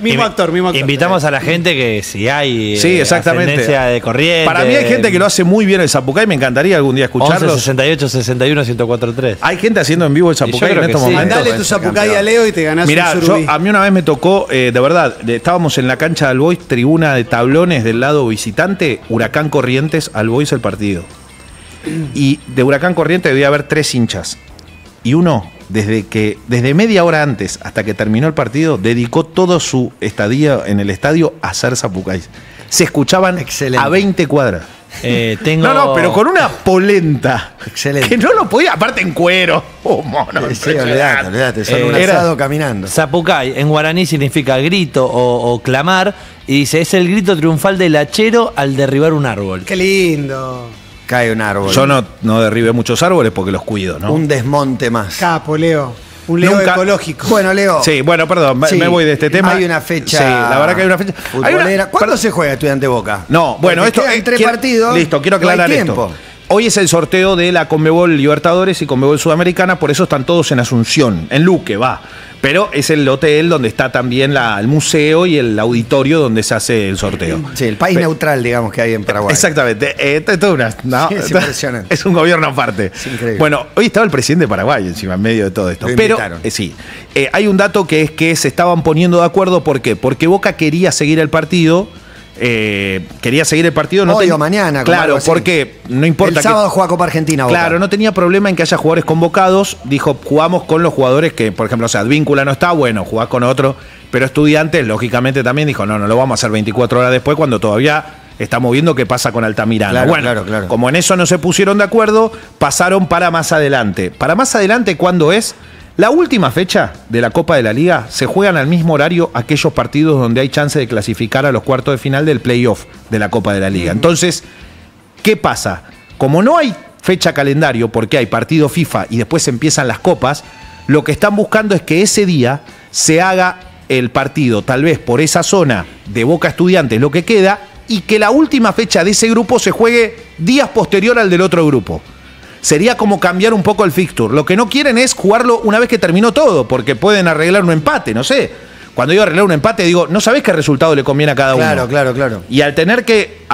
Mismo actor. Invitamos a la gente que si hay ascendencia de corriente. Para mí hay gente que lo hace muy bien el Sapucay, me encantaría algún día escucharlos. 11 68 61 104.3. Hay gente haciendo en vivo el Sapucay en estos momentos. Dale tu Sapucay a Leo y te ganás. Mirá, a mí una vez me tocó, de verdad, estábamos en la cancha de Albois, tribuna de tablones del lado visitante, Huracán Corrientes, Albois el partido. Y de Huracán Corrientes debía haber 3 hinchas. Y uno, desde media hora antes hasta que terminó el partido, dedicó todo su estadía en el estadio a hacer Sapucay. Se escuchaban a 20 cuadras. No, pero con una polenta. Excelente. Que no lo podía, aparte en cuero. Oh, mono. Sí, olvidate, son un asado caminando. Sapucay en guaraní significa grito o clamar. Y dice, es el grito triunfal del hachero al derribar un árbol. Qué lindo. Cae un árbol. Yo no derribé muchos árboles porque los cuido, ¿no? Un desmonte más. Capo, Leo. Un Leo ecológico. Bueno, Leo. Sí, bueno, perdón, me voy de este tema. Hay una fecha. Sí, la verdad que hay una fecha. ¿Cuándo se juega Estudiante Boca? No, bueno, esto hay 3 partidos. Listo, quiero aclarar esto. Hoy es el sorteo de la Conmebol Libertadores y Conmebol Sudamericana, por eso están todos en Asunción, en Luque, va. Pero es el hotel donde está también el museo y el auditorio donde se hace el sorteo. Sí, el país neutral, digamos, que hay en Paraguay. Exactamente. Es impresionante. Es un gobierno aparte. Es increíble. Bueno, hoy estaba el presidente de Paraguay encima, en medio de todo esto. Pero sí, hay un dato que es que se estaban poniendo de acuerdo. ¿Por qué? Porque Boca quería seguir el partido. No tenía mañana. Claro, porque no importa. El sábado juega Copa Argentina. Boca. Claro, no tenía problema en que haya jugadores convocados. Dijo, jugamos con los jugadores que, por ejemplo, o sea, Advíncula no está, bueno, jugás con otro. Pero Estudiantes, lógicamente, también dijo, no lo vamos a hacer 24 horas después cuando todavía estamos viendo qué pasa con Altamirano. Claro, bueno, claro. Como en eso no se pusieron de acuerdo, pasaron para más adelante. Para más adelante, ¿cuándo es? La última fecha de la Copa de la Liga se juegan al mismo horario aquellos partidos donde hay chance de clasificar a los cuartos de final del playoff de la Copa de la Liga. Entonces, ¿qué pasa? Como no hay fecha calendario porque hay partido FIFA y después empiezan las copas, lo que están buscando es que ese día se haga el partido, tal vez por esa zona de Boca Estudiantes, lo que queda, y que la última fecha de ese grupo se juegue días posterior al del otro grupo. Sería como cambiar un poco el fixture. Lo que no quieren es jugarlo una vez que terminó todo, porque pueden arreglar un empate, no sé. Cuando digo arreglar un empate, digo, no sabés qué resultado le conviene a cada uno. Claro. Y al tener que...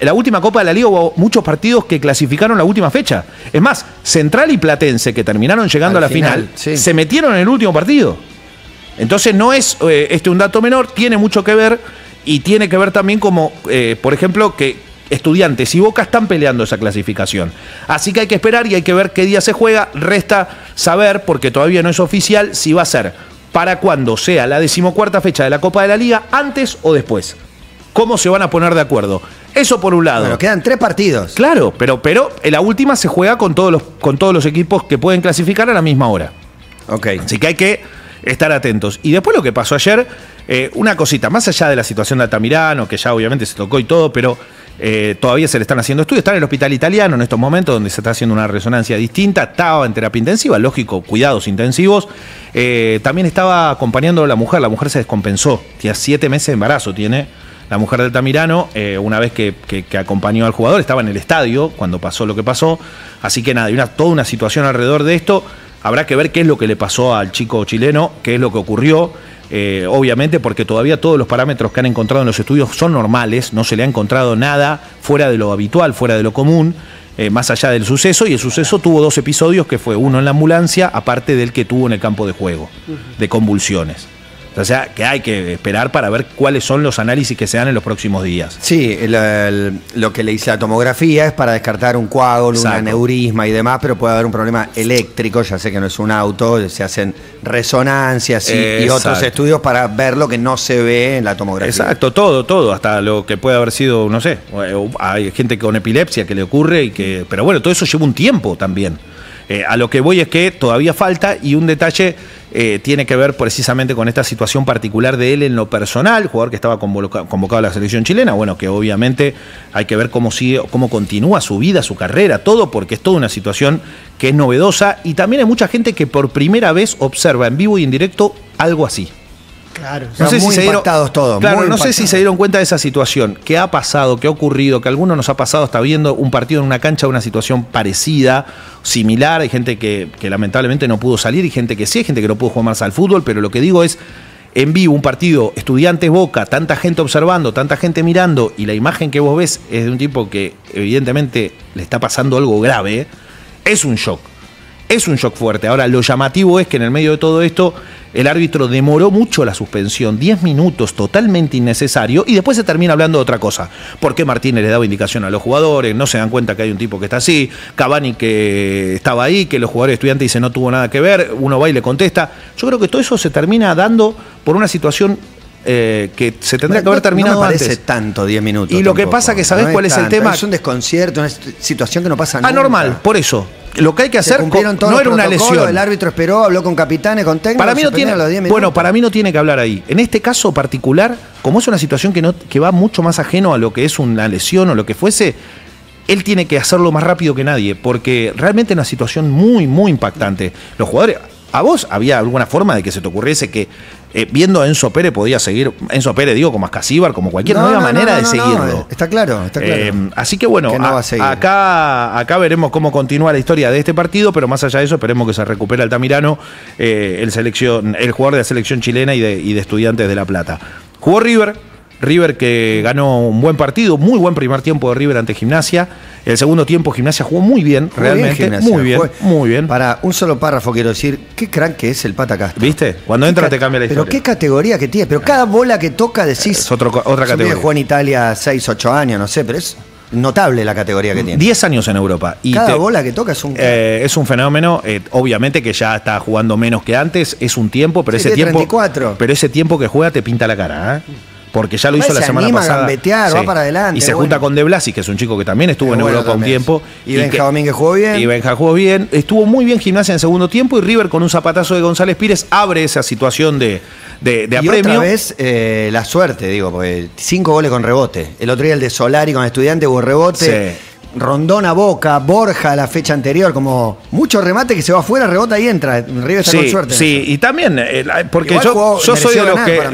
la última Copa de la Liga hubo muchos partidos que clasificaron la última fecha. Es más, Central y Platense, que terminaron llegando a la final, se metieron en el último partido. Entonces no es un dato menor, tiene mucho que ver, y tiene que ver también como, por ejemplo, que... Estudiantes y Boca están peleando esa clasificación. Así que hay que esperar y hay que ver qué día se juega. Resta saber, porque todavía no es oficial, si va a ser para cuando sea la 14ª fecha de la Copa de la Liga, antes o después. ¿Cómo se van a poner de acuerdo? Eso por un lado. Bueno, quedan 3 partidos. Claro, pero la última se juega con todos los equipos que pueden clasificar a la misma hora. Ok. Así que hay que estar atentos. Y después lo que pasó ayer, una cosita, más allá de la situación de Altamirano, que ya obviamente se tocó y todo, pero... todavía se le están haciendo estudios, está en el hospital italiano en estos momentos donde se está haciendo una resonancia distinta, estaba en terapia intensiva, lógico, cuidados intensivos, también estaba acompañando a la mujer se descompensó, tiene 7 meses de embarazo, tiene la mujer de Altamirano, una vez que acompañó al jugador, estaba en el estadio cuando pasó lo que pasó, así que nada, hay toda una situación alrededor de esto, habrá que ver qué es lo que le pasó al chico chileno, qué es lo que ocurrió. Obviamente porque todavía todos los parámetros que han encontrado en los estudios son normales, no se le ha encontrado nada fuera de lo habitual, fuera de lo común, más allá del suceso, y el suceso tuvo 2 episodios, que fue uno en la ambulancia, aparte del que tuvo en el campo de juego, de convulsiones. O sea, que hay que esperar para ver cuáles son los análisis que se dan en los próximos días. Sí, lo que le hice a la tomografía es para descartar un coágulo, un aneurisma y demás, pero puede haber un problema eléctrico, ya sé que no es un auto, se hacen resonancias y otros estudios para ver lo que no se ve en la tomografía. Exacto, todo, hasta lo que puede haber sido, no sé, hay gente con epilepsia que le ocurre, pero bueno, todo eso lleva un tiempo también. A lo que voy es que todavía falta, y un detalle tiene que ver precisamente con esta situación particular de él en lo personal, jugador que estaba convocado a la selección chilena, bueno, que obviamente hay que ver cómo sigue, cómo continúa su vida, su carrera, todo, porque es toda una situación que es novedosa, y también hay mucha gente que por primera vez observa en vivo y en directo algo así. Claro, no sé si impactados todos. Claro, no sé si se dieron cuenta de esa situación. ¿Qué ha pasado? ¿Qué ha ocurrido? Que algunos nos ha pasado hasta viendo un partido en una cancha, una situación parecida, similar. Hay gente que lamentablemente no pudo salir, y gente que sí, hay gente que no pudo jugar más al fútbol, pero lo que digo es, en vivo un partido Estudiantes Boca, tanta gente observando, tanta gente mirando, y la imagen que vos ves es de un tipo que evidentemente le está pasando algo grave, ¿eh? Es un shock. Es un shock fuerte. Ahora, lo llamativo es que en el medio de todo esto el árbitro demoró mucho la suspensión, 10 minutos, totalmente innecesario, y después se termina hablando de otra cosa. ¿Por qué Martínez le daba indicación a los jugadores? No se dan cuenta que hay un tipo que está así, Cavani que estaba ahí, que los jugadores Estudiantes dicen no tuvo nada que ver, uno va y le contesta. Yo creo que todo eso se termina dando por una situación que se tendría que haber terminado antes. No me parece tanto 10 minutos. Y lo tampoco. Que pasa que, ¿sabés cuál es el tema? Es un desconcierto, una situación que no pasa nada. Anormal, por eso. Lo que hay que hacer no era una lesión. El árbitro esperó, habló con capitanes, con técnicos. Para mí no tiene, bueno, para mí no tiene que hablar ahí. En este caso particular, como es una situación que, no, que va mucho más ajeno a lo que es una lesión o lo que fuese, él tiene que hacerlo más rápido que nadie, porque realmente es una situación muy, muy impactante. Los jugadores... ¿A vos había alguna forma de que se te ocurriese que viendo a Enzo Pérez podía seguir? Enzo Pérez, digo, como Ascacíbar, como cualquier nueva manera de seguirlo. No, está claro, está claro. Así que bueno, que no acá veremos cómo continúa la historia de este partido, pero más allá de eso esperemos que se recupere Altamirano, el jugador de la selección chilena y de Estudiantes de La Plata. Jugó River que ganó un buen partido, muy buen primer tiempo de River ante Gimnasia. El segundo tiempo Gimnasia jugó muy bien, realmente muy bien. Para un solo párrafo quiero decir, qué crack que es el Pata Castro. ¿Viste? Cuando entra te cambia la historia. Pero qué categoría que tiene, pero cada bola que toca decís... Es otra categoría. Jugó en Italia 6, 8 años, no sé, pero es... Notable la categoría que tiene. 10 años en Europa. Y cada bola que toca es un fenómeno, obviamente que ya está jugando menos que antes, es un tiempo, pero sí, ese tiempo... 34. Pero ese tiempo que juega te pinta la cara, ¿eh? Porque ya lo hizo la semana pasada. Gambetear, sí. Va para adelante. Y se junta con De Blasi, que es un chico que también estuvo en Europa un tiempo. Y Benja Domínguez jugó bien. Y Benja jugó bien. Estuvo muy bien Gimnasia en el segundo tiempo y River con un zapatazo de González Pires abre esa situación de apremio. Y otra vez la suerte, digo, porque 5 goles con rebote. El otro día el de Solari con Estudiantes hubo rebote. Sí. Rondón a Boca, Borja la fecha anterior, como mucho remate que se va afuera, rebota y entra. River está con suerte. Sí, y también, porque yo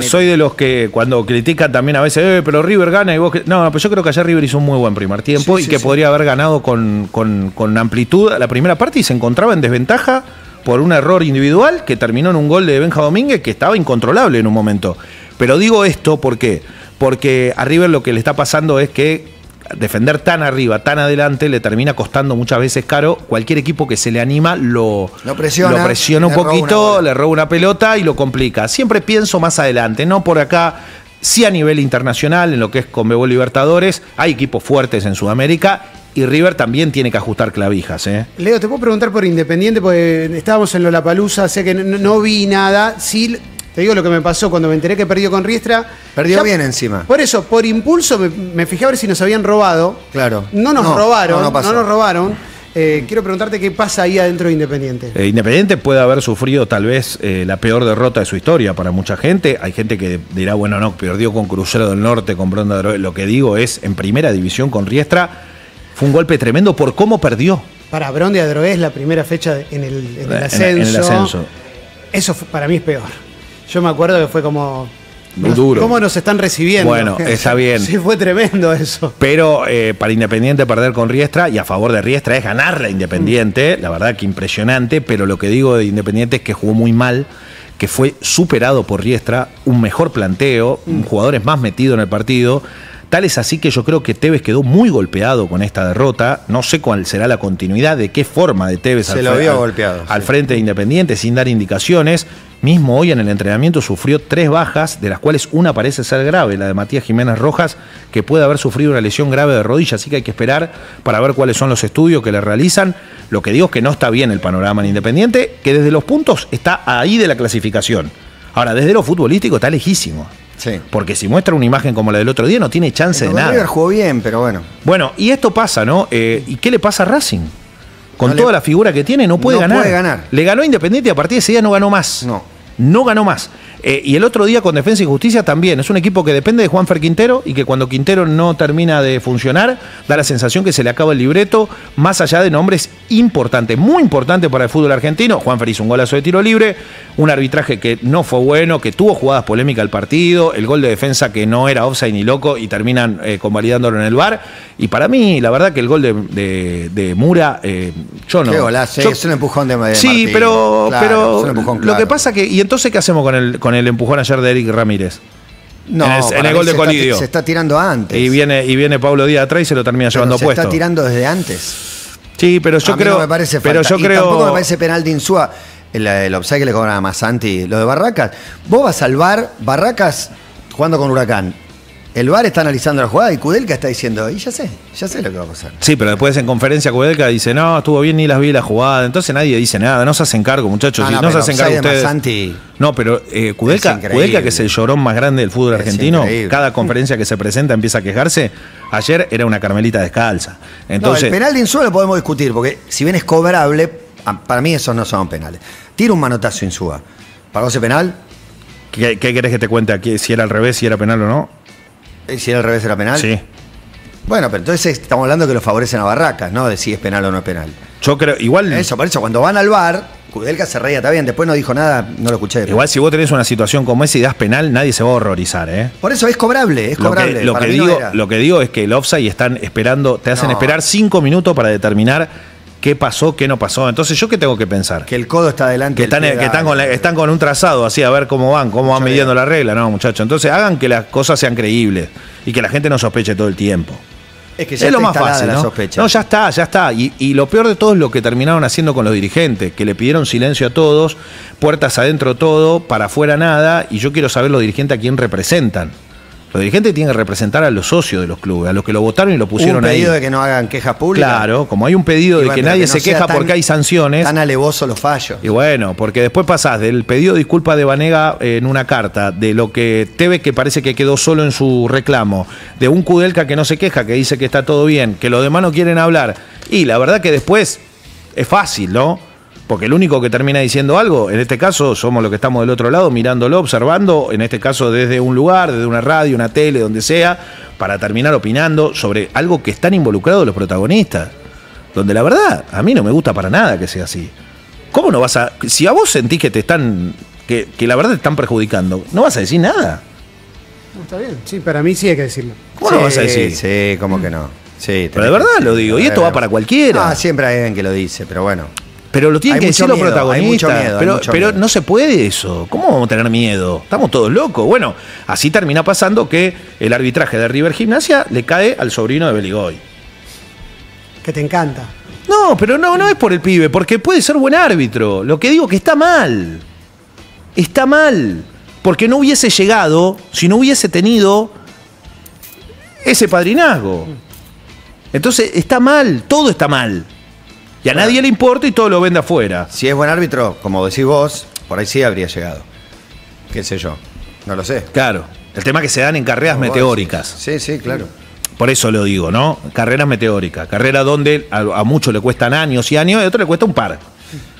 soy de los que cuando critican también a veces, pero River gana y vos... No, pero yo creo que ayer River hizo un muy buen primer tiempo y que podría haber ganado con amplitud la primera parte y se encontraba en desventaja por un error individual que terminó en un gol de Benja Domínguez que estaba incontrolable en un momento. Pero digo esto, ¿por qué? Porque a River lo que le está pasando es que defender tan arriba, tan adelante, le termina costando muchas veces caro. Cualquier equipo que se le anima lo presiona un poquito, le roba una pelota y lo complica. Siempre pienso más adelante, no por acá, sí a nivel internacional, en lo que es Conmebol Libertadores, hay equipos fuertes en Sudamérica y River también tiene que ajustar clavijas, ¿eh? Leo, te puedo preguntar por Independiente, porque estábamos en Lollapalooza, sé que no vi nada, sí... Te digo lo que me pasó cuando me enteré que perdió con Riestra. Perdió ya, bien encima. Por eso, por impulso, me fijé a ver si nos habían robado. Claro. No nos robaron. Quiero preguntarte qué pasa ahí adentro de Independiente. Independiente puede haber sufrido tal vez la peor derrota de su historia para mucha gente. Hay gente que dirá, bueno, no, perdió con Crucero del Norte, con Bronde Adroés. Lo que digo es, en primera división con Riestra, fue un golpe tremendo por cómo perdió. Para Bronde Adroés, la primera fecha en el ascenso. En el ascenso. Eso para mí es peor. Yo me acuerdo que fue como... Muy duro. ¿Cómo nos están recibiendo? Bueno, está bien. Sí, fue tremendo eso. Pero para Independiente perder con Riestra, y a favor de Riestra es ganarla Independiente, la verdad que impresionante, pero lo que digo de Independiente es que jugó muy mal, que fue superado por Riestra, un mejor planteo, jugadores más metidos en el partido... Tal es así que yo creo que Tevez quedó muy golpeado con esta derrota. No sé cuál será la continuidad, de qué forma de Tevez al frente de Independiente, sin dar indicaciones. Mismo hoy en el entrenamiento sufrió 3 bajas, de las cuales una parece ser grave, la de Matías Jiménez Rojas, que puede haber sufrido una lesión grave de rodilla. Así que hay que esperar para ver cuáles son los estudios que le realizan. Lo que digo es que no está bien el panorama en Independiente, que desde los puntos está ahí de la clasificación. Ahora, desde lo futbolístico está lejísimo. Sí. Porque si muestra una imagen como la del otro día no tiene chance de nada. River jugó bien, pero bueno. Bueno, y esto pasa, ¿no? ¿Y qué le pasa a Racing? Con toda la figura que tiene no puede ganar. Le ganó Independiente y a partir de ese día no ganó más. No ganó más. Y el otro día con Defensa y Justicia también. Es un equipo que depende de Juanfer Quintero y que cuando Quintero no termina de funcionar, da la sensación que se le acaba el libreto, más allá de nombres importantes, muy importantes para el fútbol argentino. Juanfer hizo un golazo de tiro libre, un arbitraje que no fue bueno, que tuvo jugadas polémicas al partido, el gol de Defensa que no era offside ni loco y terminan convalidándolo en el VAR. Y para mí, la verdad que el gol de Mura, yo no. Qué golazo, es un empujón de Martín. Sí, pero, claro, pero lo que pasa que... ¿Y entonces qué hacemos con el con el empujón ayer de Eric Ramírez. No, en el gol de Colidio. Se está tirando antes. Y viene Paulo Díaz atrás y se lo termina llevando puesto. Se está tirando desde antes. Sí, pero yo creo. No me parece falta. Pero yo creo... Tampoco me parece penal de Insúa. El offside que le cobran a Masanti. Lo de Barracas. Vos vas a salvar Barracas jugando con Huracán. El VAR está analizando la jugada y Kudelka está diciendo, y ya sé lo que va a pasar. Sí, pero después en conferencia Kudelka dice, no, estuvo bien, ni las vi la jugada. Entonces nadie dice nada, no se hacen cargo, muchachos. No, no se hacen cargo ustedes. Masanti, no, pero Kudelka, que es el llorón más grande del fútbol argentino, cada conferencia que se presenta empieza a quejarse. Ayer era una Carmelita descalza. Entonces, no, el penal de Insúa lo podemos discutir, porque si bien es cobrable, para mí esos no son penales. Tira un manotazo Insúa. ¿Pagó ese penal? ¿Qué querés que te cuente aquí? Si era al revés, si era penal o no. Si era al revés era penal. Sí. Bueno, pero entonces estamos hablando que lo favorecen a Barracas, ¿no? De si es penal o no es penal. Yo creo, igual. Eso, por eso, cuando van al VAR, Kudelka se reía, está bien, después no dijo nada, no lo escuché. Igual si vos tenés una situación como esa y das penal, nadie se va a horrorizar, ¿eh? Por eso es cobrable, es cobrable. Lo que digo es que el offside están esperando, te hacen esperar 5 minutos para determinar qué pasó, qué no pasó. Entonces, ¿yo qué tengo que pensar? Que el codo está adelante. Que están con un trazado así, a ver cómo van midiendo la regla. No, muchachos. Entonces, hagan que las cosas sean creíbles y que la gente no sospeche todo el tiempo. Es que ya es lo más fácil, ¿no? La sospecha. No, ya está. Y lo peor de todo es lo que terminaron haciendo con los dirigentes, que le pidieron silencio a todos, puertas adentro todo, para afuera nada, y yo quiero saber los dirigentes a quién representan. Los dirigentes tienen que representar a los socios de los clubes, a los que lo votaron y lo pusieron ahí. Un pedido de que no hagan quejas públicas. Claro, como hay un pedido de que nadie se queja porque hay sanciones. Tan alevosos los fallos. Y bueno, porque después pasás del pedido de disculpa de Banega en una carta, de lo que Tevez que parece que quedó solo en su reclamo, de un Kudelka que no se queja, que dice que está todo bien, que los demás no quieren hablar. Y la verdad que después es fácil, ¿no? Porque el único que termina diciendo algo, en este caso somos los que estamos del otro lado, mirándolo, observando, en este caso desde un lugar, desde una radio, una tele, donde sea, para terminar opinando sobre algo que están involucrados los protagonistas. Donde la verdad, a mí no me gusta para nada que sea así. ¿Cómo no vas a...? Si a vos sentís que te están... que la verdad te están perjudicando, no vas a decir nada. No, está bien, sí, para mí sí hay que decirlo. ¿Cómo no vas a decir? Sí, ¿cómo que no? Sí, pero de verdad lo digo, y esto va para cualquiera. Ah, siempre hay alguien que lo dice, pero bueno... Pero lo tienen que decir los protagonistas. Pero no se puede eso. ¿Cómo vamos a tener miedo? Estamos todos locos. Bueno, así termina pasando que el arbitraje de River Gimnasia le cae al sobrino de Beligoy. Que te encanta. No, pero no es por el pibe, porque puede ser buen árbitro. Lo que digo que está mal. Está mal. Porque no hubiese llegado si no hubiese tenido ese padrinazgo. Entonces está mal, todo está mal. Y a nadie le importa y todo lo vende afuera. Si es buen árbitro, como decís vos, por ahí sí habría llegado. Qué sé yo, no lo sé. Claro, el tema es que se dan en carreras meteóricas. Sí, claro. Por eso lo digo, ¿no? Carreras meteóricas. Carreras donde a muchos le cuestan años y años, y a otros le cuesta un par.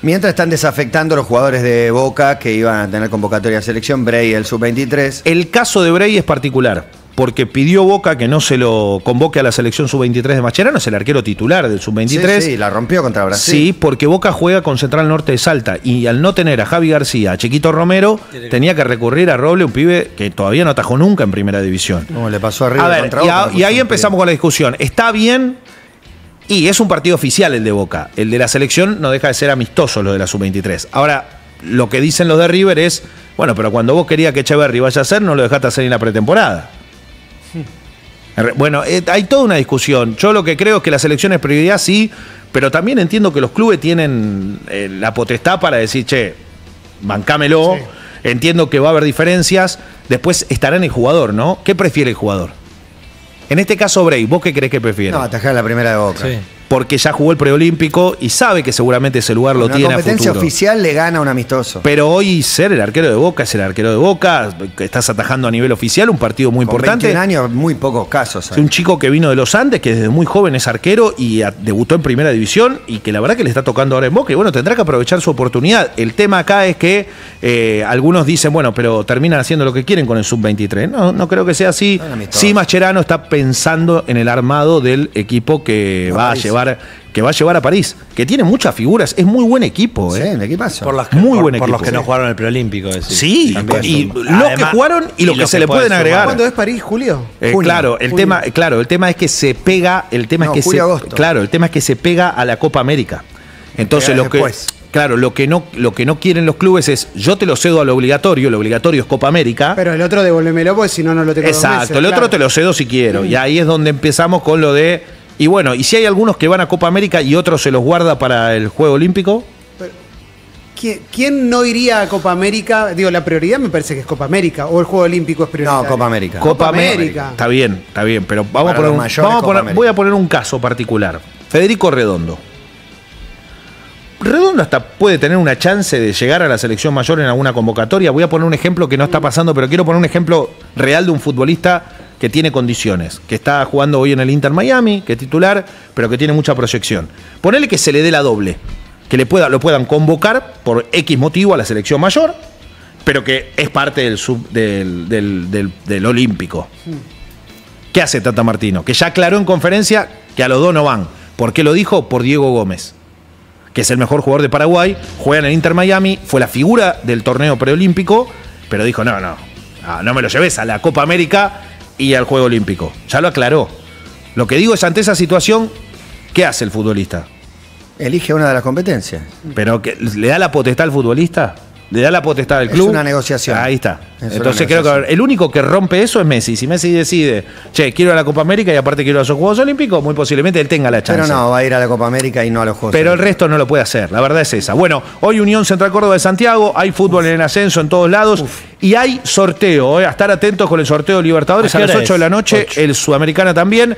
Mientras están desafectando a los jugadores de Boca que iban a tener convocatoria a selección, Bray, el sub-23. El caso de Bray es particular, porque pidió Boca que no se lo convoque a la selección sub-23 de Mascherano, es el arquero titular del sub-23. Sí, la rompió contra Brasil. Sí, porque Boca juega con Central Norte de Salta, y al no tener a Javi García, a Chiquito Romero, tenía que recurrir a Roble, un pibe que todavía no atajó nunca en primera división. No, le pasó arriba contra Boca. Y ahí empezamos con la discusión. Está bien, y es un partido oficial el de Boca. El de la selección no deja de ser amistoso lo de la sub-23. Ahora, lo que dicen los de River es, bueno, pero cuando vos querías que Echeverri vaya a hacer, no lo dejaste hacer en la pretemporada. Bueno, hay toda una discusión. Yo lo que creo es que la selección es prioridad, sí, pero también entiendo que los clubes tienen la potestad para decir, che, bancámelo, sí. Entiendo que va a haber diferencias. Después estará en el jugador, ¿no? ¿Qué prefiere el jugador? En este caso, Bray, ¿vos qué crees que prefiere? No, atajar la primera de Boca. Sí. Porque ya jugó el preolímpico y sabe que seguramente ese lugar lo tiene a futuro. La competencia oficial le gana a un amistoso. Pero hoy ser el arquero de Boca es el arquero de Boca. Estás atajando a nivel oficial un partido muy importante. 21 años, muy pocos casos. ¿Sabes? Un chico que vino de los Andes, que desde muy joven es arquero y debutó en primera división y que la verdad que le está tocando ahora en Boca. Y bueno, tendrá que aprovechar su oportunidad. El tema acá es que algunos dicen, bueno, pero terminan haciendo lo que quieren con el sub-23. No creo que sea así. Sí, Mascherano está pensando en el armado del equipo que va a llevar. Que va a llevar a París, que tiene muchas figuras, es muy buen equipo. Sí, el equipazo. Por los que no jugaron el preolímpico. Sí, y los que jugaron y los que se le pueden agregar. ¿Cuándo es París? ¿Julio? Claro, el tema es que se pega. El tema es que se pega a la Copa América. Entonces, los que. Claro, lo que no quieren los clubes es, yo te lo cedo a lo obligatorio es Copa América. Pero el otro devuélvemelo porque si no, no lo tengo. Exacto, 2 meses, el otro te lo cedo si quiero. Sí. Y ahí es donde empezamos con lo de, y bueno, ¿y si hay algunos que van a Copa América y otros se los guarda para el Juego Olímpico? Pero, ¿quién no iría a Copa América? Digo, la prioridad me parece que es Copa América, o el Juego Olímpico es prioridad. No, Copa América. Copa América. Está bien, pero vamos a poner voy a poner un caso particular. Federico Redondo. Redondo hasta puede tener una chance de llegar a la selección mayor en alguna convocatoria. Voy a poner un ejemplo que no está pasando, pero quiero poner un ejemplo real de un futbolista que tiene condiciones, que está jugando hoy en el Inter Miami, que es titular, pero que tiene mucha proyección. Ponele que se le dé la doble, que lo puedan convocar por X motivo a la selección mayor, pero que es parte del Olímpico. ¿Qué hace Tata Martino? Que ya aclaró en conferencia que a los dos no van. ¿Por qué lo dijo? Por Diego Gómez, que es el mejor jugador de Paraguay, juega en el Inter Miami, fue la figura del torneo preolímpico, pero dijo, no me lo lleves a la Copa América y al Juego Olímpico. Ya lo aclaró. Lo que digo es, ante esa situación, ¿qué hace el futbolista? Elige una de las competencias. ¿Pero que le da la potestad al futbolista? ¿Le da la potestad del club? Es una negociación. Ahí está. Entonces creo que el único que rompe eso es Messi. Si Messi decide, che, quiero a la Copa América y aparte quiero a esos Juegos Olímpicos, muy posiblemente él tenga la chance. Pero no, va a ir a la Copa América y no a los Juegos Olímpicos. Pero el resto no lo puede hacer, la verdad es esa. Bueno, hoy Unión Central Córdoba de Santiago, hay fútbol en ascenso en todos lados y hay sorteo. A estar atentos con el sorteo de Libertadores a las 8 de la noche, el Sudamericana también.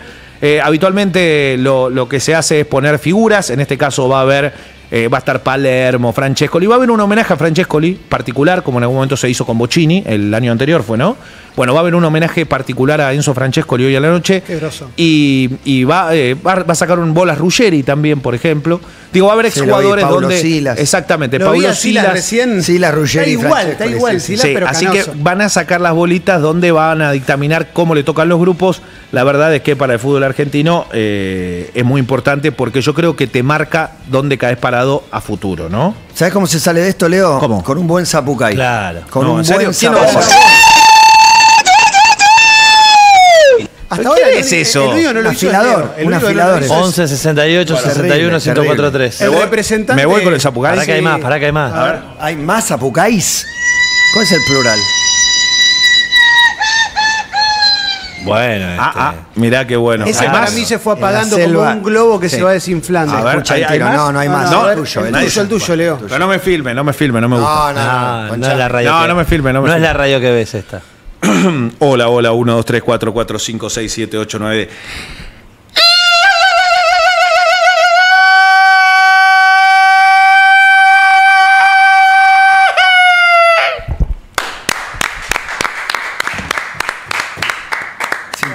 Habitualmente lo que se hace es poner figuras, en este caso va a haber... va a estar Palermo, Francescoli. Va a haber un homenaje a Francescoli particular, como en algún momento se hizo con Bocchini, el año anterior fue, ¿no? Bueno, va a haber un homenaje particular a Enzo Francescoli hoy a la noche. Qué groso. Y va a sacar un Bolas Ruggeri también, por ejemplo. Digo, va a haber exjugadores donde... Paulo Zilas. Exactamente, lo Paulo Zilas. Recién. Zilas, Ruggeri, está igual, Zilas, sí, pero así canoso. Que van a sacar las bolitas donde van a dictaminar cómo le tocan los grupos. La verdad es que para el fútbol argentino es muy importante porque yo creo que te marca dónde caes parado a futuro, ¿no? ¿Sabés cómo se sale de esto, Leo? ¿Cómo? Con un buen Sapucay. Claro. Con un buen Sapucay. ¿Hasta ahora es eso? Un afilador. Un afilador. 11, 68, 61, 143. Me voy con el Sapucay. Pará que hay más, pará que hay más. A ver. ¿Hay más Sapucays? ¿Cuál es el plural? Bueno, mirá qué bueno. Ese para mí se fue apagando como un globo que se va desinflando. A ver, no hay más. No, el tuyo, Leo. Pero no me filme, no me gusta. No me filme, no es la radio que ves esta. Hola, 1, 2, 3, 4, 4, 5, 6, 7, 8, 9.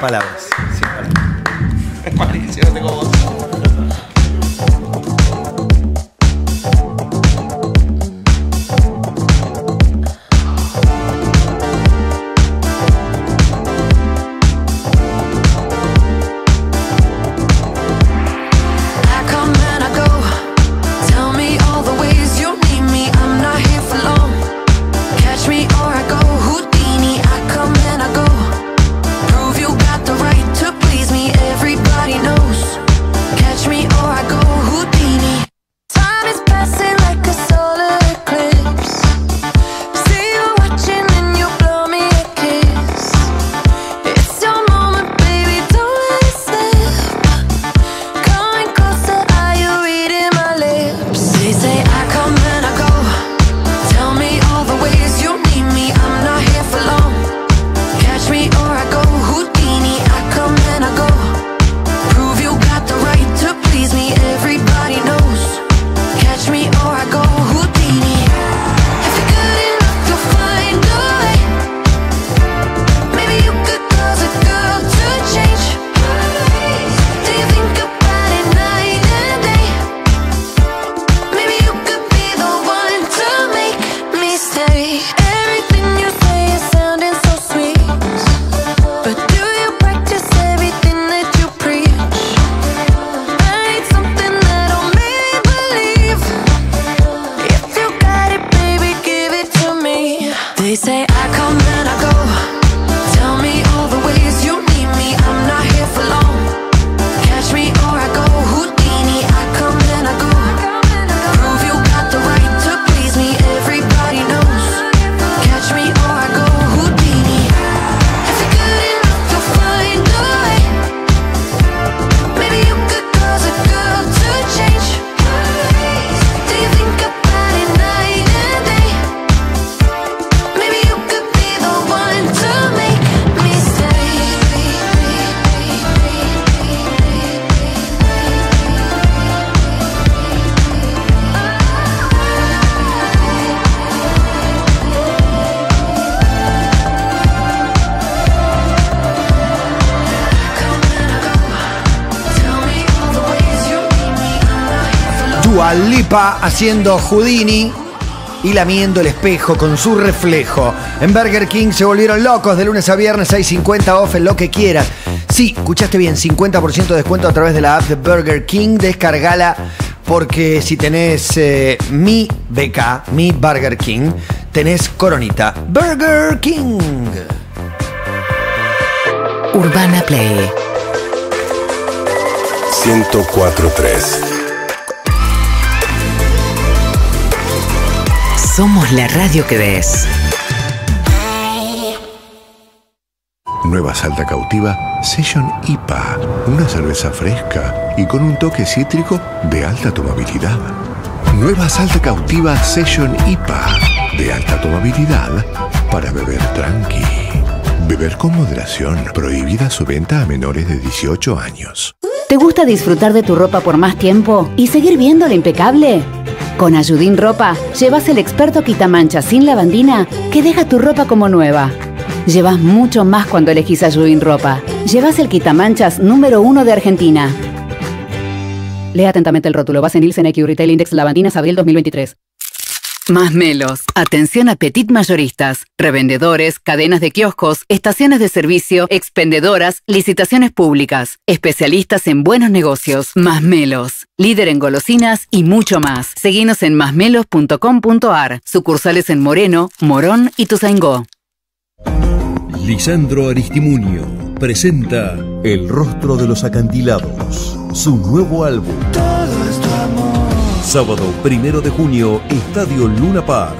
Palabras. Sí, palabras. Dua Lipa haciendo Houdini y lamiendo el espejo con su reflejo. En Burger King se volvieron locos de lunes a viernes, 6.50 off en lo que quieras. Sí, escuchaste bien, 50% de descuento a través de la app de Burger King. Descargala porque si tenés mi BK, mi Burger King, tenés coronita. Burger King. Urbana Play 104.3. Somos la radio que ves. Nueva Salta Cautiva Session IPA. Una cerveza fresca y con un toque cítrico de alta tomabilidad. Nueva Salta Cautiva Session IPA. De alta tomabilidad para beber tranqui. Beber con moderación. Prohibida su venta a menores de 18 años. ¿Te gusta disfrutar de tu ropa por más tiempo y seguir viéndola impecable? Con Ayudín Ropa, llevas el experto quitamanchas sin lavandina que deja tu ropa como nueva. Llevas mucho más cuando elegís Ayudín Ropa. Llevas el quitamanchas número 1 de Argentina. Lea atentamente el rótulo. Base en Nielsen IQ Retail Index Lavandinas abril 2023. Más Melos. Atención a petit mayoristas, revendedores, cadenas de kioscos, estaciones de servicio, expendedoras, licitaciones públicas. Especialistas en buenos negocios. Más Melos. Líder en golosinas y mucho más. Seguinos en masmelos.com.ar. Sucursales en Moreno, Morón y Tuzaingó. Lisandro Aristimuño presenta El Rostro de los Acantilados, su nuevo álbum. Sábado 1 de junio, Estadio Luna Park.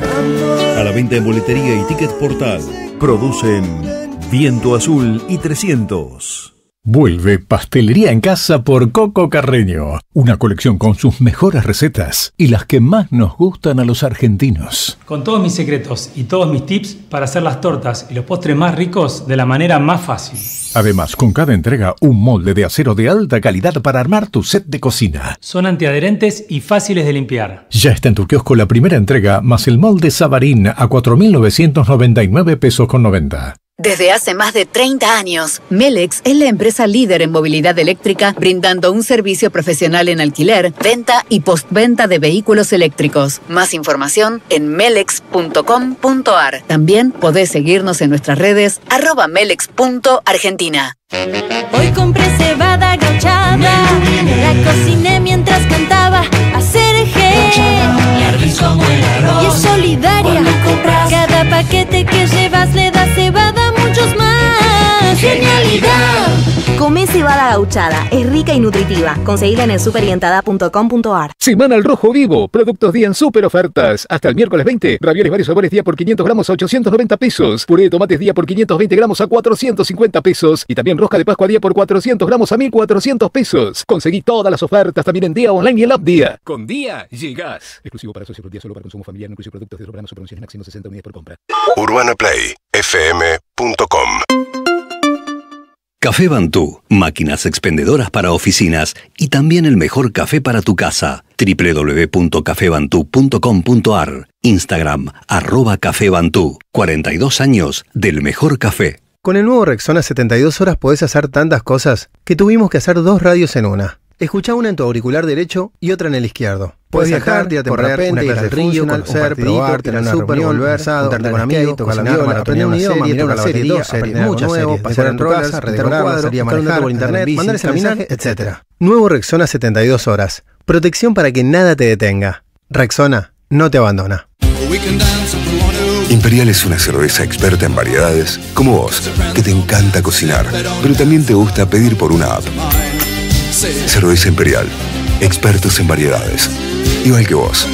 A la venta en boletería y ticket portal. Producen Viento Azul y 300. Vuelve Pastelería en Casa por Coco Carreño. Una colección con sus mejores recetas y las que más nos gustan a los argentinos. Con todos mis secretos y todos mis tips para hacer las tortas y los postres más ricos de la manera más fácil. Además, con cada entrega, un molde de acero de alta calidad para armar tu set de cocina. Son antiadherentes y fáciles de limpiar. Ya está en tu kiosco la primera entrega, más el molde Sabarín a 4.999 pesos con 90. Desde hace más de 30 años, Melex es la empresa líder en movilidad eléctrica, brindando un servicio profesional en alquiler, venta y postventa de vehículos eléctricos. Más información en melex.com.ar. También podés seguirnos en nuestras redes @melex.argentina. Hoy compré cebada gauchada, la cociné mientras cantaba y es solidaria. Cada paquete que llevas le da cebada a muchos más. ¡Genialidad! Comé cebada gauchada, es rica y nutritiva. Conseguida en el superorientada.com.ar. Semana al Rojo Vivo, productos día en super ofertas. Hasta el miércoles 20, ravioles varios sabores día por 500 gramos a 890 pesos. Puré de tomates día por 520 gramos a 450 pesos. Y también rosca de pascua día por 400 gramos a 1400 pesos. Conseguí todas las ofertas también en Día Online y en la app Día. Con Día llegás. Exclusivo para socios por día, solo para consumo familiar, no incluye productos de programas o promociones máximo 60 unidades por compra. UrbanaPlayFM.com. Café Bantú, máquinas expendedoras para oficinas y también el mejor café para tu casa. www.cafebantú.com.ar. Instagram, @cafebantú. 42 años del mejor café. Con el nuevo Rexona 72 horas podés hacer tantas cosas que tuvimos que hacer dos radios en una. Escuchá una en tu auricular derecho y otra en el izquierdo. Puedes viajar, tirarte por repente, ir al río, conocer, probar, tener una reunión, volver, juntarte con amigos, cocinar, aprender un idioma, mirar una serie, 2 series, muchas series, pasar en tu casa, redecorar, salir a manejar, por internet, mandar ese mensaje, etc. Nuevo Rexona 72 horas. Protección para que nada te detenga. Rexona no te abandona. Imperial es una cerveza experta en variedades, como vos, que te encanta cocinar, pero también te gusta pedir por una app. Cerveza Imperial. Expertos en variedades. Igual que vos.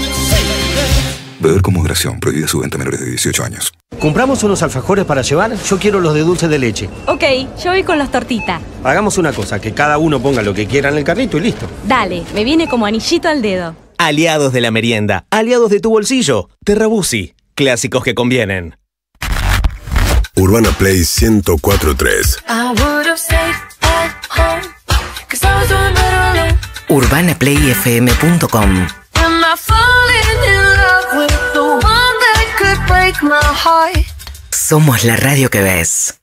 Beber con moderación. Prohibida su venta a menores de 18 años. ¿Compramos unos alfajores para llevar? Yo quiero los de dulce de leche. Ok, yo voy con las tortitas. Hagamos una cosa, que cada uno ponga lo que quiera en el carrito y listo. Dale, me viene como anillito al dedo. Aliados de la merienda. Aliados de tu bolsillo. Terrabusi. Clásicos que convienen. Urbana Play 104.3. UrbanaPlayFM.com. Somos la radio que ves.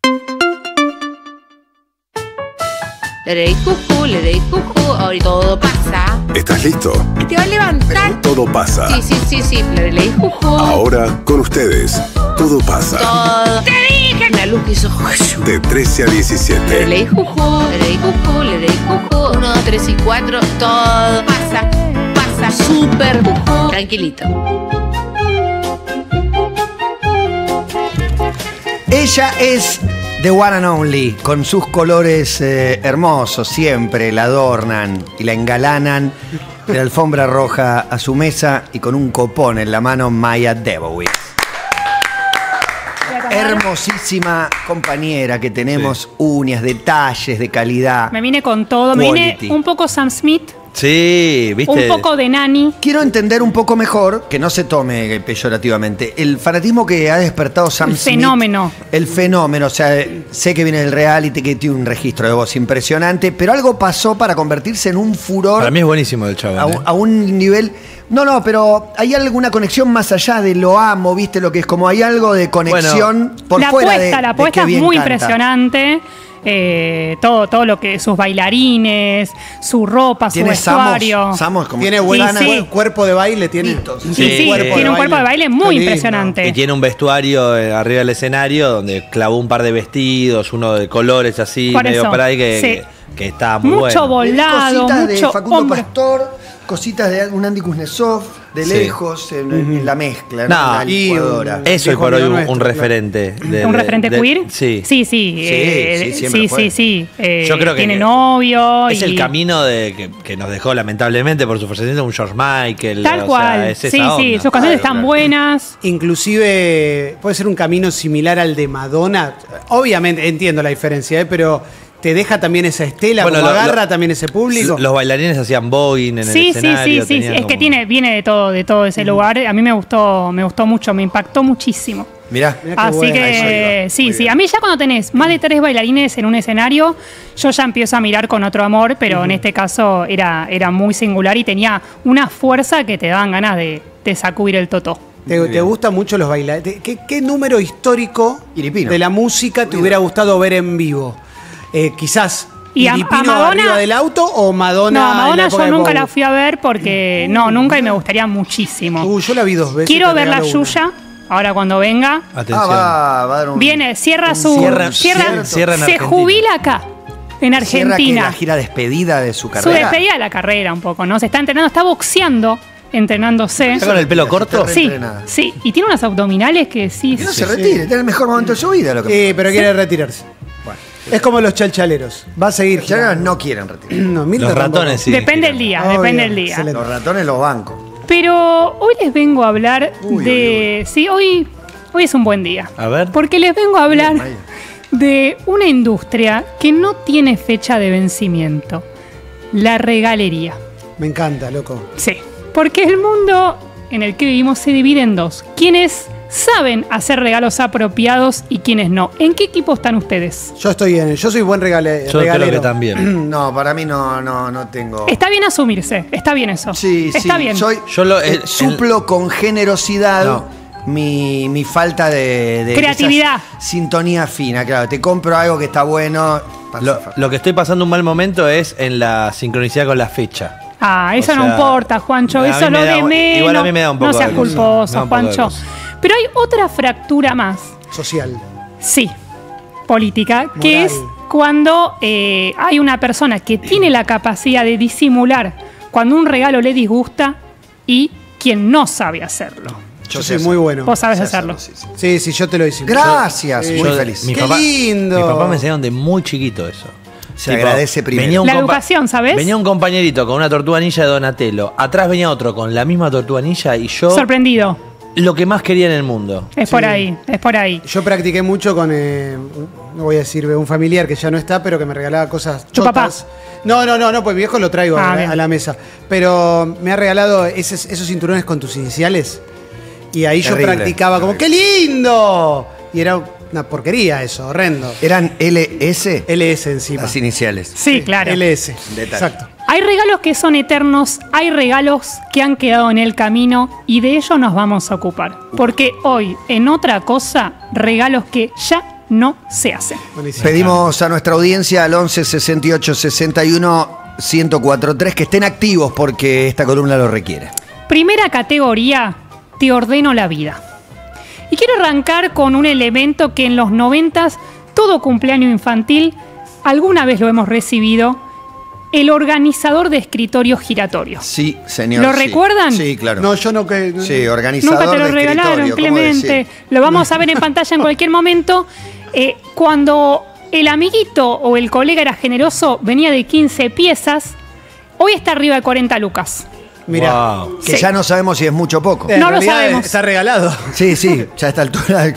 Le deis cucú, le deis cucú, hoy todo pasa. ¿Estás listo? Y te va a levantar. Todo pasa. Sí, sí, sí, sí, le deis cucú. Ahora, con ustedes, todo pasa. Todo. ¡Te dije! La luz hizo juju. De 13 a 17. Le deis cucú, le deis cucú, le deis cucú. 1, 2, 3 y 4, todo pasa. Pasa, súper cucú. Tranquilito. Ella es... The One and Only, con sus colores hermosos, siempre la adornan y la engalanan de la alfombra roja a su mesa y con un copón en la mano, Maya Debowitz. Hermosísima compañera que tenemos, sí. Uñas, detalles de calidad. Me vine con todo, quality. Me vine un poco Sam Smith. Sí, viste. Un poco de nani. Quiero entender un poco mejor, que no se tome peyorativamente, el fanatismo que ha despertado Sam Smith. Fenómeno. El fenómeno, o sea, sé que viene del reality, que tiene un registro de voz impresionante, pero algo pasó para convertirse en un furor. Para mí es buenísimo el chaval. A un nivel... No, no, pero hay alguna conexión más allá de lo amo, viste lo que es, como hay algo de conexión, bueno, por fuera de la apuesta es muy impresionante. Todo lo que sus bailarines, su ropa, su vestuario. Samos como tiene buen cuerpo de baile, tiene. Sí, tiene un cuerpo de baile muy impresionante. Y tiene un vestuario arriba del escenario donde clavó un par de vestidos, uno de colores así, medio para ahí que está muy bueno. Mucho volado, mucho de Facundo Pastor, cositas de un Andy Kuznetsov, de lejos, en la mezcla. No, y eso es por hoy un referente. ¿Un referente queer? Sí. Sí, sí. Sí. Yo creo que tiene novio. Es el camino que nos dejó, lamentablemente, por su fallecimiento, un George Michael. Tal cual. Sí, sí. Sus canciones están buenas. Inclusive puede ser un camino similar al de Madonna. Obviamente, entiendo la diferencia, pero... Te deja también esa estela, bueno, como agarra también ese público. Los bailarines hacían voguing en el escenario. Sí, es como... que viene de todo ese lugar. A mí me gustó mucho, me impactó muchísimo. Mirá así buena. Que sí. A mí ya cuando tenés más de 3 bailarines en un escenario, yo ya empiezo a mirar con otro amor, pero en este caso era muy singular y tenía una fuerza que te daban ganas de sacudir el totó. ¿Te gustan mucho los bailarines? ¿Qué número histórico Iripino de la música te hubiera gustado ver en vivo? Quizás Filipino arriba del auto o Madonna. No, Madonna yo nunca la fui a ver porque nunca y me gustaría muchísimo. Yo la vi 2 veces. Quiero ver la Yuya ahora cuando venga. Atención. Va a dar un... Viene, cierra se jubila acá. En Argentina. Cierra la gira despedida de su carrera. Su despedida de la carrera un poco, ¿no? Se está entrenando, está boxeando. Entrenándose. ¿Está con el pelo corto? Sí. Y tiene unas abdominales que sí. Que no se retire, tiene el mejor momento de su vida. Sí, pero quiere retirarse. Es como los chalchaleros. Va a seguir. No quieren retirar. No, los ratones sí. Depende del día, depende del día. Los ratones los bancos. Pero hoy les vengo a hablar de... Sí, hoy es un buen día. A ver. Porque les vengo a hablar de una industria que no tiene fecha de vencimiento. La regalería. Me encanta, loco. Sí. Porque el mundo en el que vivimos se divide en 2. ¿Quiénes saben hacer regalos apropiados y quienes no? ¿En qué equipo están ustedes? Yo estoy en él. Yo soy buen regalero. Creo que también. No, para mí no tengo... Está bien asumirse. Está bien eso. Sí, está bien. Suplo con generosidad mi falta de creatividad. Sintonía fina, claro. Te compro algo que está bueno. Lo que estoy pasando un mal momento es en la sincronicidad con la fecha. Ah, eso no importa, Juancho. Eso lo de menos. Igual a mí me da un poco de... No seas culposo, Juancho. Pero hay otra fractura más. Social. Sí, política. Moral. Que es cuando hay una persona que tiene la capacidad de disimular cuando un regalo le disgusta y quien no sabe hacerlo. Yo soy muy bueno. Vos sabés hacerlo. Sí, yo te lo disimulo. Gracias, muy feliz. Qué lindo. Mi papá me enseñaron de muy chiquito eso. Se agradece primero. La educación, ¿sabes? Venía un compañerito con una tortuga ninja de Donatello. Atrás venía otro con la misma tortuga ninja y yo... Sorprendido. Lo que más quería en el mundo. Es por ahí, es por ahí. Yo practiqué mucho con, no voy a decir, un familiar que ya no está, pero que me regalaba cosas chotas. ¿Tu papá? No, pues mi viejo lo traigo a la mesa. Pero me ha regalado esos cinturones con tus iniciales. Y ahí terrible, yo practicaba como, ¡qué lindo! Y era una porquería eso, horrendo. ¿Eran LS? LS encima. Las iniciales. Sí, claro. LS, exacto. Hay regalos que son eternos, hay regalos que han quedado en el camino y de ello nos vamos a ocupar. Porque hoy, en otra cosa, regalos que ya no se hace. Buenísimo. Pedimos a nuestra audiencia al 11 68 61 104.3 que estén activos porque esta columna lo requiere. Primera categoría, te ordeno la vida. Y quiero arrancar con un elemento que en los 90s, todo cumpleaños infantil, alguna vez lo hemos recibido, el organizador de escritorios giratorios. Sí, señor. ¿Lo recuerdan? Sí, claro. No, yo no que... Sí, organizador de escritorios. Nunca te lo regalaron, Clemente. Lo vamos a ver en pantalla en cualquier momento. Cuando el amiguito o el colega era generoso, venía de 15 piezas, hoy está arriba de 40 lucas. Mirá, wow. Que sí. Ya no sabemos si es mucho o poco. No lo sabemos. Está regalado. Sí, sí, ya a esta altura,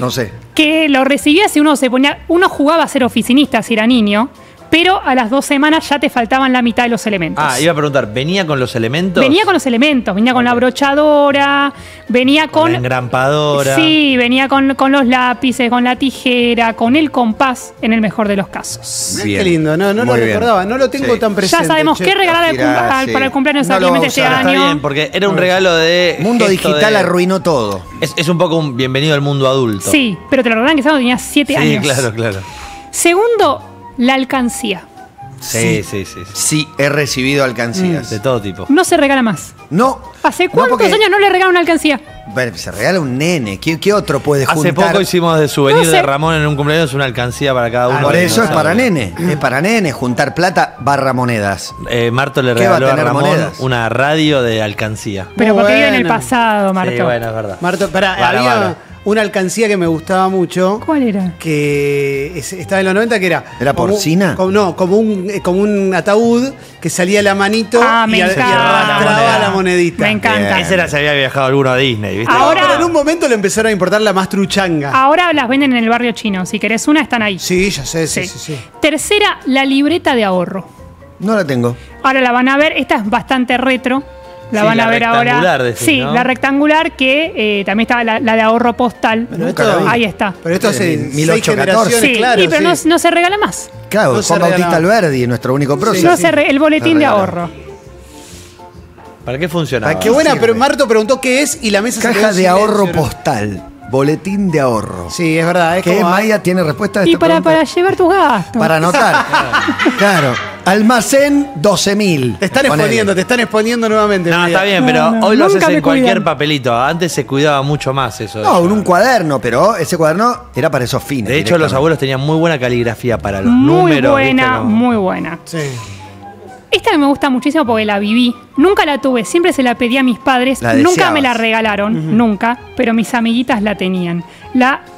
no sé. Que lo recibía si uno se ponía, uno jugaba a ser oficinista si era niño, pero a las 2 semanas ya te faltaban la mitad de los elementos. Ah, iba a preguntar, ¿venía con los elementos? Venía con los elementos, venía con la abrochadora, venía con... la engrampadora. Sí, venía con los lápices, con la tijera, con el compás, en el mejor de los casos. Bien. Qué lindo, no lo recordaba, no lo tengo tan presente. Ya sabemos qué regalar para el cumpleaños exactamente este año. Está bien, porque era un regalo de... Mundo digital arruinó todo. Es un poco un bienvenido al mundo adulto. Sí, pero te lo recordaban que cuando tenías 7 años. Sí, claro, claro. Segundo... la alcancía. Sí, sí, sí, sí. Sí, he recibido alcancías. De todo tipo. No se regala más. No. ¿Hace cuántos años no le regalan una alcancía? Bueno, se regala un nene. ¿Qué otro puede juntar? Hace poco hicimos de souvenir de Ramón en un cumpleaños una alcancía para cada uno. Por eso es para nene. Es para nene. Juntar plata barra monedas. Marto le regaló a Ramón una radio de alcancía. Pero porque vive en el pasado, Marto. Sí, bueno, es verdad. Marto, pará, había... una alcancía que me gustaba mucho. ¿Cuál era? Que estaba en los 90, que era... ¿Era porcina? Como un ataúd que salía la manito y arrastraba la monedita. Me encanta. Esa era, se había viajado alguno a Disney, ¿viste? Ahora, pero en un momento le empezaron a importar la más truchanga. Ahora las venden en el barrio chino. Si querés una, están ahí. Sí, ya sé, sí, sí, sí, sí. Tercera, la libreta de ahorro. No la tengo. Ahora la van a ver. Esta es bastante retro. La sí, van a ver ahora. Decís, sí, ¿no? La rectangular que también estaba la de ahorro postal. Pero esto, ahí está. Pero esto hace 1814. Sí, claro, sí, pero sí. No se regala más. Claro, no Juan Bautista Alberdi, nuestro único prócer. Sí, no sí. El boletín de ahorro. ¿Para qué funcionaba? Qué buena, sí, pero Marto preguntó qué es y la mesa se caja de ahorro postal. Boletín de ahorro. Sí, es verdad. Es que como... Maya tiene respuesta a esta pregunta. Para llevar tus gastos. Para anotar. Claro. Almacén 12.000. Te están exponiendo nuevamente. No, está bien, pero hoy lo haces en cualquier papelito. Antes se cuidaba mucho más eso. No, en un cuaderno, pero ese cuaderno era para esos fines. De hecho, los abuelos tenían muy buena caligrafía para los números. Muy buena, muy buena. Sí. Esta me gusta muchísimo porque la viví. Nunca la tuve, siempre se la pedí a mis padres. Nunca me la regalaron, nunca, pero mis amiguitas la tenían.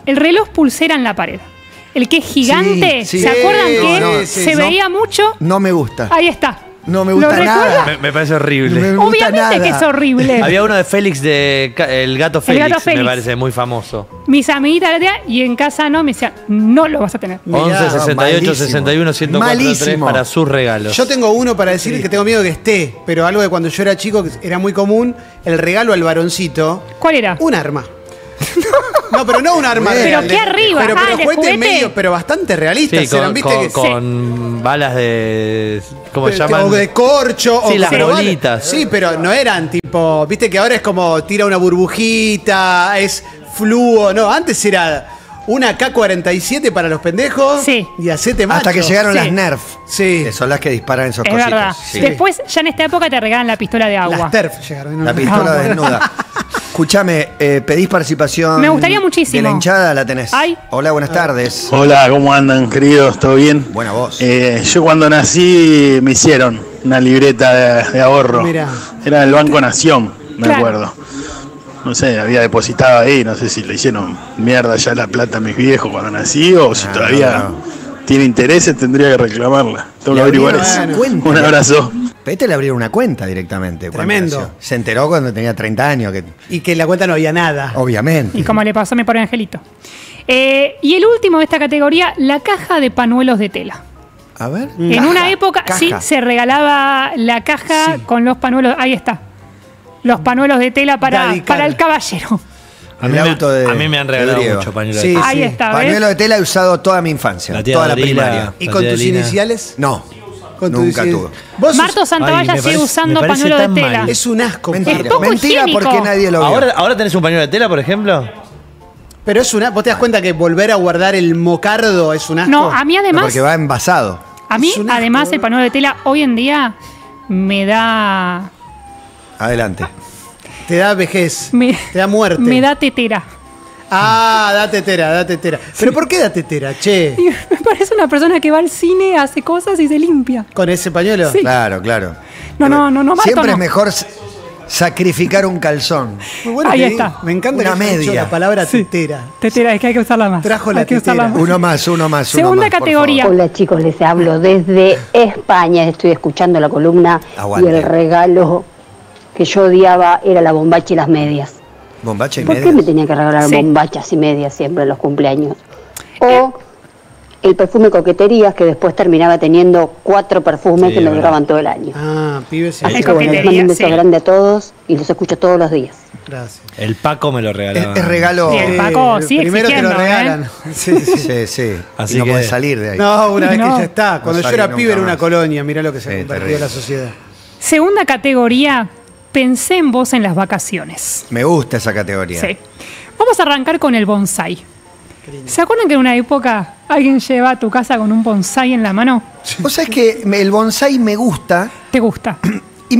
El reloj pulsera en la pared. El que es gigante, sí, sí. ¿Se acuerdan que se veía mucho? No me gusta. Ahí está. No me gusta nada. Me parece horrible. No me gusta Obviamente nada. Que es horrible. Había uno de Félix, el gato Félix, me parece muy famoso. Mis amiguitas la tenían y en casa no, me decían, no lo vas a tener. 11, 68, 61, 104.3 para sus regalos. Yo tengo uno para decir que tengo miedo que esté, pero algo de cuando yo era chico que era muy común, el regalo al varoncito. ¿Cuál era? Un arma. No, pero no un arma. Pero qué arriba. Pero juguetes medio, pero bastante realistas. Sí, con balas de... ¿Cómo se llaman? De corcho. Sí, las bolitas. Sí, pero no eran tipo... Viste que ahora es como tira una burbujita, es fluo. No, antes era... Una K-47 para los pendejos y hacete macho. Hasta que llegaron las Nerf. Sí. Que son las que disparan esos cositos. Es verdad. Sí. Después, ya en esta época, te regalan la pistola de agua. Las Nerf llegaron. La pistola desnuda. Escuchame, pedís participación. Me gustaría muchísimo. De la hinchada la tenés. Ay. Hola, buenas tardes. Hola, ¿cómo andan, queridos? ¿Todo bien? Buena voz. Yo cuando nací me hicieron una libreta de ahorro. Mirá. Era del Banco Nación, me acuerdo. No sé, había depositado ahí, no sé si le hicieron mierda ya la plata a mis viejos cuando nací o si todavía tiene intereses tendría que reclamarla. Tengo que averiguar eso. Un abrazo. Este le abrieron una cuenta directamente. Tremendo. Se enteró cuando tenía 30 años. Y que en la cuenta no había nada. Obviamente. Y como le pasó a mi pobre angelito. Y el último de esta categoría, la caja de pañuelos de tela. A ver. En una época, se regalaba la caja con los pañuelos. Ahí está. Los pañuelos de tela para el caballero. A mí me han regalado mucho pañuelos de tela. Ahí está, ¿ves? Pañuelo de tela he usado toda mi infancia, toda la primaria. ¿Y con tus iniciales? No, nunca tuve. Marto Santavalla sigue usando pañuelos de tela. Es un asco. Mentira, es poco higiénico. Porque nadie lo vio. ¿Ahora tenés un pañuelo de tela, por ejemplo? Pero es una... ¿Vos te das cuenta que volver a guardar el mocardo es un asco? No, a mí además... No, porque va envasado. A mí, además, el pañuelo de tela hoy en día me da... Adelante. Te da vejez, te da muerte. Me da tetera. Ah, da tetera, da tetera. ¿Pero por qué da tetera, che? Me parece una persona que va al cine, hace cosas y se limpia. ¿Con ese pañuelo? Sí. Claro, claro. No, no, no, no, Marto, siempre no. Es mejor sacrificar un calzón. Muy bueno, ahí está. Me encanta una que media. La palabra tetera. Tetera, es que hay que usarla más. Trajo la tetera. Uno más, uno más. Segunda categoría. Hola chicos, les hablo desde España. Estoy escuchando la columna. Aguante. Y el regalo que yo odiaba era la bombacha y las medias. ¿Bombacha y medias? ¿Por qué me tenía que regalar bombachas y medias siempre en los cumpleaños? O el perfume Coqueterías, que después terminaba teniendo 4 perfumes que me duraban todo el año. Ah, pibes. Así que bueno, les mando un beso grande a todos y los escucho todos los días. Gracias. El Paco me lo regalaba. Este regalo... Sí, el Paco, sí, primero te lo regalan. Sí, sí, sí, sí. Así que no podés salir de ahí. No, una vez que ya está. Cuando yo era pibe era una colonia. Mirá lo que se convirtió la sociedad. Segunda categoría... Pensé en vos en las vacaciones. Me gusta esa categoría. Sí. Vamos a arrancar con el bonsái. ¿Se acuerdan que en una época alguien lleva a tu casa con un bonsái en la mano? Vos sabés que el bonsái me gusta. ¿Te gusta? Y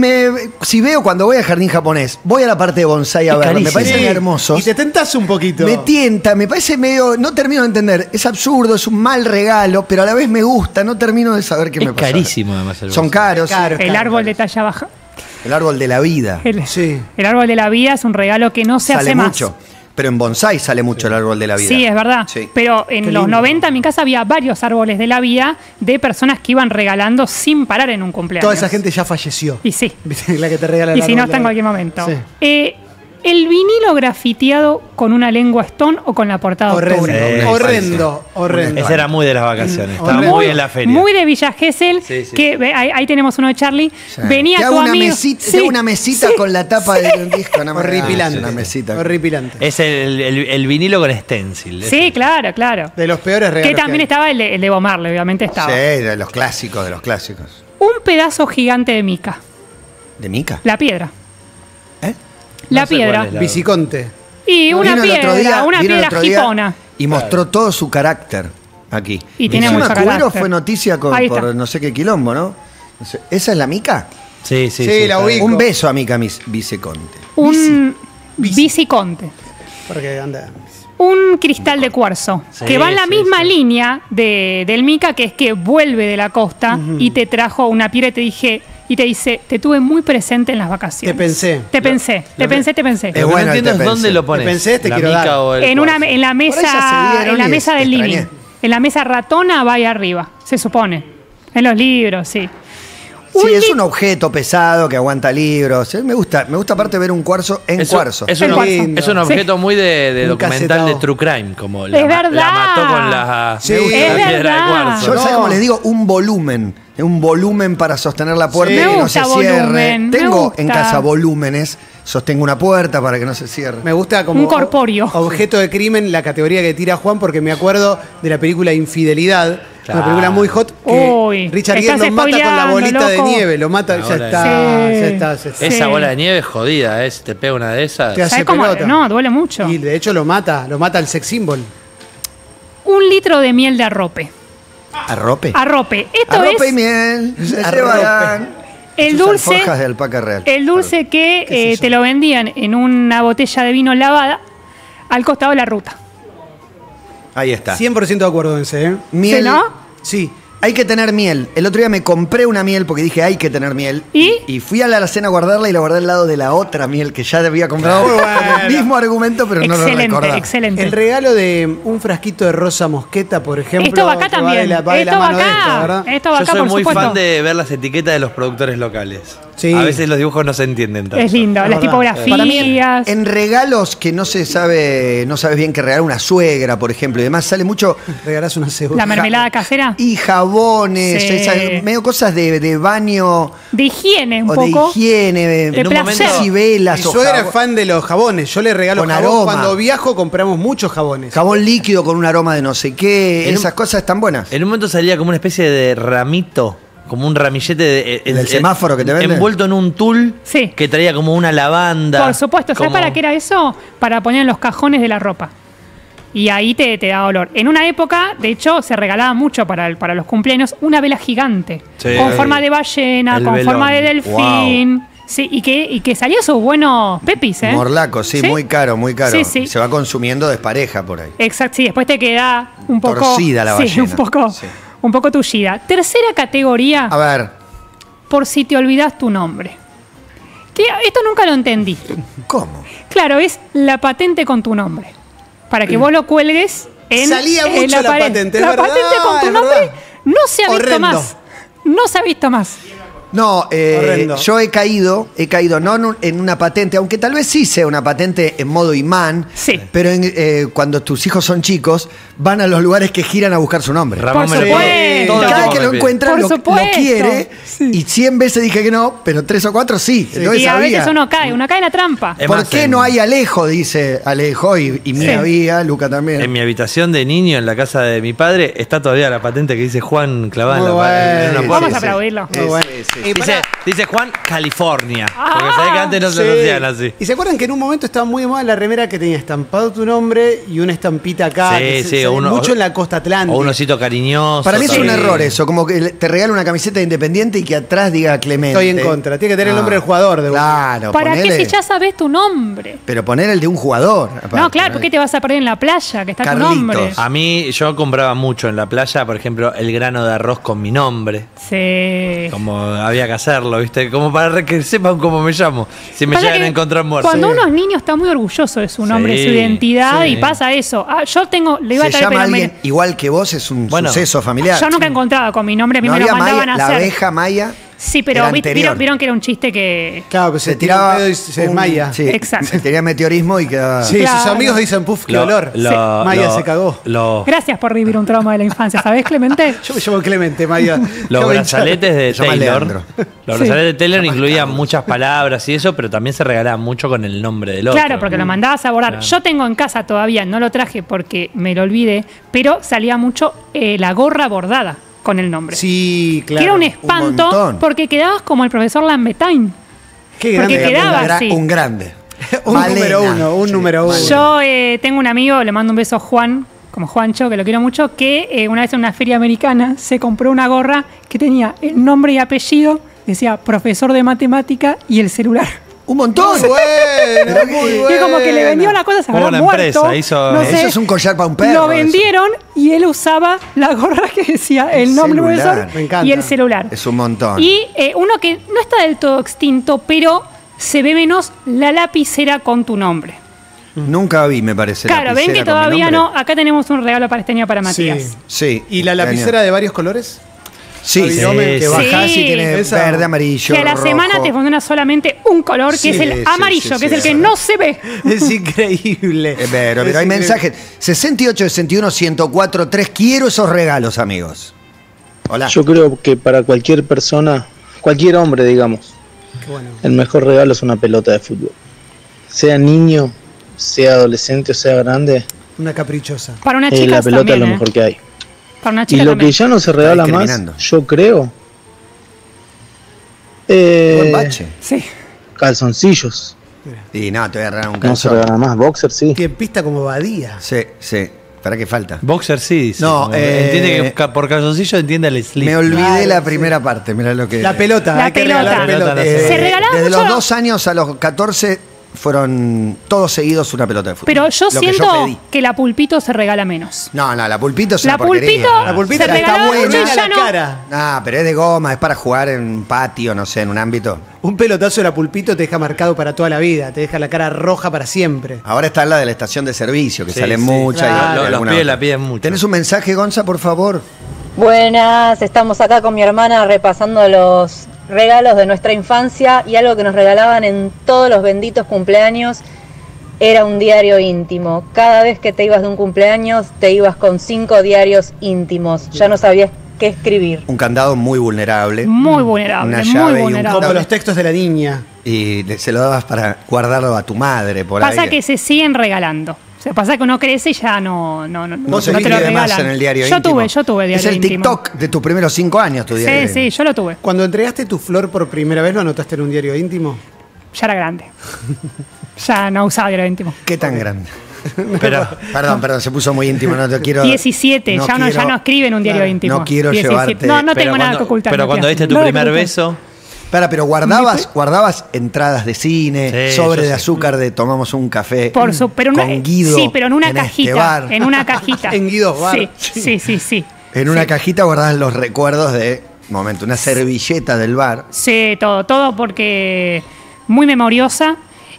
si veo cuando voy al jardín japonés, voy a la parte de bonsái a verlo. Me parecen hermosos. Y te tentás un poquito. Me tienta, me parece medio... No termino de entender. Es absurdo, es un mal regalo, pero a la vez me gusta. No termino de saber qué me pasa. Es carísimo además el bonsái. Son caros. El árbol de talla baja. El árbol de la vida. El árbol de la vida es un regalo que no se hace más. Sale mucho. Pero en bonsái sale mucho el árbol de la vida. Sí, es verdad. Sí. Pero en los 90 en mi casa había varios árboles de la vida de personas que iban regalando sin parar en un cumpleaños. Toda esa gente ya falleció. Y sí. La que te regala el árbol. Y si no, está en cualquier momento. Sí. El vinilo grafiteado con una lengua Stone o con la portada horrendo, horrendo, horrendo. Ese era muy de las vacaciones. Estaba muy en la feria. Muy de Villa Gesell. Sí, sí. Que, ahí tenemos uno de Charlie. Sí. Venía tu amigo. Te hago una mesita con la tapa de un disco. Horripilante. Una mesita. Horripilante. Es el vinilo con stencil. Sí, ese. Claro, claro. De los peores regalos. Que también estaba el de Bob Marley, obviamente estaba. Sí, de los clásicos, de los clásicos. Un pedazo gigante de mica. ¿De mica? La piedra. La piedra. Viciconte. Y una piedra, una piedra jipona. Y mostró todo su carácter aquí. Y tiene mucho carácter. Fue noticia por no sé qué quilombo, ¿no? ¿Esa es la mica? Sí, sí, sí. La ubico. Un beso a mica Viciconte. Un Viciconte. Porque anda... Un cristal de cuarzo, que va en la misma línea del mica, que es que vuelve de la costa y te trajo una piedra y te dije... Y te dice, te tuve muy presente en las vacaciones. Te pensé. Te pensé, te pensé. Lo que no entiendo es dónde lo pones. Te pensé, te quiero dar. En la mesa, del living. En la mesa ratona va ahí arriba, se supone. En los libros, sí. Sí, es un objeto pesado que aguanta libros. Me gusta aparte ver un cuarzo en cuarzo. Es un objeto muy de documental de true crime, como la mató con la piedra de cuarzo. Yo sé cómo les digo, un volumen para sostener la puerta y que no se cierre. Tengo en casa volúmenes, sostengo una puerta para que no se cierre. Me gusta como un corpóreo. Objeto de crimen, la categoría que tira Juan, porque me acuerdo de la película Infidelidad. Una película muy hot que Richard Gere nos mata con la bolita de nieve. Lo mata, ya está. Esa bola de nieve es jodida, ¿eh? Si te pega una de esas. Te hace pelota. No, duele mucho. Y de hecho lo mata el sex symbol. Un litro de miel de arrope. ¿Arrope? Arrope. Arrope y miel. Arrope. El dulce que te lo vendían en una botella de vino lavada al costado de la ruta. Ahí está. 100% de acuerdo, ¿eh? ¿Miel? ¿No? Sí. Hay que tener miel. El otro día me compré una miel porque dije, hay que tener miel. Y fui a la alacena a guardarla y la guardé al lado de la otra miel que ya había comprado. Bueno. Con el mismo argumento, pero excelente, no lo recordaba. Excelente. El regalo de un frasquito de rosa mosqueta, por ejemplo. Esto va acá también. Esto va acá, yo soy muy fan de ver las etiquetas de los productores locales. Sí. A veces los dibujos no se entienden tanto. Es lindo, las tipografías. Para mí, en regalos que no sabes bien qué regalar, una suegra, por ejemplo, y demás, sale mucho. Regalás una cebolla. La mermelada casera. Y jabones, esas, medio cosas de baño. De higiene, un poco. De higiene, de placer. Y velas. Mi suegra es fan de los jabones. Yo le regalo con jabón. Aroma. Cuando viajo compramos muchos jabones. Jabón líquido con un aroma de no sé qué. Esas cosas están buenas. En un momento salía como una especie de ramito. Como un ramillete del semáforo que te venden. Envuelto en un tul que traía como una lavanda. Por supuesto. ¿Sabes para qué era eso? Para poner en los cajones de la ropa. Y ahí te da dolor. En una época, de hecho, se regalaba mucho para los cumpleaños una vela gigante. Sí, con forma de ballena, con forma de delfín. Wow. Sí, y que salía sus buenos pepis, ¿eh? Morlaco, sí, ¿sí? Muy caro, muy caro. Sí, sí. Se va consumiendo despareja por ahí. Exacto, sí, después te queda un poco... torcida la ballena. Sí, un poco tullida. Tercera categoría. A ver. Por si te olvidas tu nombre. Que esto nunca lo entendí. ¿Cómo? Claro, es la patente con tu nombre. Para que vos lo cuelgues en salía mucho en la patente, ¿verdad? La patente con tu nombre no se ha visto más. No se ha visto más. No, yo he caído no en una patente, aunque tal vez sí sea una patente en modo imán, sí. Pero cuando tus hijos son chicos, van a los lugares que giran a buscar su nombre. Ramón me lo pide. Cada vez que lo encuentran lo quiere, sí. Y 100 veces dije que no, pero 3 o 4 sí. Sí. Y a veces uno cae en la trampa. ¿Por qué no hay Alejo? Dice Alejo y sí. Mía había, Luca también. En mi habitación de niño, en la casa de mi padre, está todavía la patente que dice Juan clavada en la vamos a aplaudirlo. Muy bueno. Dice Juan, California. Porque sabés que antes no se hacían así. ¿Y se acuerdan que en un momento estaba muy de moda la remera que tenía estampado tu nombre y una estampita acá? Sí, sí, mucho en la costa atlántica. O un osito cariñoso. Para mí es un error eso, como que te regala una camiseta de Independiente y que atrás diga Clemente. Estoy en contra, tiene que tener el nombre del jugador. Claro. ¿Para qué si ya sabés tu nombre? Pero poner el de un jugador. No, claro, porque te vas a perder en la playa, que está Carlitos. Tu nombre. A mí, yo compraba mucho en la playa, por ejemplo, el grano de arroz con mi nombre. Sí. Como... había que hacerlo, ¿viste? Como para que sepan cómo me llamo. Si me llegan a encontrar muerto. Cuando uno es niño está muy orgulloso de su nombre, de su identidad, y pasa eso. Ah, yo tengo... le iba a traer, pero alguien igual que vos es un suceso familiar. Yo nunca encontraba con mi nombre, a mí me lo mandaban a hacer. La abeja Maya... Sí, pero vieron que era un chiste que... Claro, que se tiraba y se desmaya. Sí, exacto. Se tenía meteorismo y quedaba... Sí, claro. Sus amigos dicen, puf, qué olor. Maya se cagó. Gracias por vivir un trauma de la infancia, ¿sabés, Clemente? Yo me llamo Clemente, Maya. Los brazaletes de Taylor. Los brazaletes de Taylor incluían muchas palabras y eso, pero también se regalaba mucho con el nombre del otro. Claro, porque lo mandabas a borrar. Claro. Yo tengo en casa todavía, no lo traje porque me lo olvidé, pero salía mucho la gorra bordada. Con el nombre. Sí, claro. Que era un espanto porque quedabas como el profesor Lambetain. Qué grande. Porque quedaba así. Un grande. un número uno. Yo tengo un amigo, le mando un beso a Juan, como Juancho, que lo quiero mucho, que una vez en una feria americana se compró una gorra que tenía el nombre y apellido, decía profesor de matemática y el celular. Un montón. Muy bueno, muy bueno. Y como que le vendió la cosa, se habrá muerto. Hizo, no sé, eso es un collar para un perro. Lo vendieron y él usaba la gorra que decía el nombre profesor y el celular. Es un montón. Y uno que no está del todo extinto, pero se ve menos, la lapicera con tu nombre. Nunca vi, me parece. Claro, ven que todavía no. Acá tenemos un regalo para este año para Matías. Sí. ¿Y la lapicera de varios colores? Sí, que bajás y tienes verde, amarillo, que a la rojo. Semana te pondrán solamente un color, que es el amarillo, que es el que no se ve. Es increíble. Pero hay mensajes. 68, 61, 104, 3. Quiero esos regalos, amigos. Hola. Yo creo que para cualquier persona, cualquier hombre, digamos, bueno, el mejor regalo es una pelota de fútbol. Sea niño, sea adolescente o sea grande. Una caprichosa. Para una chica la pelota también, es lo mejor que hay. Y lo que ya no se regala más, yo creo, sí, calzoncillos. Y no, te voy a regalar un calzón. No se regala más, boxer sí. Que pista como Badía. Sí, sí. ¿Para qué falta? Boxer sí. Sí. No, entiende que por calzoncillo entiende el slip. Me olvidé la primera parte, mirá lo que... La pelota. La pelota. La pelota. Se regalaba desde mucho. Los 2 años a los 14 fueron todos seguidos una pelota de fútbol. Pero yo siento que la Pulpito se regala menos. No, la Pulpito es una porquería. La Pulpito está buena en la cara. No, pero es de goma, es para jugar en un patio, no sé, en un ámbito. Un pelotazo de la Pulpito te deja marcado para toda la vida, te deja la cara roja para siempre. Ahora está la de la estación de servicio, que salen muchas. Claro, los pies la piden mucho. ¿Tenés un mensaje, Gonza, por favor? Buenas, estamos acá con mi hermana repasando los regalos de nuestra infancia, y algo que nos regalaban en todos los benditos cumpleaños era un diario íntimo. Cada vez que te ibas de un cumpleaños te ibas con 5 diarios íntimos, ya no sabías qué escribir. Un candado muy vulnerable. Muy vulnerable, una llave muy vulnerable. Como los textos de la niña. Y se lo dabas para guardarlo a tu madre por ahí. Pasa que se siguen regalando. O sea, pasa que uno crece y ya no se te lo regalan. En el diario yo tuve diario íntimo. Es el TikTok de tus primeros 5 años, tu diario. Sí, yo lo tuve. Cuando entregaste tu flor por primera vez, ¿lo anotaste en un diario íntimo? Ya era grande. Ya no usaba diario íntimo. ¿Qué tan grande? Pero, perdón, se puso muy íntimo, no te quiero... 17, no ya, quiero, no, ya no escriben un diario íntimo. No quiero 17. Llevarte... No, no tengo nada que ocultar. Pero cuando diste tu primer beso... Para, pero guardabas entradas de cine, sí, sobre de azúcar de tomamos un café con Guido. Sí, pero en una cajita. En una cajita. En Guido's Bar. Sí. En una cajita guardabas los recuerdos de momento, una servilleta del bar. Sí, todo porque muy memoriosa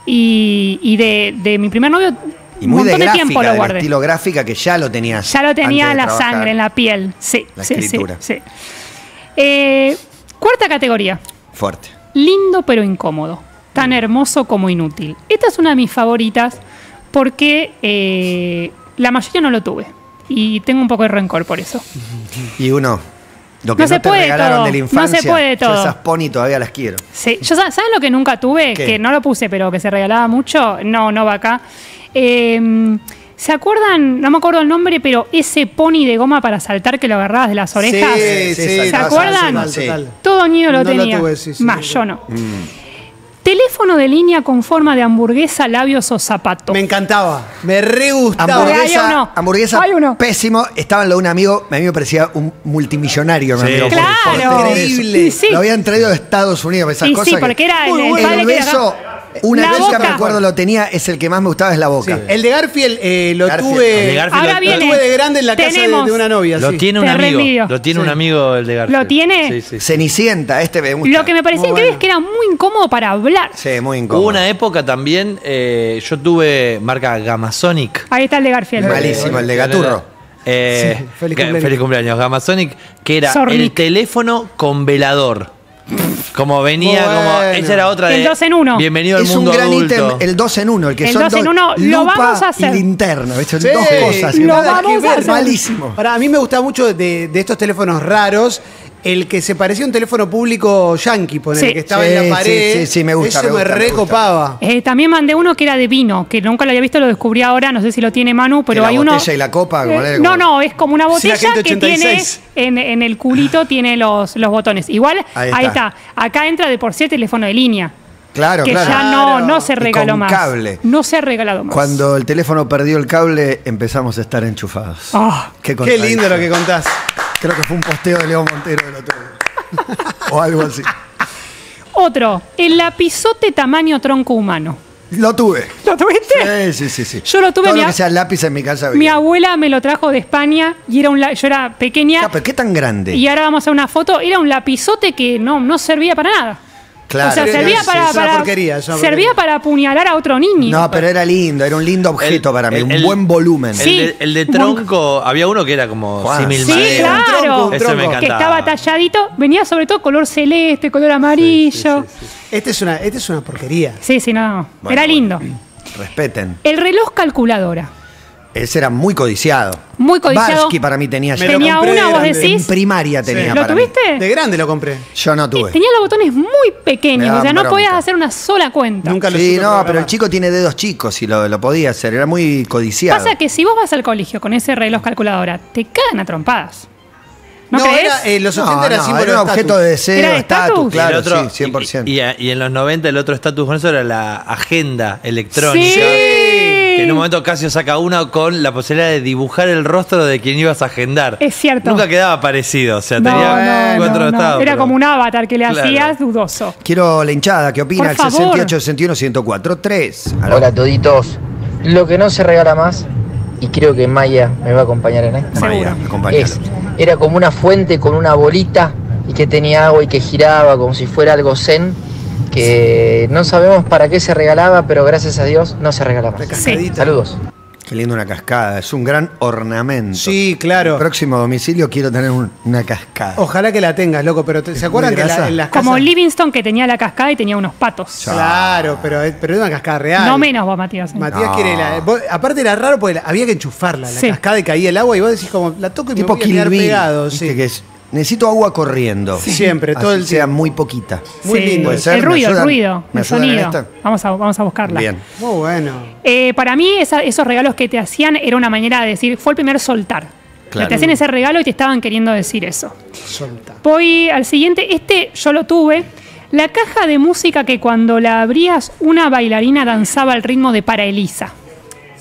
y de mi primer novio. Y muy de gráfica, de lo estilo gráfica que ya lo tenías. Ya lo tenía la sangre, en la piel. Sí, la escritura. Sí. Cuarta categoría. Fuerte. Lindo pero incómodo. Tan hermoso como inútil. Esta es una de mis favoritas porque la mayoría no lo tuve. Y tengo un poco de rencor por eso. Y uno, lo que no te regalaron todo. De la infancia. No se puede todo. Yo esas pony todavía las quiero. Sí. Yo, ¿sabes lo que nunca tuve? ¿Qué? Que no lo puse, pero que se regalaba mucho. No va acá. ¿Se acuerdan? No me acuerdo el nombre, pero ese pony de goma para saltar que lo agarrabas de las orejas. Sí, ¿se acuerdan? Mal, todo niño lo tenía. Lo tuve, más, yo no. Teléfono de línea con forma de hamburguesa, labios o zapato. Me encantaba. Me re gustaba. Hamburguesa pésimo. Estaba en lo de un amigo. Mi amigo parecía un multimillonario. Mi amigo, claro. Increíble. Sí. Lo habían traído de Estados Unidos. Esas cosas porque era el beso... Una vez que me acuerdo lo tenía, es el que más me gustaba, es la boca. Sí. El de Garfield lo tuve de grande en la casa de una novia. Lo tiene un amigo. Lo tiene un amigo el de Garfield. ¿Lo tiene? Sí. Cenicienta, este me gusta. Lo que me parecía increíble es que era muy incómodo para hablar. Sí, muy incómodo. Hubo una época también, yo tuve marca Gamasonic. Ahí está el de Garfield. Malísimo, el de Gaturro. Feliz cumpleaños. Gamasonic, que era el teléfono con velador. Como venía, como esa era otra de el 2 en 1. Bienvenido al mundo adulto. Es un gran ítem, el 2 en 1, el que son 2 en 1 lo vamos a hacer. Y linterna, ¿ves? Son dos cosas. Lo vamos a hacer. Malísimo. Para mí me gustaba mucho de estos teléfonos raros. El que se parecía a un teléfono público yankee, por el que estaba en la pared. Sí, me gusta. Eso me recopaba. También mandé uno que era de vino, que nunca lo había visto, lo descubrí ahora, no sé si lo tiene Manu, pero hay uno... ¿La botella y la copa? No, es como una botella que tiene, en el culito tiene los botones. Igual, ahí está. Acá entra de por sí el teléfono de línea. Claro, que ya no se regaló más. Cable. No se ha regalado más. Cuando el teléfono perdió el cable, empezamos a estar enchufados. Oh, qué lindo lo que contás. Creo que fue un posteo de Leo Montero del otro día. O algo así. Otro, el lapizote tamaño tronco humano. Lo tuve. ¿Lo tuviste? Sí. Yo lo tuve. Todo lo que sea lápiz en mi casa. Mi abuela me lo trajo de España y era yo era pequeña. Pero ¿qué tan grande? Y ahora vamos a una foto. Era un lapizote que no servía para nada. Claro. O sea, servía para apuñalar a otro niño. No, pero era lindo, era un lindo objeto para mí, un buen volumen. El de tronco, había uno que era como símil madera. Sí, claro, un tronco. Eso me encantaba. Que estaba talladito, venía sobre todo color celeste, color amarillo. Sí. Esta es una porquería. Sí, no. Bueno, era lindo. Respeten. El reloj calculadora. Ese era muy codiciado. Muy codiciado. Barsky para mí tenía. Tenía uno, vos decís. En primaria tenía. ¿Lo tuviste? De grande lo compré. Yo no tuve. Tenía los botones muy pequeños, o sea, no podías hacer una sola cuenta. Nunca lo hice. Sí, pero el chico tiene dedos chicos y lo podía hacer. Era muy codiciado. Pasa que si vos vas al colegio con ese reloj calculadora, te cagan a trompadas. No, los 80 era símbolo, era un objeto de deseo, estatus, claro, otro, sí, 100%. Y en los 90 el otro estatus con eso era la agenda electrónica. Sí. En un momento Casio saca una con la posibilidad de dibujar el rostro de quien ibas a agendar. Es cierto. Nunca quedaba parecido, o sea, tenía cuatro estados. Era como un avatar que le hacías dudoso. Quiero la hinchada, ¿qué opina? El 68, 61, 104, 3. Hola toditos. Lo que no se regala más, y creo que Maya me va a acompañar en esto. Maya, era como una fuente con una bolita y que tenía agua y que giraba como si fuera algo zen. Que no sabemos para qué se regalaba, pero gracias a Dios no se regalaba. Saludos. Qué lindo una cascada, es un gran ornamento. Sí, claro. En el próximo domicilio quiero tener una cascada. Ojalá que la tengas, loco, pero ¿se acuerdan que en las casas? Como Livingston, que tenía la cascada y tenía unos patos. Claro, pero es una cascada real. No menos vos, Matías. Matías quiere aparte era raro porque había que enchufarla, la cascada, y caía el agua y vos decís como, la toco y tipo me voy a quedar pegado. Sí. Que es... Necesito agua corriendo. Sí. Siempre, todo el sea muy poquita. Muy lindo. El ruido, el sonido. Vamos a buscarla. Bien. Muy bueno. Para mí, esos regalos que te hacían era una manera de decir, fue el primer soltar. Claro. Te hacían ese regalo y te estaban queriendo decir eso. Solta. Voy al siguiente. Este yo lo tuve. La caja de música que cuando la abrías, una bailarina danzaba al ritmo de Para Elisa.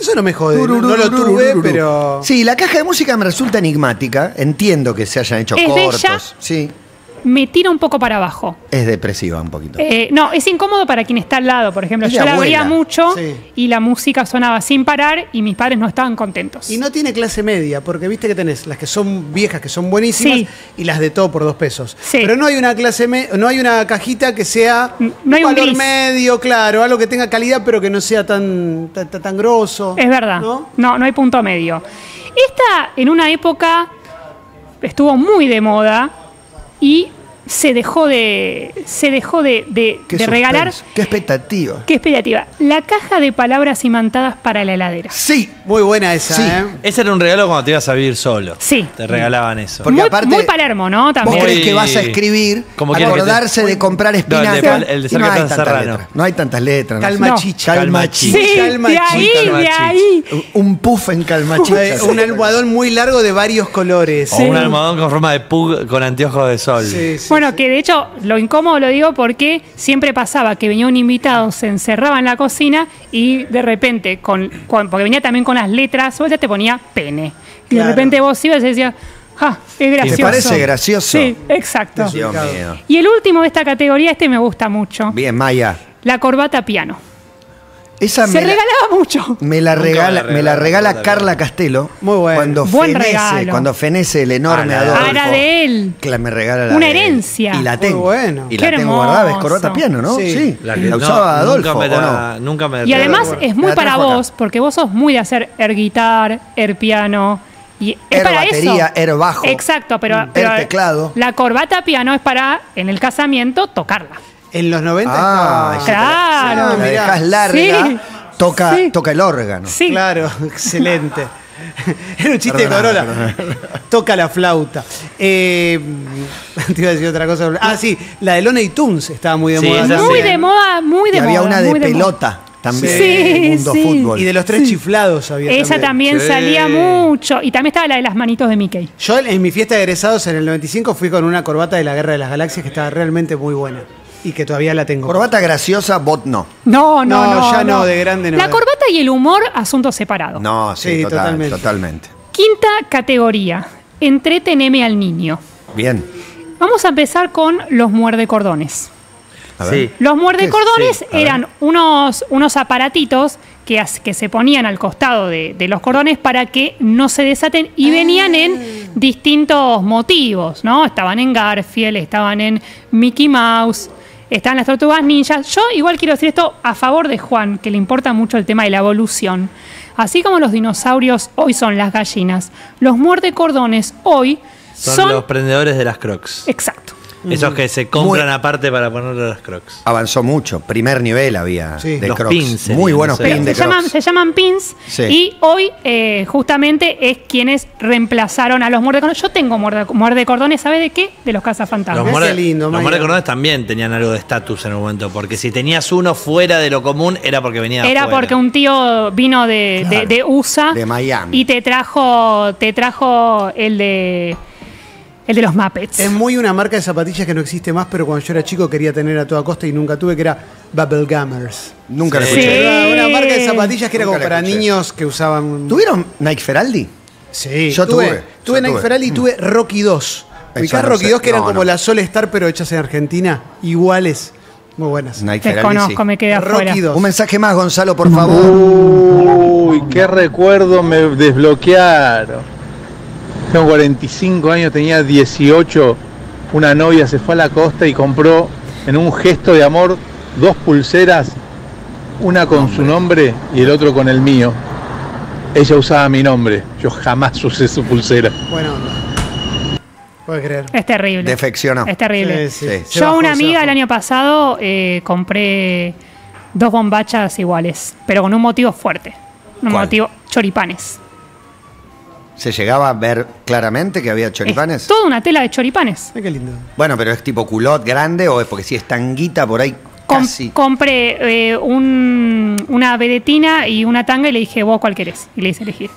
Eso no me jode, no lo turbé, pero... Sí, la caja de música me resulta enigmática. Entiendo que se hayan hecho cortos. Sí. Me tira un poco para abajo. Es depresiva un poquito. No, es incómodo para quien está al lado, por ejemplo. Yo la veía mucho y la música sonaba sin parar y mis padres no estaban contentos. Y no tiene clase media, porque viste que tenés las que son viejas, que son buenísimas, y las de todo por $2. Sí. Pero no hay una clase no hay una cajita que sea un valor medio, claro, algo que tenga calidad pero que no sea tan, tan grosso. Es verdad. ¿No? No, no hay punto medio. Esta en una época estuvo muy de moda. Y se dejó de regalar. Qué expectativa. Qué expectativa. La caja de palabras imantadas para la heladera. Sí, muy buena esa. Sí. Ese era un regalo cuando te ibas a vivir solo. Sí. Te regalaban eso. Porque muy, aparte, muy Palermo, ¿no? También. Vos crees que vas a escribir, acordarse de comprar espinacas. No, el de no hay tantas letras. No hay tantas letras. Calmachicha. No. Calmachicha. Sí, de ahí. Un puff en calmachicha. Un almohadón muy largo de varios colores. O un almohadón con forma de pug con anteojos de sol. Sí, sí. Bueno, que de hecho, lo incómodo lo digo porque siempre pasaba que venía un invitado, se encerraba en la cocina y de repente, porque venía también con las letras, vos ya te ponía pene. Y claro, de repente vos ibas y decías, ¡ah, es gracioso! ¿Te parece gracioso? Sí, exacto. Dios mío. Y el último de esta categoría, este me gusta mucho. Bien, Maya. La corbata piano. Esa se regalaba mucho. Me la regala Carla Castelo. Muy bueno. Cuando fenece el enorme Adolfo. Ahora de él. Que me regala la una herencia. Y la tengo. Muy bueno. Y la tengo guardada. Es corbata piano, ¿no? Sí. La usaba Adolfo. Nunca me y además es muy para vos, porque vos sos muy de hacer air guitar, air piano. Y es para batería, eso. Air bajo. Exacto, pero teclado. La corbata piano es para, en el casamiento, tocarla. En los 90. Ah, claro. La dejás larga, toca el órgano. Sí. Claro, excelente. Era un chiste de Corola. Toca la flauta. Te iba a decir otra cosa. Ah, sí, la de Loney Tunes estaba muy de moda. Muy de moda, muy de moda. Y había una de pelota. También sí, mundo fútbol. Y de los tres chiflados había. Esa también salía mucho. Y también estaba la de las manitos de Mickey. Yo en mi fiesta de egresados en el 95 fui con una corbata de la Guerra de las Galaxias que estaba realmente muy buena. Y que todavía la tengo. Corbata graciosa, bot no. No, ya no, de grande no. La corbata y el humor, asunto separado. No, sí, totalmente. Quinta categoría, entreteneme al niño. Bien. Vamos a empezar con los muerdecordones. Sí. Los muerdecordones eran unos aparatitos que se ponían al costado de los cordones para que no se desaten y venían en distintos motivos, ¿no? Estaban en Garfield, estaban en Mickey Mouse, están las tortugas ninjas. Yo igual quiero decir esto a favor de Juan, que le importa mucho el tema de la evolución. Así como los dinosaurios hoy son las gallinas, los muerdecordones hoy son los prendedores de las Crocs. Exacto. Esos que se compran aparte para ponerle a las Crocs. Avanzó mucho. Primer nivel había de Crocs. Pins, muy buenos pins de Crocs. Se llaman pins. Sí. Y hoy, justamente, es quienes reemplazaron a los muerdecordones. Yo tengo muerdecordones, ¿sabes de qué? De los cazafantasmas. Los muerdecordones también tenían algo de estatus en un momento. Porque si tenías uno fuera de lo común, era porque venía de afuera. Porque un tío vino de USA. De Miami. Y te trajo el de... El de los Muppets. Es muy una marca de zapatillas que no existe más, pero cuando yo era chico quería tener a toda costa y nunca tuve, que era Bubblegummers. Nunca la escuché. Era una marca de zapatillas que nunca era como para niños que usaban... ¿Tuvieron Nike Feraldi? Sí. Yo tuve Nike Feraldi y tuve Rocky 2. Ubicás Rocky 2 que eran como la Sol Star pero hechas en Argentina. Iguales. Muy buenas. Nike Feraldi, conozco, me quedé afuera. Rocky 2. Un mensaje más, Gonzalo, por favor. Uy, qué recuerdo me desbloquearon. Tengo 45 años, tenía 18, una novia se fue a la costa y compró en un gesto de amor 2 pulseras, una con su nombre y el otro con el mío. Ella usaba mi nombre, yo jamás usé su pulsera. Bueno, puedes creer. Es terrible. Defeccionó. Es terrible. Sí. Yo a una amiga el año pasado compré 2 bombachas iguales, pero con un motivo fuerte. ¿Cuál? Motivo choripanes. ¿Se llegaba a ver claramente que había choripanes? Toda una tela de choripanes. Qué lindo. Bueno, pero ¿es tipo culot grande o es porque si es tanguita por ahí casi? Compré una vedetina y una tanga y le dije, ¿vos cuál querés? Y le hice elegir.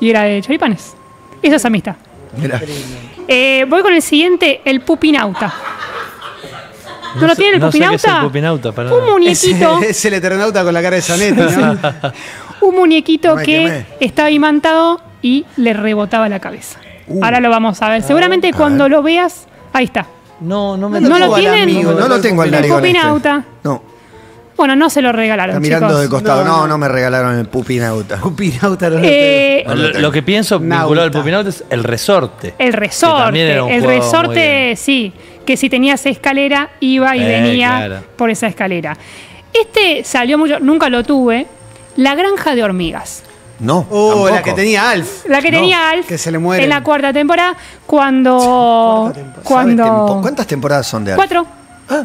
Y era de choripanes. Eso es amistad. Voy con el siguiente, el pupinauta. ¿No lo tiene el pupinauta? No sé qué es el pupinauta, para un muñequito. Es el eternauta con la cara de Zanetti, ¿no? un muñequito que estaba imantado y le rebotaba la cabeza. Ahora lo vamos a ver. Seguramente cuando lo veas, ahí está. No, no me lo tengo al amigo. No lo tengo al narigón. Pupinauta. No. Bueno, no se lo regalaron, está mirando chicos de costado. No, no me regalaron el pupinauta. Pupinauta no lo que pienso vinculado al pupinauta es el resorte. El resorte. El resorte, sí. Que si tenías escalera, iba y venía por esa escalera. Este salió mucho, nunca lo tuve. La granja de hormigas. No. Oh, la que tenía Alf. La que tenía Alf. Que se le muere. En la cuarta temporada. Cuando. ¿Cuántas temporadas son de Alf? 4. Ah.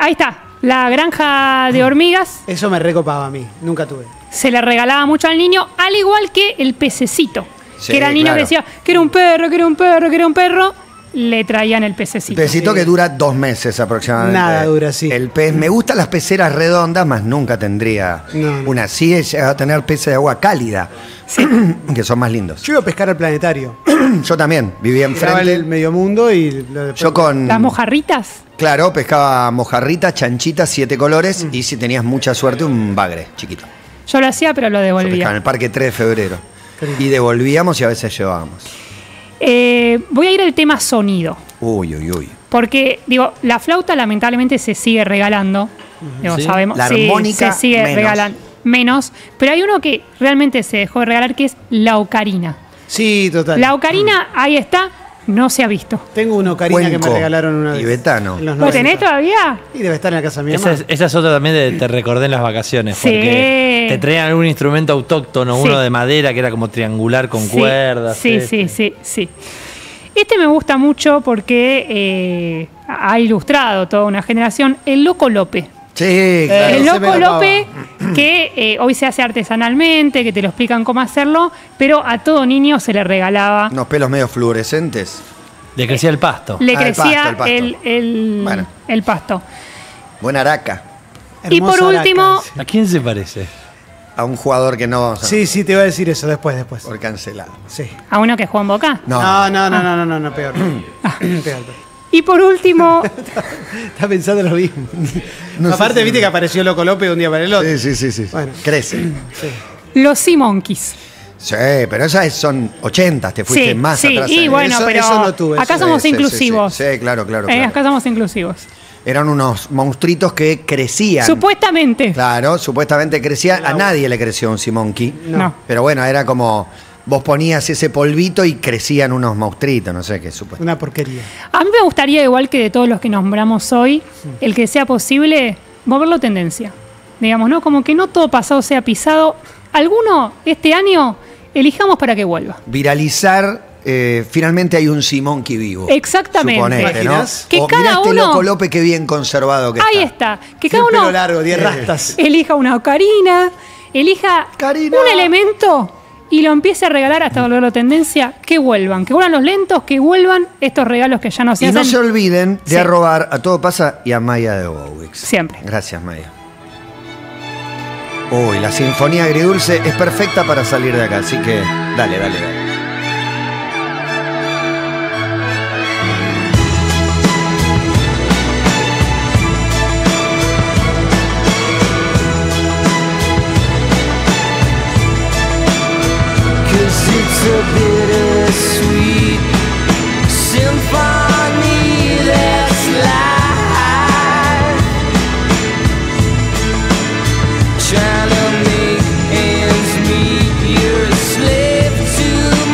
Ahí está. La granja de hormigas. Eso me recopaba a mí. Nunca tuve. Se le regalaba mucho al niño, al igual que el pececito. Sí, que era el niño que decía que era un perro, que era un perro, que era un perro. Le traían el pececito. El pececito que dura 2 meses aproximadamente. Nada dura, sí. El pez. Me gustan las peceras redondas, más nunca tendría una. Sí, he llegado a tener peces de agua cálida, sí. Que son más lindos. Yo iba a pescar al planetario. Yo también. Vivía enfrente. Estaba en el medio mundo y... Yo con... ¿Las mojarritas? Claro, pescaba mojarritas, chanchitas, 7 colores. Y si tenías mucha suerte, un bagre chiquito. Yo lo hacía, pero lo devolvía. Yo pescaba en el parque 3 de febrero. Y devolvíamos y a veces llevábamos. Voy a ir al tema sonido. Uy, uy, uy. Porque, digo, la flauta lamentablemente se sigue regalando. Digo, ¿sí? Sabemos, la armónica sí, se sigue regalando menos. Pero hay uno que realmente se dejó de regalar, que es la ocarina. Sí, total. La ocarina, ahí está, no se ha visto. Tengo una ocarina Cuenco, que me regalaron una vez. Tibetano. ¿Lo tenés todavía? Y debe estar en la casa de mi mamá. Esa es otra también de, te recordé en las vacaciones. Sí. Porque te traían algún instrumento autóctono, sí. Uno de madera que era como triangular con sí. Cuerdas. Sí, este. Este me gusta mucho porque ha ilustrado toda una generación. El Loco Lope. Sí, claro. El Loco Lope que hoy se hace artesanalmente, que te lo explican cómo hacerlo, pero a todo niño se le regalaba. Unos pelos medio fluorescentes. Le crecía el pasto. Le crecía el pasto. Buena araca. Y por último... ¿A quién se parece? A un jugador que no... Sí, sí, te iba a decir eso después. Por cancelado. Sí. ¿A uno que juega en Boca? No, no, no, no, no, peor. Peor. Y por último... Está pensando lo mismo. No, aparte, viste que apareció Loco López de un día para el otro. Sí, sí, sí. Bueno. Crece. Sí. Los Sea Monkeys. Sí, pero esas son 80, te fuiste más atrás. Sí, y bueno, eso, pero eso no tuve, acá somos inclusivos. Sí, claro, claro. Acá somos inclusivos. Eran unos monstruitos que crecían. Supuestamente. Claro, supuestamente crecían. A nadie le creció un Sea Monkey. No. Pero bueno, era como... Vos ponías ese polvito y crecían unos monstruitos, no sé qué, supuesto. Una porquería. A mí me gustaría, igual que de todos los que nombramos hoy, el que sea posible, moverlo tendencia. Digamos, ¿no? Como que no todo pasado sea pisado. Alguno, este año, elijamos para que vuelva. Viralizar... finalmente hay un Sea Monkey vivo. Exactamente. Suponete, ¿no? Que o cada uno, este Loco López que bien conservado que está. Ahí está. Que cada uno... Pelo largo, 10 rastas. Elija una ocarina, elija un elemento... Y lo empiece a regalar hasta volverlo tendencia, que vuelvan los lentos, que vuelvan estos regalos que ya no se hacen. Y no se olviden de arrobar a Todo Pasa y a Maya de Bowix. Siempre. Gracias, Maya. Uy, la sinfonía agridulce es perfecta para salir de acá, así que dale, dale, dale. It's a bittersweet symphony that's life, trying to make ends meet. You're a slave to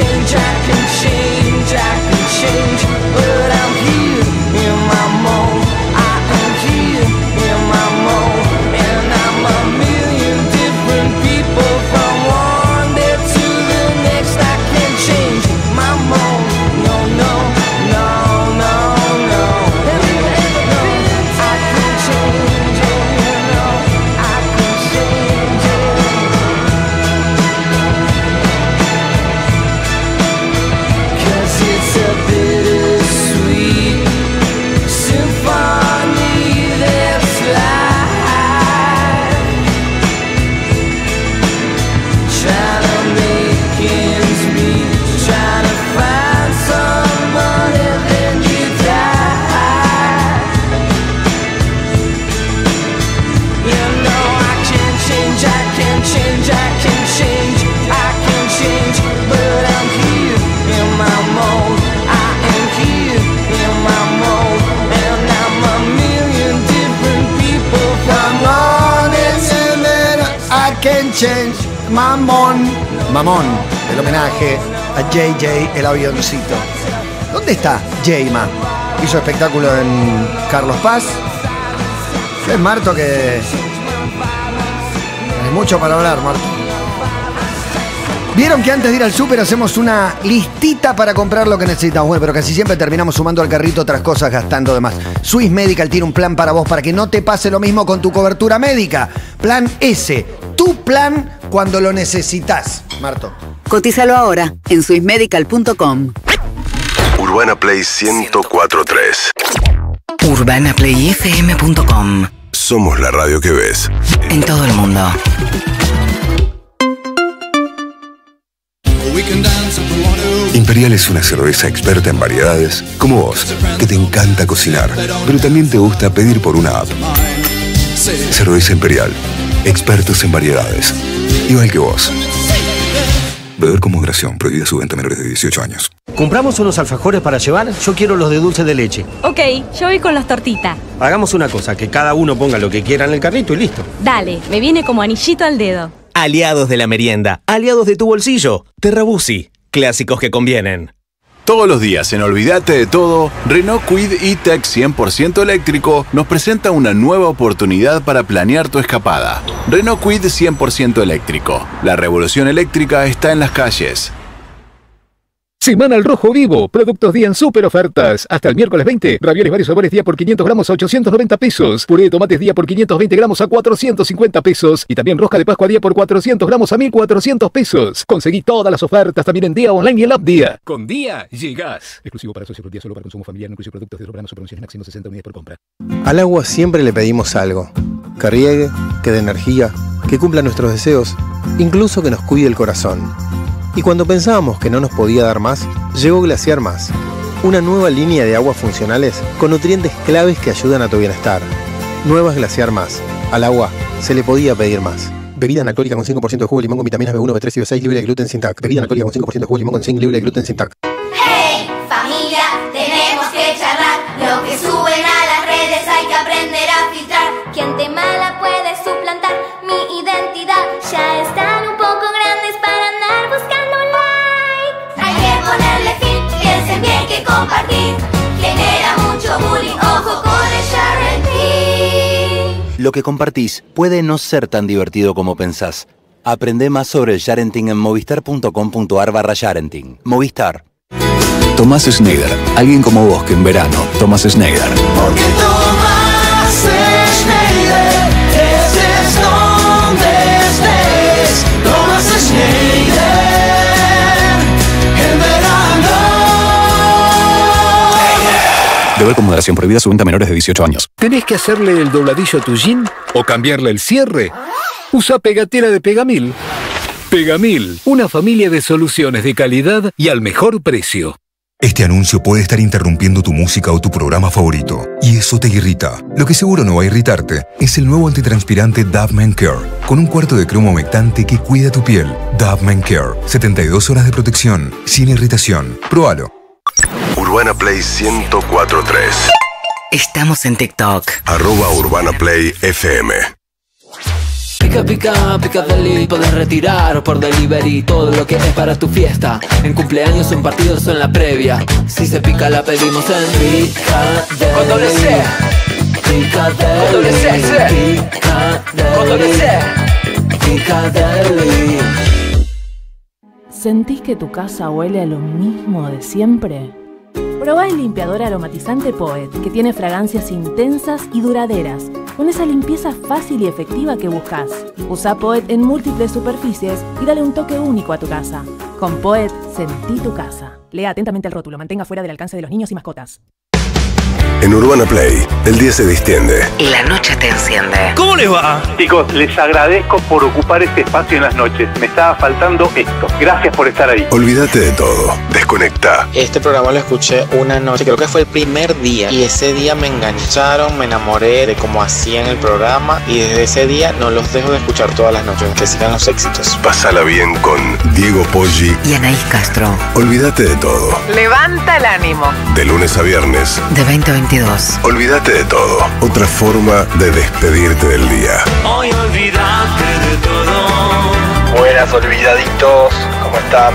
change, I can change, I can change, but I'm here in my mold, I am here in my mold, and I'm a million different people from one day to the next. I can't change my mold, no, no, no, no, no, no. I can change it, you know, I can change it. 'Cause it's a bittersweet symphony that's life, trying to make ends meet, trying to find some money, then you die. You know I can change, I can change, I can change, I can change, but I'm here in my mold, I am here in my mold, and I'm a million different people from one and to the next. I can change, mamón. Mamón, el homenaje a JJ el avioncito. ¿Dónde está Jayma? Hizo espectáculo en Carlos Paz. Es Marto que... Hay mucho para hablar, Marto. Vieron que antes de ir al súper hacemos una listita para comprar lo que necesitamos. Bueno, pero casi siempre terminamos sumando al carrito otras cosas, gastando de más. Swiss Medical tiene un plan para vos, para que no te pase lo mismo con tu cobertura médica. Plan S, tu plan cuando lo necesitas, Marto. Cotízalo ahora en swissmedical.com. Urbana Play 104.3. UrbanaPlayFM.com. Somos la radio que ves. En todo el mundo. Imperial es una cerveza experta en variedades, como vos, que te encanta cocinar, pero también te gusta pedir por una app. Cerveza Imperial. Expertos en variedades. Igual que vos. Beber con moderación. Prohibida su venta a menores de 18 años. ¿Compramos unos alfajores para llevar? Yo quiero los de dulce de leche. Ok, yo voy con las tortitas. Hagamos una cosa, que cada uno ponga lo que quiera en el carrito y listo. Dale, me viene como anillito al dedo. Aliados de la merienda, aliados de tu bolsillo. Terrabusi, clásicos que convienen. Todos los días en Olvídate de Todo, Renault Kwid E-Tech 100% eléctrico nos presenta una nueva oportunidad para planear tu escapada. Renault Kwid 100% eléctrico. La revolución eléctrica está en las calles. Semana al Rojo Vivo. Productos día en super ofertas. Hasta el miércoles 20. Ravioles varios sabores día por 500 gramos a 890 pesos. Puré de tomates día por 520 gramos a 450 pesos. Y también rosca de Pascua día por 400 gramos a 1400 pesos. Conseguí todas las ofertas también en Día Online y el App Día. Con Día llegás. Exclusivo para socios por día, solo para consumo familiar. No incluye productos de Urbanos o promociones máximo 60 unidades por compra. Al agua siempre le pedimos algo. Que riegue, que dé energía, que cumpla nuestros deseos, incluso que nos cuide el corazón. Y cuando pensábamos que no nos podía dar más, llegó Glaciar Más, una nueva línea de aguas funcionales con nutrientes claves que ayudan a tu bienestar. Nuevas Glaciar Más. Al agua se le podía pedir más. Bebida analcohólica con 5% de jugo de limón con vitaminas B1, B3 y B6 libre de gluten sin TAC. Bebida analcohólica con 5% de jugo de limón con zinc libre de gluten sin TAC. ¡Hey, familia! Tenemos que charlar. Lo que suben a las redes hay que aprender a filtrar. Quien te mala puede suplantar mi identidad. Ya están un poco grandes para andar buscando likes. Hay que ponerle fin, piensen bien que compartir genera mucho bullying, ojo con el share and ting. Lo que compartís puede no ser tan divertido como pensás. Aprende más sobre el share and ting en movistar.com.ar/shareandting. Movistar. Tomás Schneider, alguien como vos que en verano Tomás Schneider. Porque Tomás Schneider estés donde estés. Tomás Schneider en verano. Beber con moderación, prohibida su venta a menores de 18 años. ¿Tenés que hacerle el dobladillo a tu jean? ¿O cambiarle el cierre? Usa pegatera de Pegamil. Pegamil, una familia de soluciones de calidad y al mejor precio. Este anuncio puede estar interrumpiendo tu música o tu programa favorito, y eso te irrita. Lo que seguro no va a irritarte es el nuevo antitranspirante Dove Men Care, con un cuarto de crema humectante que cuida tu piel. Dove Men Care, 72 horas de protección, sin irritación. Próbalo. Urbana Play 104.3. Estamos en TikTok. @UrbanaPlayFM. Pica, pica, Picadeli. Podés retirar por delivery todo lo que es para tu fiesta. En cumpleaños, en partidos o en la previa. Si se pica, la pedimos en Picadeli. Con doble C. Picadeli. Con doble C, C. Picadeli. Con doble C. Picadeli. ¿Sentís que tu casa huele a lo mismo de siempre? Probá el limpiador aromatizante Poet, que tiene fragancias intensas y duraderas, con esa limpieza fácil y efectiva que buscas. Usa Poet en múltiples superficies y dale un toque único a tu casa. Con Poet, sentí tu casa. Lea atentamente el rótulo, mantenga fuera del alcance de los niños y mascotas. En Urbana Play, el día se distiende y la noche te enciende. ¿Cómo les va? Chicos, les agradezco por ocupar este espacio en las noches. Me estaba faltando esto. Gracias por estar ahí. Olvídate de todo. Desconecta. Este programa lo escuché una noche, creo que fue el primer día. Y ese día me engancharon, me enamoré de cómo hacían el programa. Y desde ese día no los dejo de escuchar todas las noches. Que sigan los éxitos. Pásala bien con Diego Poggi y Anaís Castro. Olvídate de todo. Levanta el ánimo. De lunes a viernes. De 20 a 20. Olvídate de todo. Otra forma de despedirte del día. Hoy olvídate de todo. Buenas, olvidaditos. ¿Cómo están?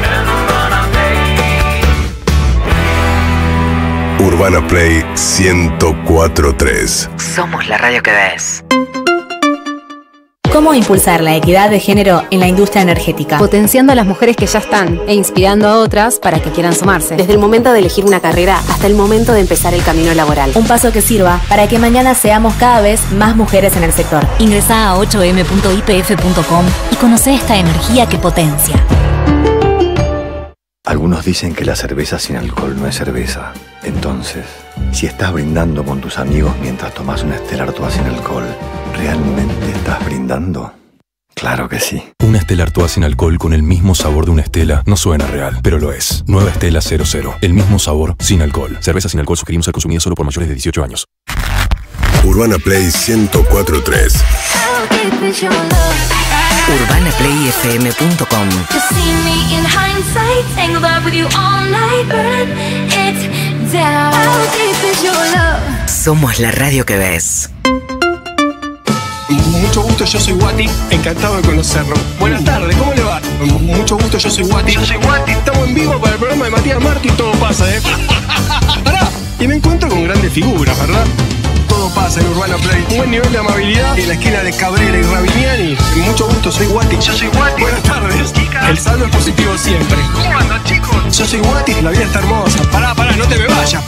Urbana Play 104.3. Somos la radio que ves. ¿Cómo impulsar la equidad de género en la industria energética? Potenciando a las mujeres que ya están e inspirando a otras para que quieran sumarse. Desde el momento de elegir una carrera hasta el momento de empezar el camino laboral. Un paso que sirva para que mañana seamos cada vez más mujeres en el sector. Ingresá a 8m.ipf.com y conoce esta energía que potencia. Algunos dicen que la cerveza sin alcohol no es cerveza. Entonces, si estás brindando con tus amigos mientras tomas una Stella Artois sin alcohol, ¿realmente estás brindando? Claro que sí. Una Stella Artois sin alcohol con el mismo sabor de una Stella no suena real, pero lo es. Nueva Stella 00. El mismo sabor sin alcohol. Cerveza sin alcohol sugerimos al consumidor solo por mayores de 18 años. Urbana Play 104.3. UrbanaPlayFM.com. Somos la radio que ves. Mucho gusto, yo soy Guati, encantado de conocerlo. Buenas tardes, ¿cómo le va? Mucho gusto, yo soy Guati. Yo soy Guati. Estamos en vivo para el programa de Matías Martín, todo pasa, ¿eh? Pará. Y me encuentro con grandes figuras, ¿verdad? Todo pasa en Urbana Play. Un buen nivel de amabilidad en la esquina de Cabrera y Ravignani. Mucho gusto, soy Guati. Yo soy Guati. Buenas tardes. El saldo es positivo siempre. ¿Cómo andan, chicos? Yo soy Guati, la vida está hermosa. Pará, pará, no te me vayas.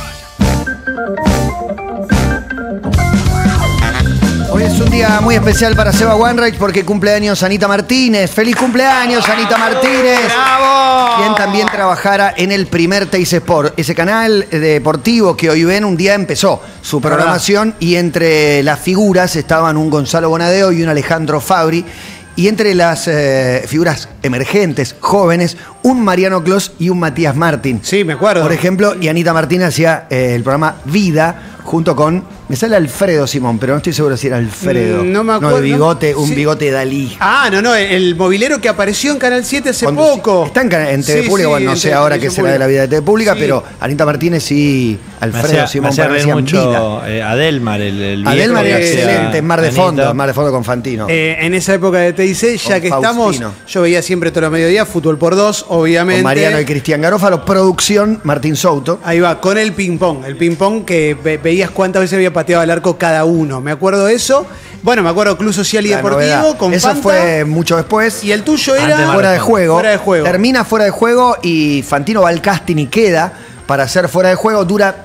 Hoy es un día muy especial para Seba Wanreich porque cumpleaños Anita Martínez. ¡Feliz cumpleaños, Anita Martínez! ¡Bravo! Quien también trabajara en el primer Teis Sport. Ese canal deportivo que hoy ven, un día empezó su programación y entre las figuras estaban un Gonzalo Bonadeo y un Alejandro Fabri. Y entre las figuras emergentes, jóvenes, un Mariano Clos y un Matías Martín. Sí, me acuerdo. Por ejemplo, y Anita Martín hacía el programa Vida junto con... Me sale Alfredo Simón, pero no estoy seguro si era Alfredo. No me acuerdo. No, el bigote, no, un bigote Dalí. Ah, no, no, el movilero que apareció en Canal 7 hace poco. Está en TV Pública, bueno, no sé ahora qué será de la vida de TV Pública, pero Anita Martínez y Alfredo Simón parecían mucho Vida. Adelmar, el Adelmar era excelente, Mar de Fondo con Fantino. En esa época de TIC, ya que estamos, yo veía siempre todo el mediodía, Fútbol por Dos, obviamente. Con Mariano y Cristian Garófalo, producción Martín Souto. Ahí va, con el ping-pong que veías cuántas veces había pateado al arco cada uno. Me acuerdo de eso. Bueno, me acuerdo Club Social y Deportivo con Fanta. Eso fue mucho después. Y el tuyo era Fuera de Juego. Fuera de Juego. Termina Fuera de Juego y Fantino va al casting y queda para hacer Fuera de Juego. Dura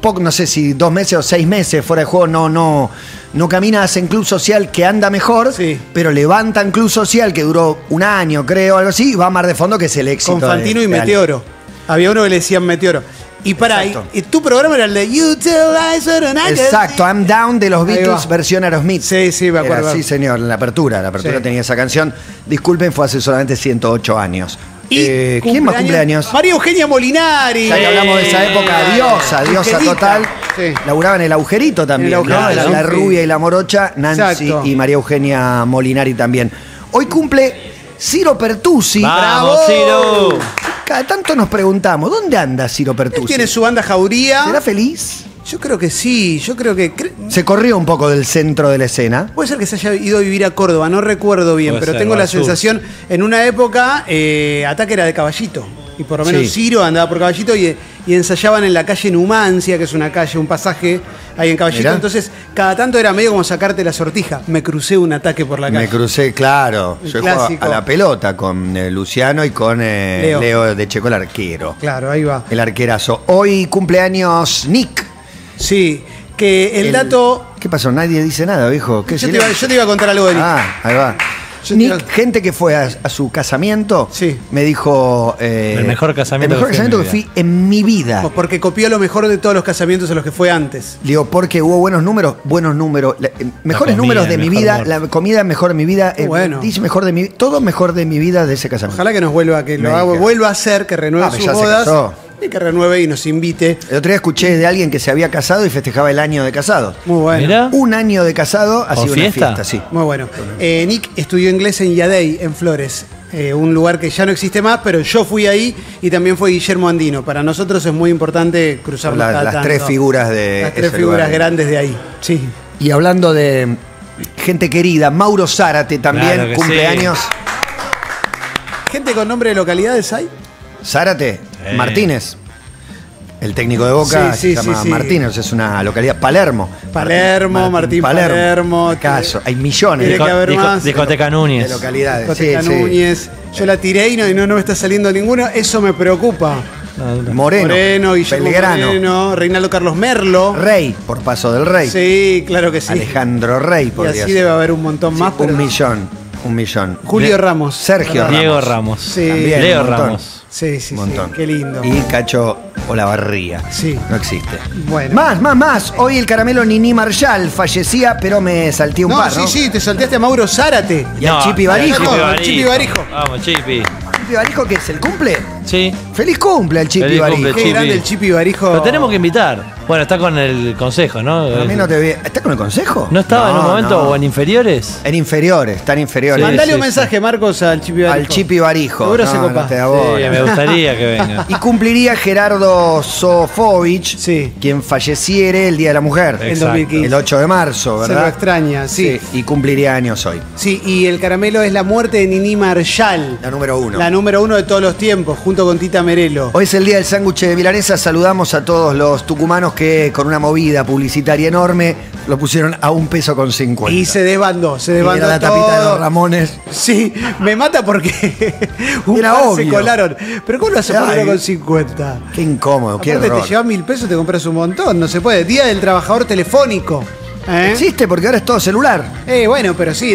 poco, no sé si 2 meses o 6 meses Fuera de Juego. No camina, hacen Club Social que anda mejor, sí, pero levantan Club Social que duró un año, creo, algo así, y va a Mar de Fondo, que es el éxito. Con Fantino y Meteoro. Había uno que le decían Meteoro. Y para y tu programa era el de Utilizer and I. Exacto, I'm Down de los Beatles versión Aerosmith. Sí, sí, me acuerdo. Era, sí, señor, en la apertura sí, tenía esa canción. Disculpen, fue hace solamente 108 años. ¿Quién más cumpleaños? María Eugenia Molinari. Ya que hablamos de esa época, diosa total. Sí. Laburaba en El Agujerito también. El Agujerito, ¿no? La rubia y la morocha, Nancy. Exacto. Y María Eugenia Molinari también. Hoy cumple Ciro Pertusi. ¡Bravo, Ciro! Cada tanto nos preguntamos, ¿dónde anda Ciro Pertusi? Él tiene su banda Jauría. ¿Será feliz? Yo creo que sí, yo creo que... Se corrió un poco del centro de la escena. Puede ser que se haya ido a vivir a Córdoba, no recuerdo bien, pero tengo la sensación, en una época, Ataque era de Caballito, y por lo menos Ciro andaba por Caballito y ensayaban en la calle Numancia, que es una calle, un pasaje ahí en Caballito. Mirá. Entonces, cada tanto era medio como sacarte la sortija. Me crucé un Ataque por la calle. Me crucé, claro. Yo jugaba a la pelota con Luciano y con Leo de Checo, el arquero. Claro, ahí va. El arquerazo. Hoy cumpleaños Nick. Sí, que el dato... ¿Qué pasó? Nadie dice nada, viejo. ¿Qué yo te iba a contar algo de Nick. Ah, ahí va. Nick, gente que fue a su casamiento, me dijo... el mejor casamiento, que fui en mi vida. Porque copió lo mejor de todos los casamientos a los que fue antes. Digo, porque hubo buenos números, mejores números de mi vida, la comida mejor de mi vida, todo mejor de mi vida de ese casamiento. Ojalá que nos vuelva, que lo vuelva a hacer, que renueve sus bodas. Y que renueve y nos invite. El otro día escuché de alguien que se había casado y festejaba el año de casado. Muy bueno. Mirá. Un año de casado ha sido una fiesta, sí. Muy bueno. Nick estudió inglés en Yadey, en Flores. Un lugar que ya no existe más, pero yo fui ahí y también fue Guillermo Andino. Para nosotros es muy importante cruzar las tres figuras de las tres figuras lugar. Grandes de ahí. Sí. Y hablando de gente querida, Mauro Zárate también, claro, cumpleaños. Sí. ¿Gente con nombre de localidades hay? Zárate, Martínez, el técnico de Boca, se llama Martínez, es una localidad, Palermo, Martín Palermo. Caso, hay millones. Tiene que haber más. Discoteca Núñez. De localidades. Discoteca Núñez. Yo la tiré y no me está saliendo ninguno, eso me preocupa. Moreno, Guillermo Moreno, Reinaldo Carlos Merlo. Rey, por Paso del Rey. Sí, claro que sí. Alejandro Rey, por Dios. Y así debe haber un montón más. Un millón. Julio Ramos. Sergio Ramos. Diego Ramos. Sí. También, Leo Ramos. Sí, sí, montón. Sí. Qué lindo. Y Cacho Olavarría. Sí. No existe. Bueno. Más. Hoy el caramelo Niní Marshall fallecía, pero me salté un par. Sí, te salteaste a Mauro Zárate. Y a Chipi Barijo. Vamos, Chipi. Chipi Barijo, ¿qué es? ¿El cumple? Sí. ¡Feliz cumple al Chipi Barijo! ¡Qué grande el Chipi Barijo! Lo tenemos que invitar. Bueno, está con el consejo, ¿no? A mí no te vi. ¿Está con el consejo? ¿No estaba en un momento o en inferiores? En inferiores, está en inferiores. Sí, mandale un mensaje, Marcos, al Chipi Barijo. Al Chipi Barijo. Seguro se copa. Sí, me gustaría que venga. Y cumpliría Gerardo Sofovich, quien falleciere el Día de la Mujer. En 2015. El 8 de marzo, ¿verdad? Se lo extraña, sí. Y cumpliría años hoy. Sí, y el caramelo es la muerte de Niní Marshall. La número uno. La número uno de todos los tiempos, junto con Tita Merelo. Hoy es el Día del Sándwich de Milanesa. Saludamos a todos los tucumanos que con una movida publicitaria enorme lo pusieron a $1,50. Y se desbandó la tapita de los Ramones. Sí, me mata porque se colaron. Pero ¿cómo lo hace ponerlo con 50? Qué incómodo, qué horror. Te llevas $1.000 y te compras un montón, no se puede. Día del Trabajador Telefónico. Existe porque ahora es todo celular. Bueno, pero sí,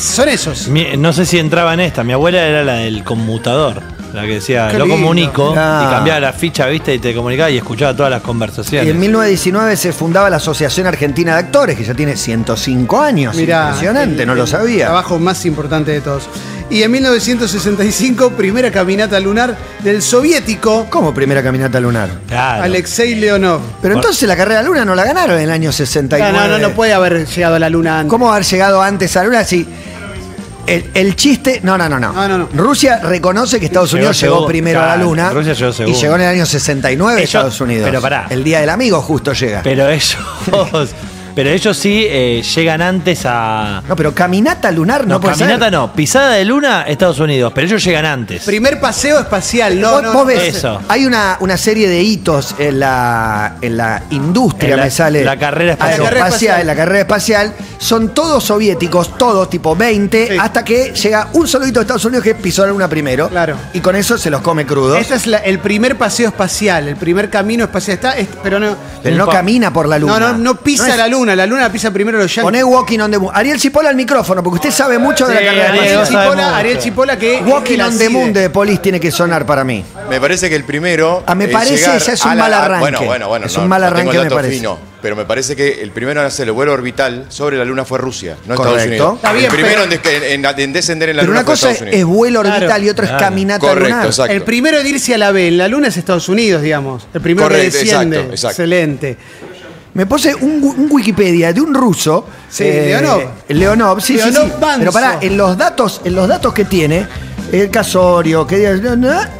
son esos. No sé si entraba en esta, mi abuela era la del conmutador. La que decía, lo comunico, y cambiaba la ficha, viste, y te comunicaba y escuchaba todas las conversaciones. Y en 1919 se fundaba la Asociación Argentina de Actores, que ya tiene 105 años. Mirá, impresionante, no lo sabía. El trabajo más importante de todos. Y en 1965, primera caminata lunar del soviético. ¿Cómo primera caminata lunar? Claro. Alexei Leonov. Pero entonces la carrera a la luna no la ganaron en el año 69. No puede haber llegado a la luna antes. ¿Cómo haber llegado antes a la luna si... El chiste... No. Rusia reconoce que Estados Unidos llegó primero a la luna. Rusia llegó segundo. Y llegó en el año 69 Estados Unidos. Pero pará. El Día del Amigo justo llega. Pero ellos... Pero ellos sí llegan antes a... No, pero caminata lunar no puede ser. Caminata no. Pisada de luna, Estados Unidos. Pero ellos llegan antes. Primer paseo espacial. ¿Vos ves? Eso. Hay una serie de hitos en la industria, me sale. La carrera espacial. La carrera espacial. Son todos soviéticos, todos, tipo 20, hasta que llega un solo hito de Estados Unidos que es pisar la luna primero. Claro. Y con eso se los come crudos. Ese es el primer paseo espacial, el primer camino espacial. Pero no... Pero no camina por la luna. No pisa la luna. La luna pisa primero los yankees. Poné Walking on the Moon. Ariel Chipola al micrófono, porque usted sabe mucho de la carrera espacial. Ariel Chipola que... Walking on the Moon de Police tiene que sonar para mí. Me parece que el primero... Me parece, ya es un mal arranque. Bueno. Es un mal arranque, me parece. Pero me parece que el primero en hacer el vuelo orbital sobre la luna fue Rusia, no Estados Unidos. Está bien, el primero en descender en la luna fue Estados Unidos. Pero una cosa es vuelo orbital y otra es caminata lunar. Exacto. El primero en irse a la B en la luna es Estados Unidos, digamos. El primero que desciende. Exacto. Excelente. Me puse un Wikipedia de un ruso. Sí, Leonov. Sí. Pero pará, en los datos que tiene, el casorio,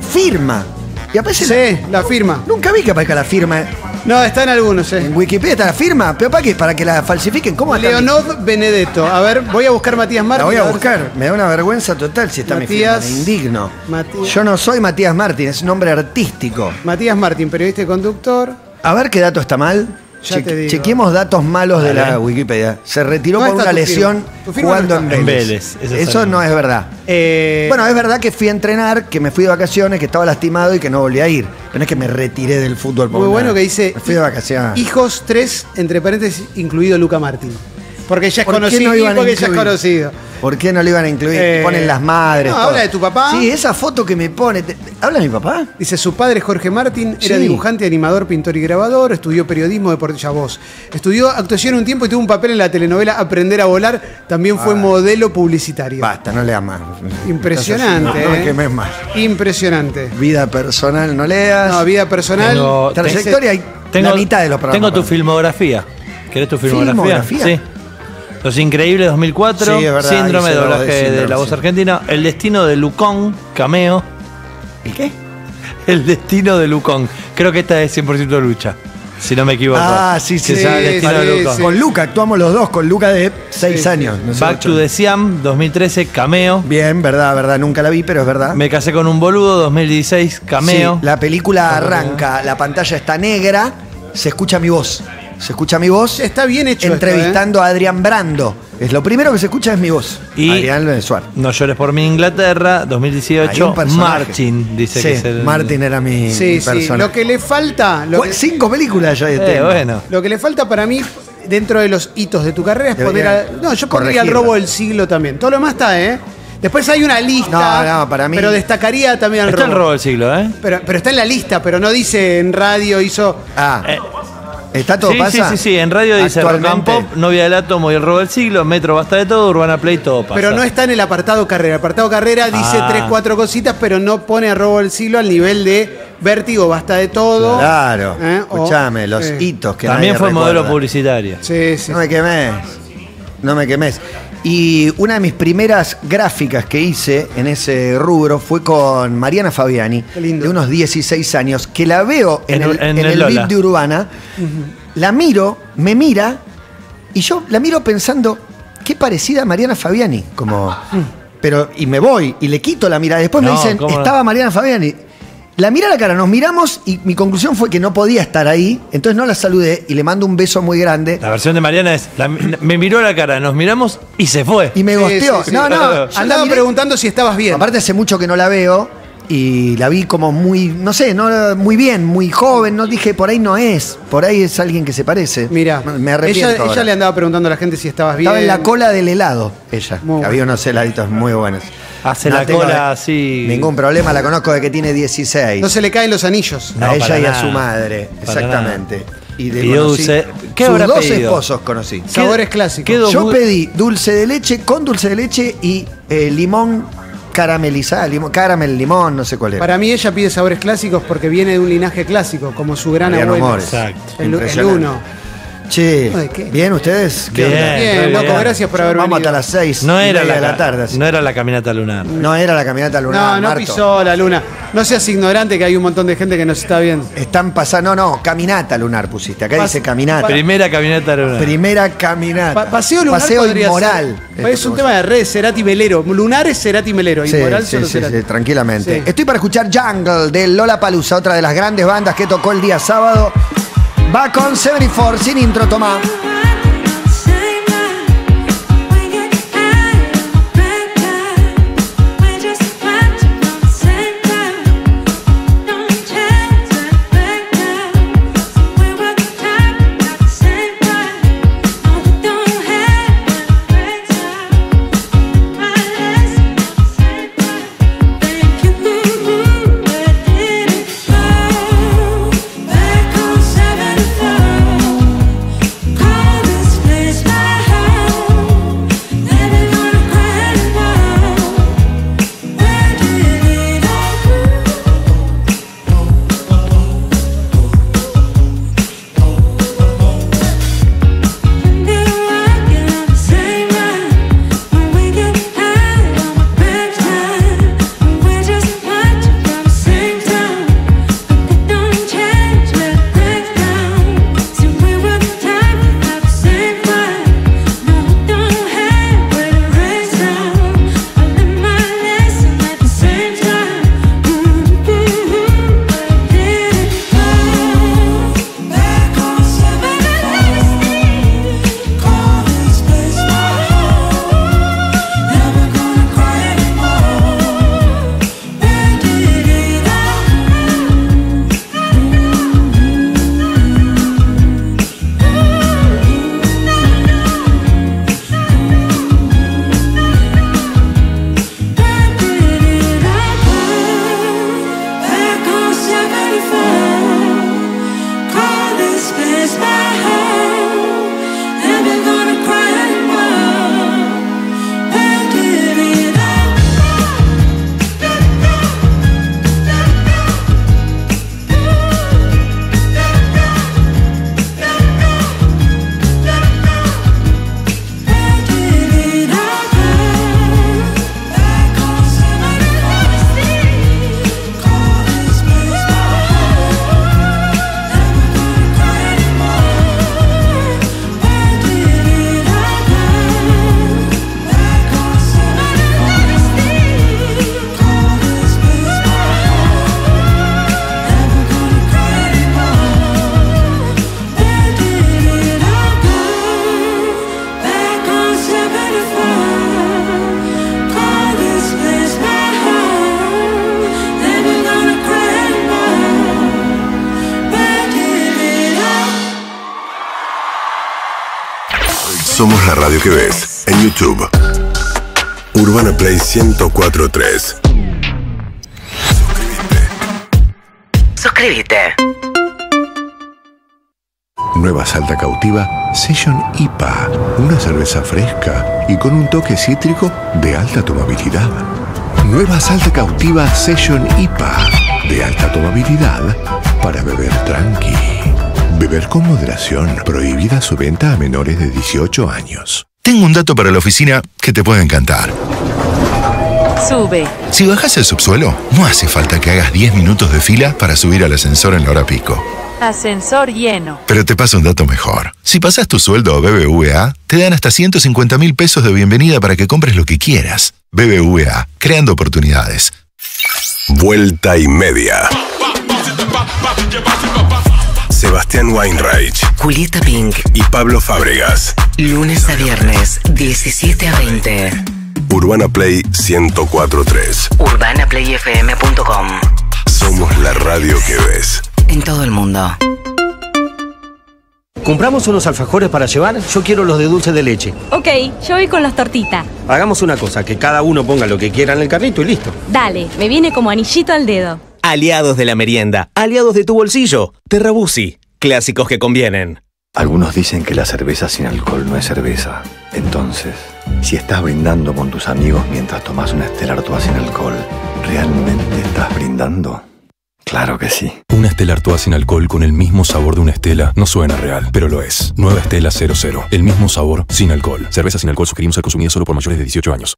firma. Y aparece la firma. Nunca vi que aparezca la firma. No, están algunos, ¿eh? En Wikipedia está la firma, pero ¿para qué? ¿Para que la falsifiquen? ¿Cómo está? Leonod Benedetto. A ver, voy a buscar Matías Martín. La voy a buscar. Me da una vergüenza total si está Matías, mi firma. Me indigno. Matías. Yo no soy Matías Martín, es un nombre artístico. Matías Martín, periodista y conductor. A ver qué dato está mal. Chequeemos datos malos de la Wikipedia. Se retiró por una lesión jugando en Vélez. Eso no es verdad. Bueno, es verdad que fui a entrenar, que me fui de vacaciones, que estaba lastimado y que no volví a ir. Pero es que me retiré del fútbol. Muy bueno que dice. Me fui de vacaciones. Hijos 3, entre paréntesis, incluido Luca Martín. Porque ya es conocido. ¿Por qué no lo iban a incluir? Ponen las madres. No, habla de tu papá. Sí, esa foto que me pone. ¿Habla de mi papá? Dice, su padre Jorge Martín era dibujante, animador, pintor y grabador. Estudió periodismo deportivo. Estudió actuación un tiempo y tuvo un papel en la telenovela Aprender a Volar. También fue modelo publicitario. Basta, no leas más. Impresionante. No, no me quemes más. Impresionante. Vida personal, no leas. No, vida personal. Tengo, trayectoria y la mitad de los programas. Tengo tu filmografía. ¿Querés tu filmografía? Sí. Los Increíbles 2004, sí, verdad, Síndrome de doblaje de La Voz Argentina, El Destino de Lucón, cameo. ¿El qué? El Destino de Lucón. Creo que esta es 100% lucha, si no me equivoco. Ah, sí, sí, sí. Con Luca, actuamos los dos, con Luca de 6 años. No sé, Back to the Siam, 2013, cameo. Bien, verdad, nunca la vi, pero es verdad. Me casé con un boludo, 2016, cameo. Sí, la película arranca, la pantalla está negra, se escucha mi voz. Se escucha mi voz. Está bien hecho. Entrevistando a Adrián Brando. Es lo primero que se escucha es mi voz. Y Adrián Suárez. No llores por mí, Inglaterra, 2018. Martin dice que es el... Martin era mi, mi personaje. Sí. Lo que le falta. Lo que... 5 películas ya de bueno. Lo que le falta para mí, dentro de los hitos de tu carrera, es poner a... No, yo pondría El Robo del Siglo también. Todo lo demás está, ¿eh? Después hay una lista, para mí... pero destacaría también al Robo. Está El Robo del Siglo, ¿eh? Pero está en la lista, pero no dice en radio, hizo. ¿Está todo pasa? Sí, en radio dice Rock Pop, Novia del Átomo y El Robo del Siglo, Metro Basta de Todo, Urbana Play, todo pasa. Pero no está en el apartado carrera. El apartado carrera dice 3, 4 cositas, pero no pone a Robo del Siglo al nivel de Vértigo, Basta de Todo. Claro, escuchame, los hitos que también fue recuerda. Modelo publicitario. Sí, sí. No me quemés, no me quemés. Y una de mis primeras gráficas que hice en ese rubro fue con Mariana Fabiani, de unos 16 años, que la veo en el VIP de Urbana, la miro, me mira, y yo la miro pensando, qué parecida a Mariana Fabiani, como, pero, y me voy, y le quito la mirada, después me dicen, estaba Mariana Fabiani. La miré a la cara, nos miramos y mi conclusión fue que no podía estar ahí, entonces no la saludé y le mando un beso muy grande. La versión de Mariana es, me miró a la cara, nos miramos y se fue. Y me gosteó. Sí. No, andaba preguntando si estabas bien. Aparte hace mucho que no la veo y la vi como muy, no sé, no, muy bien, muy joven, no dije, por ahí no es, por ahí es alguien que se parece. Mirá, me arrepiento. Ella le andaba preguntando a la gente si estabas bien. Estaba en la cola del helado, ella. Había unos heladitos muy buenos. Hace la cola así. Ningún problema, la conozco de que tiene 16. No se le caen los anillos. A ella y a su madre, exactamente. Y de dulce. Sus 2 esposos conocí. Sabores clásicos. Yo pedí dulce de leche con dulce de leche y limón caramelizado, limón, no sé cuál era. Para mí ella pide sabores clásicos porque viene de un linaje clásico, como su gran abuelo. Exacto. El 1. Che, ¿bien ustedes? Bien, loco, gracias por haber venido. Vamos hasta las 6 de la tarde. Así. No era la caminata lunar. No era la caminata lunar, no pisó la luna. No seas ignorante que hay un montón de gente que nos está viendo. Están pasando, caminata lunar pusiste. Acá dice caminata. Primera caminata lunar. Primera caminata. Paseo lunar Paseo inmoral. Es un tema de redes, Cerati Melero. Lunar es Cerati Melero, inmoral solo Cerati. Sí, tranquilamente. Estoy para escuchar Jungle de Lollapalooza, otra de las grandes bandas que tocó el día sábado. Va con 74 sin intro, tomá. Somos la radio que ves en YouTube. Urbana Play 104.3. Suscríbete. Nueva Salta Cautiva Session IPA. Una cerveza fresca y con un toque cítrico de alta tomabilidad. Nueva Salta Cautiva Session IPA. De alta tomabilidad para beber tranqui. Beber con moderación. Prohibida su venta a menores de 18 años. Tengo un dato para la oficina que te puede encantar. Sube. Si bajás al subsuelo, no hace falta que hagas 10 minutos de fila para subir al ascensor en la hora pico. Ascensor lleno. Pero te pasa un dato mejor. Si pasás tu sueldo a BBVA, te dan hasta 150 mil pesos de bienvenida para que compres lo que quieras. BBVA, creando oportunidades. Vuelta y media. Sebastián Weinreich, Julieta Pink y Pablo Fábregas. Lunes a viernes, 17 a 20. Urbana Play 104.3. UrbanaPlayFM.com. Somos la radio que ves. En todo el mundo. ¿Compramos unos alfajores para llevar? Yo quiero los de dulce de leche. Ok, yo voy con las tortitas. Hagamos una cosa, que cada uno ponga lo que quiera en el carrito y listo. Dale, me viene como anillito al dedo. Aliados de la merienda, aliados de tu bolsillo. Terrabusi, clásicos que convienen. Algunos dicen que la cerveza sin alcohol no es cerveza. Entonces, si estás brindando con tus amigos mientras tomás una Stella Artois sin alcohol, ¿realmente estás brindando? Claro que sí. Una Stella Artois sin alcohol con el mismo sabor de una Stella no suena real, pero lo es. Nueva Stella 00. El mismo sabor sin alcohol. Cerveza sin alcohol sugerimos al consumidor solo por mayores de 18 años.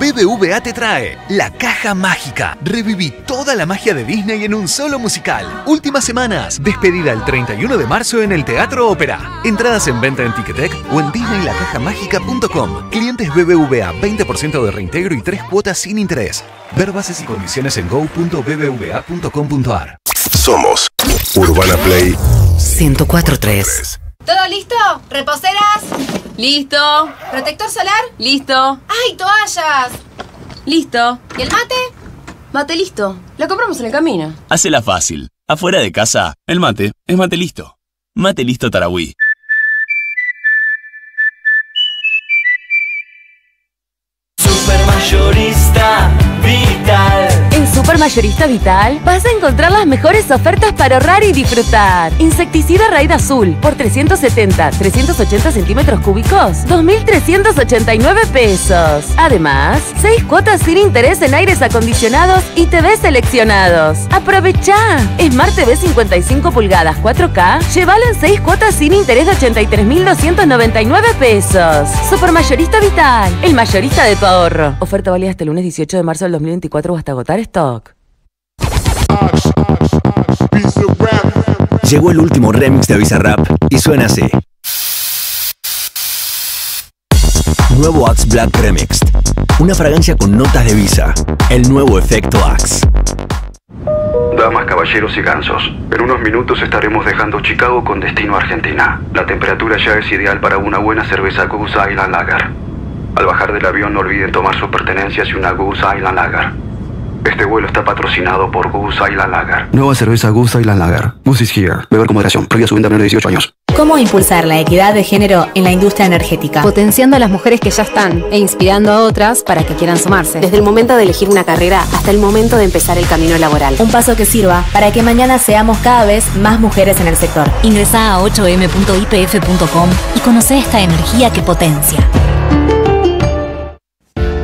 BBVA te trae La Caja Mágica. Reviví toda la magia de Disney en un solo musical. Últimas semanas. Despedida el 31 de marzo en el Teatro Ópera. Entradas en venta en Ticketek o en DisneyLaCajaMágica.com. Clientes BBVA, 20% de reintegro y 3 cuotas sin interés. Ver bases y condiciones en go.bbva.com.ar. Somos Urbana Play 104.3. ¿Todo listo? ¿Reposeras? Listo. ¿Protector solar? Listo. ¡Ay, toallas! Listo. ¿Y el mate? Mate listo. Lo compramos en el camino. Hacela fácil. Afuera de casa, el mate es mate listo. Mate listo Tarahui. Supermayorista Vital. Supermayorista Vital, vas a encontrar las mejores ofertas para ahorrar y disfrutar. Insecticida Raid Azul por 370, 380 centímetros cúbicos, 2.389 pesos. Además, 6 cuotas sin interés en aires acondicionados y TV seleccionados. ¡Aprovechá! Smart TV 55 pulgadas 4K, llévalo en 6 cuotas sin interés de 83.299 pesos. Supermayorista Vital, el mayorista de tu ahorro. Oferta válida hasta el lunes 18 de marzo del 2024 o hasta agotar stock. Llegó el último remix de Bizarrap y suena así. Nuevo Axe Black Remixed. Una fragancia con notas de Visa. El nuevo efecto Axe. Damas, caballeros y gansos, en unos minutos estaremos dejando Chicago con destino a Argentina. La temperatura ya es ideal para una buena cerveza Goose Island Lager. Al bajar del avión no olviden tomar sus pertenencias y una Goose Island Lager. Este vuelo está patrocinado por Goose Island Lager. Nueva cerveza Goose Island Lager. Goose is here. Beber con moderación. Previa su venta menor de 18 años. ¿Cómo impulsar la equidad de género en la industria energética? Potenciando a las mujeres que ya están e inspirando a otras para que quieran sumarse. Desde el momento de elegir una carrera hasta el momento de empezar el camino laboral. Un paso que sirva para que mañana seamos cada vez más mujeres en el sector. Ingresá a 8m.ipf.com y conoce esta energía que potencia.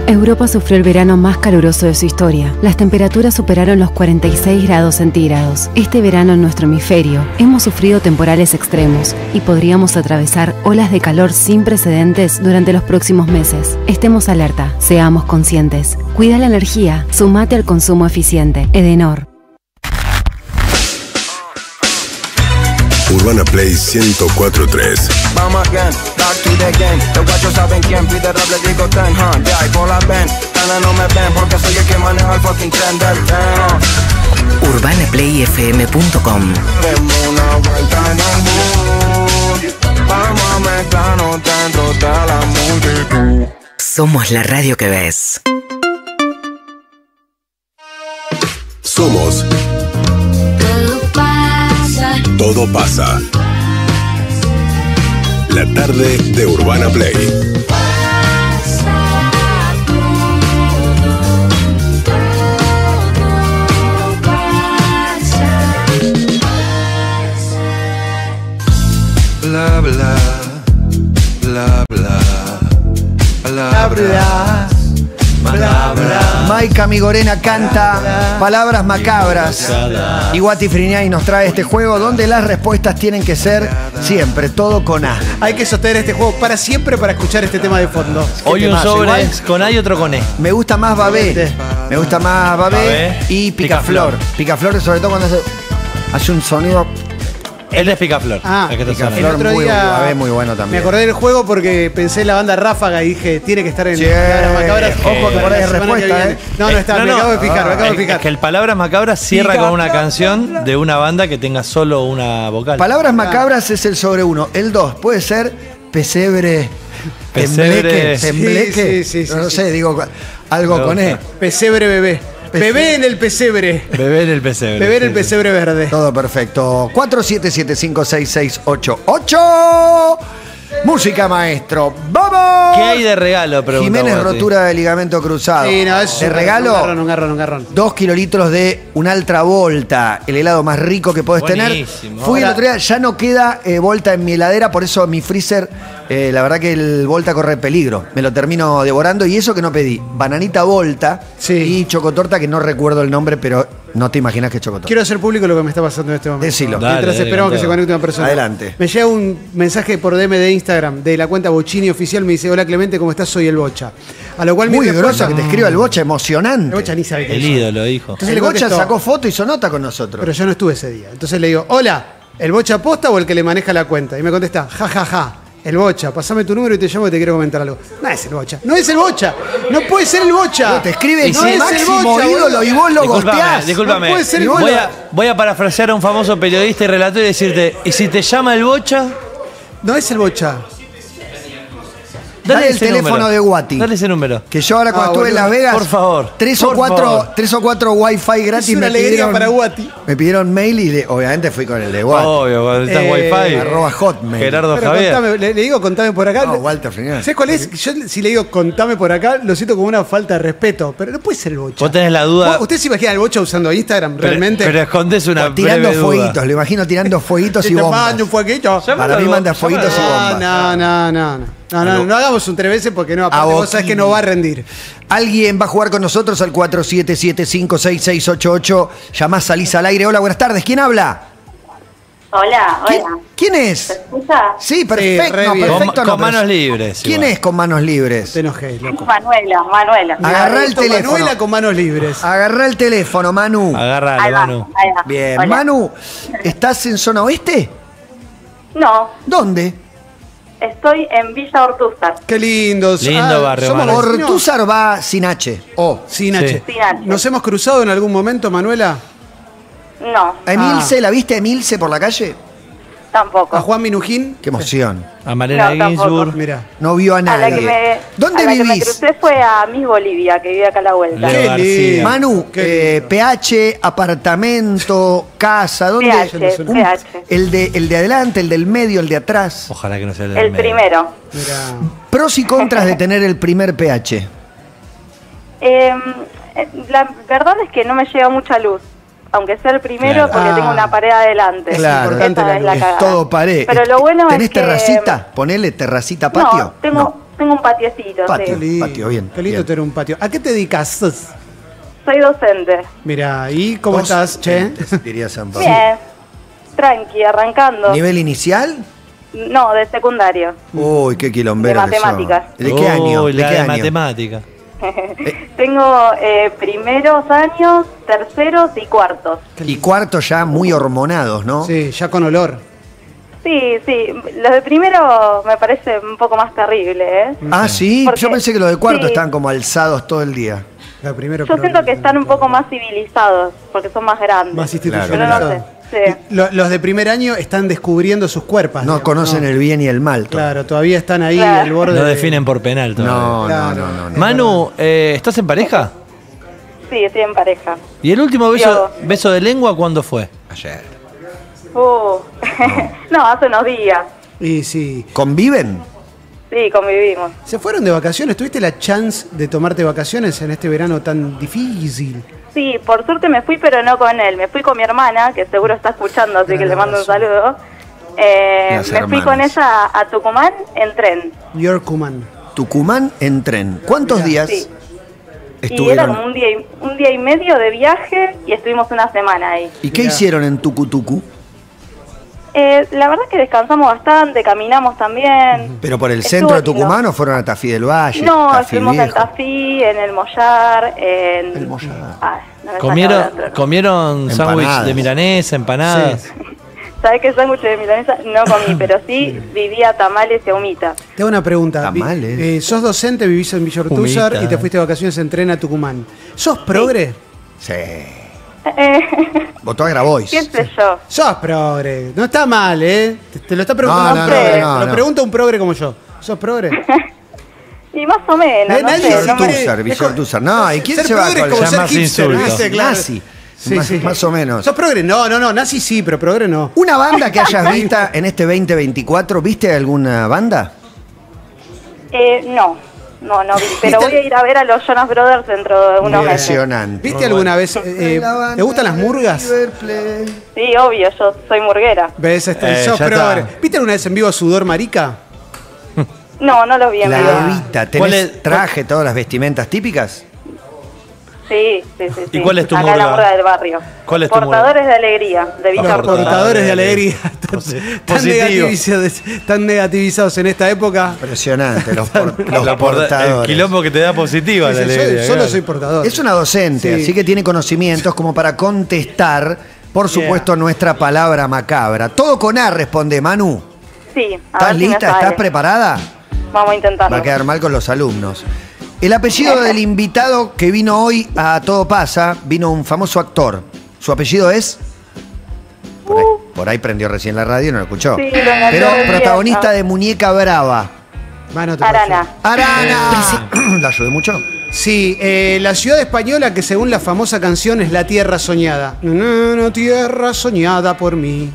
Europa sufrió el verano más caluroso de su historia. Las temperaturas superaron los 46 grados centígrados. Este verano en nuestro hemisferio hemos sufrido temporales extremos y podríamos atravesar olas de calor sin precedentes durante los próximos meses. Estemos alerta, seamos conscientes. Cuida la energía, sumate al consumo eficiente. Edenor. Urbana Play 104.3. Vamos again, back to the game. Los guachos saben quién pide rap, le digo ten, huh. De ahí por la ven, Ana no me ven, porque soy el que maneja el fucking trend del ten. UrbanaPlayFM.com. Demos una vuelta en el mood. Vamos a mezclarnos dentro de la multitud. Somos la radio que ves. Somos Todo Pasa. La tarde de Urbana Play. Bla, bla, bla, bla, bla, bla. Maika Migorena canta Palabras Macabras y Guati Friniani nos trae este juego donde las respuestas tienen que ser siempre, todo con A. Hay que sostener este juego para siempre para escuchar este tema de fondo. Hoy un sobre es con A y otro con E. Me gusta más Babé. Me gusta más Babé y Picaflor. Picaflor sobre todo cuando hace un sonido. Él es Picaflor. Ah, Picaflor, el otro día muy bueno también. Me acordé del juego porque pensé en la banda Ráfaga y dije, tiene que estar en Palabras Macabras. Ojo, que por ahí es respuesta, ¿eh? No, no está, me acabo de fijar, Es que el Palabras Macabras cierra con una canción de una banda que tenga solo una vocal. Palabras Macabras es el sobre uno. El dos puede ser Pesebre. Pesebre. Tembleque. Sí, no sé, digo algo con E. Pesebre bebé. Bebé en el pesebre. Bebé en el pesebre. Bebé en el pesebre verde. Todo perfecto. 47756688. Música, maestro. ¡Vamos! ¿Qué hay de regalo? Jiménez, rotura de ligamento cruzado. Sí, no, eso. ¿De regalo? Un garrón. 2 kilolitros de un Altra Volta, el helado más rico que podés tener. Fui el otro día, ya no queda Volta en mi heladera, por eso mi freezer, la verdad que el Volta corre peligro. Me lo termino devorando y eso que no pedí. Bananita Volta y chocotorta, que no recuerdo el nombre, pero no te imaginas que chocotorta. Quiero hacer público lo que me está pasando en este momento. Decilo. Mientras esperamos que se conecte una persona. Adelante. Me llega un mensaje por DM de Instagram de la cuenta Bochini Oficial, me dice: hola Clemente, ¿cómo estás? Soy el Bocha. A lo cual muy groso que te escriba el Bocha, emocionante. El Bocha ni sabe que es. El ídolo, dijo. Entonces el Bocha sacó foto y hizo nota con nosotros. Pero yo no estuve ese día. Entonces le digo: hola, ¿el Bocha posta o el que le maneja la cuenta? Y me contesta: ja, ja, ja. El Bocha, pasame tu número y te llamo y te quiero comentar algo. No es el Bocha. No es el Bocha. No puede ser el Bocha. No, te escribe no es máximo el Bocha, ídolo, y vos lo gosteás. Discúlpame. No puede ser el Bocha. Voy a parafrasear a un famoso periodista y relator y decirte: ¿y si te llama el Bocha? No es el Bocha. Dale el teléfono de Guati. Dale ese número. Que yo ahora cuando estuve en Las Vegas, por favor, tres o cuatro wifi gratis. Es una alegría para Guati. Me pidieron mail y obviamente fui con el de Guati. Obvio, cuando estás wifi. @hotmail. Gerardo Javier. Contame, le digo contame por acá. No, Walter Frinal. ¿Sabes cuál es? Yo si le digo contame por acá, lo siento como una falta de respeto. Pero no puede ser el Bocha. Vos tenés la duda. ¿Usted se imagina el Bocha usando Instagram realmente? Pero escondes una tirando fueguitos, lo imagino tirando fueguitos y bombas. Para mí manda fueguitos y bombas. No hagamos un 3 veces porque no, aparte vos sabés que no va a rendir. Alguien va a jugar con nosotros al 47756688. Llamás, salís al aire. Hola, buenas tardes. ¿Quién habla? Hola, hola. ¿Quién es? ¿Te escucha? Sí, perfecto. Sí, con manos libres. ¿Quién es con manos libres? Te enojé, loco. Manuela. Agarrá el teléfono. Manuela con manos libres. Agarrá el teléfono, Manu. Agarralo, Manu. Bien. Hola. Manu, ¿estás en zona oeste? No. ¿Dónde? Estoy en Villa Ortúzar. Qué lindo. Lindo barrio. Ortúzar va sin H. Sin H. ¿Nos hemos cruzado en algún momento, Manuela? No. ¿A Emilce? ¿La viste a Emilce por la calle? Tampoco. ¿A Juan Minujín? Qué emoción. A Malena Ginsburg. Mira. No vio a nadie. ¿Dónde vivís? La que me crucé fue a Miss Bolivia, que vive acá a la vuelta. Manu, PH, apartamento, casa, ¿dónde? PH. El de adelante, el del medio, el de atrás. Ojalá que no sea el del medio. El primero. Mirá. Pros y contras de tener el primer PH. La verdad es que no me llega mucha luz. Aunque sea el primero, porque tengo una pared adelante. Claro, es importante la todo pared. Pero lo bueno ¿Tenés es que... terracita? Ponele terracita, patio. No, tengo un patiecito. Patio, bien. Qué lindo tener un patio. ¿A qué te dedicas? Soy docente. Mira, ¿y cómo estás, che? Diría San Pablo. Bien, tranqui, arrancando. ¿Nivel inicial? No, de secundario. Uy, qué quilombero. De matemáticas. ¿De qué año? De matemáticas. Tengo primeros años, terceros y cuartos. Y cuartos ya muy hormonados, ¿no? Sí, ya con olor. Sí, los de primero me parece un poco más terrible, ¿eh? Ah, sí, porque yo pensé que los de cuarto estaban como alzados todo el día. Yo siento que están un poco más civilizados, porque son más grandes. Más institucionalizados. Claro. Los de primer año están descubriendo sus cuerpos. No conocen el bien y el mal. Claro, todavía están ahí al borde. No definen por penal todavía. No. Manu, ¿estás en pareja? Sí, estoy en pareja. ¿Y el último beso de lengua cuándo fue? Ayer. No, hace unos días. Y sí. ¿Conviven? Sí, convivimos. ¿Se fueron de vacaciones? ¿Tuviste la chance de tomarte vacaciones en este verano tan difícil? Sí, por suerte me fui, pero no con él. Me fui con mi hermana, que seguro está escuchando, así que le mando un saludo. Me fui con ella a Tucumán en tren. Tucumán en tren. ¿Cuántos días? Sí. Y era como un día y medio de viaje y estuvimos una semana ahí. ¿Y qué hicieron en Tucutucu? La verdad es que descansamos bastante, caminamos también. ¿Pero por el centro de Tucumán o fueron a Tafí del Valle? No, estuvimos en Tafí, en El Mollar. En... El Mollar. Ah, no ¿Comieron sándwich de milanesa, empanadas? Sí. ¿Sabés qué sándwich de milanesa? No comí, pero sí vivía tamales y humitas. Te hago una pregunta. ¿Tamales? Sos docente, vivís en Villa Ortúzar y te fuiste de vacaciones en tren a Tucumán. ¿Sos progre? Sí. Votó a Grabois. ¿Qué sé yo? Sos progre. No está mal, ¿eh? Te lo está preguntando un progre. Lo pregunta un progre como yo. ¿Sos progre? Y más o menos. Villa Ortúzar. No, ¿y quién se va a como ser hipster? Claro. Sí, más o menos. ¿Sos progre? No, no, no, nazi sí, pero progre no. ¿Una banda que hayas visto en este 2024? ¿Viste alguna banda? No. No, no vi, pero voy a ir a ver a los Jonas Brothers dentro de unos meses. Impresionante. ¿Viste alguna vez? ¿Te gustan las murgas? Sí, obvio, yo soy murguera. ¿Ves? Sos progre. ¿Viste alguna vez en vivo a Sudor Marica? No, no lo vi en vivo. La evita, ¿tenés traje, todas las vestimentas típicas? Sí, sí, sí. ¿Y cuál es tu murga? Acá la murga del barrio. ¿Cuál es tu murga? Portadores de Alegría, de Villa Ortúzar. Portadores de Alegría. Tan negativizados en esta época. Impresionante, los portadores. El quilombo que te da positiva la alegría. Solo soy portador. Es una docente, así que tiene conocimientos como para contestar, por supuesto, nuestra palabra macabra. Todo con A responde, Manu. Sí. ¿Estás lista? ¿Estás preparada? Vamos a intentarlo. Va a quedar mal con los alumnos. El apellido del invitado que vino hoy a Todo Pasa, vino un famoso actor. ¿Su apellido es? Por ahí prendió recién la radio y no lo escuchó. Sí, pero protagonista de Muñeca Brava. Arana. ¡Arana! ¿La ayudé mucho? Sí, la ciudad española que según la famosa canción es la tierra soñada. No, tierra soñada por mí.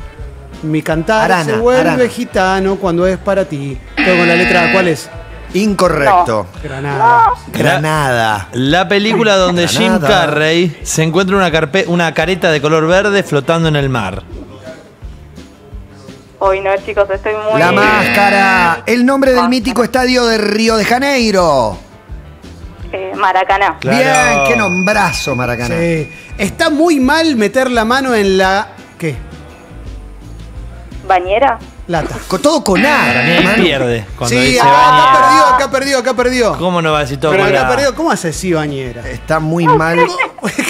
Mi cantar se vuelve gitano cuando es para ti. Todo con la letra, ¿cuál es? Incorrecto. No. Granada. No. Granada. La película donde Jim Carrey se encuentra una careta de color verde flotando en el mar. Hoy no, chicos, estoy muy... La Máscara. El nombre del mítico estadio de Río de Janeiro. Maracaná. Claro. Bien, qué nombrazo, Maracaná. Sí. Está muy mal meter la mano en la... ¿Qué? ¿Bañera? Plata. Todo con A. Para mí él pierde cuando dice bañera. Acá perdió. ¿Cómo no va a decir todo con A? ¿Cómo vas a decir bañera? Está muy mal.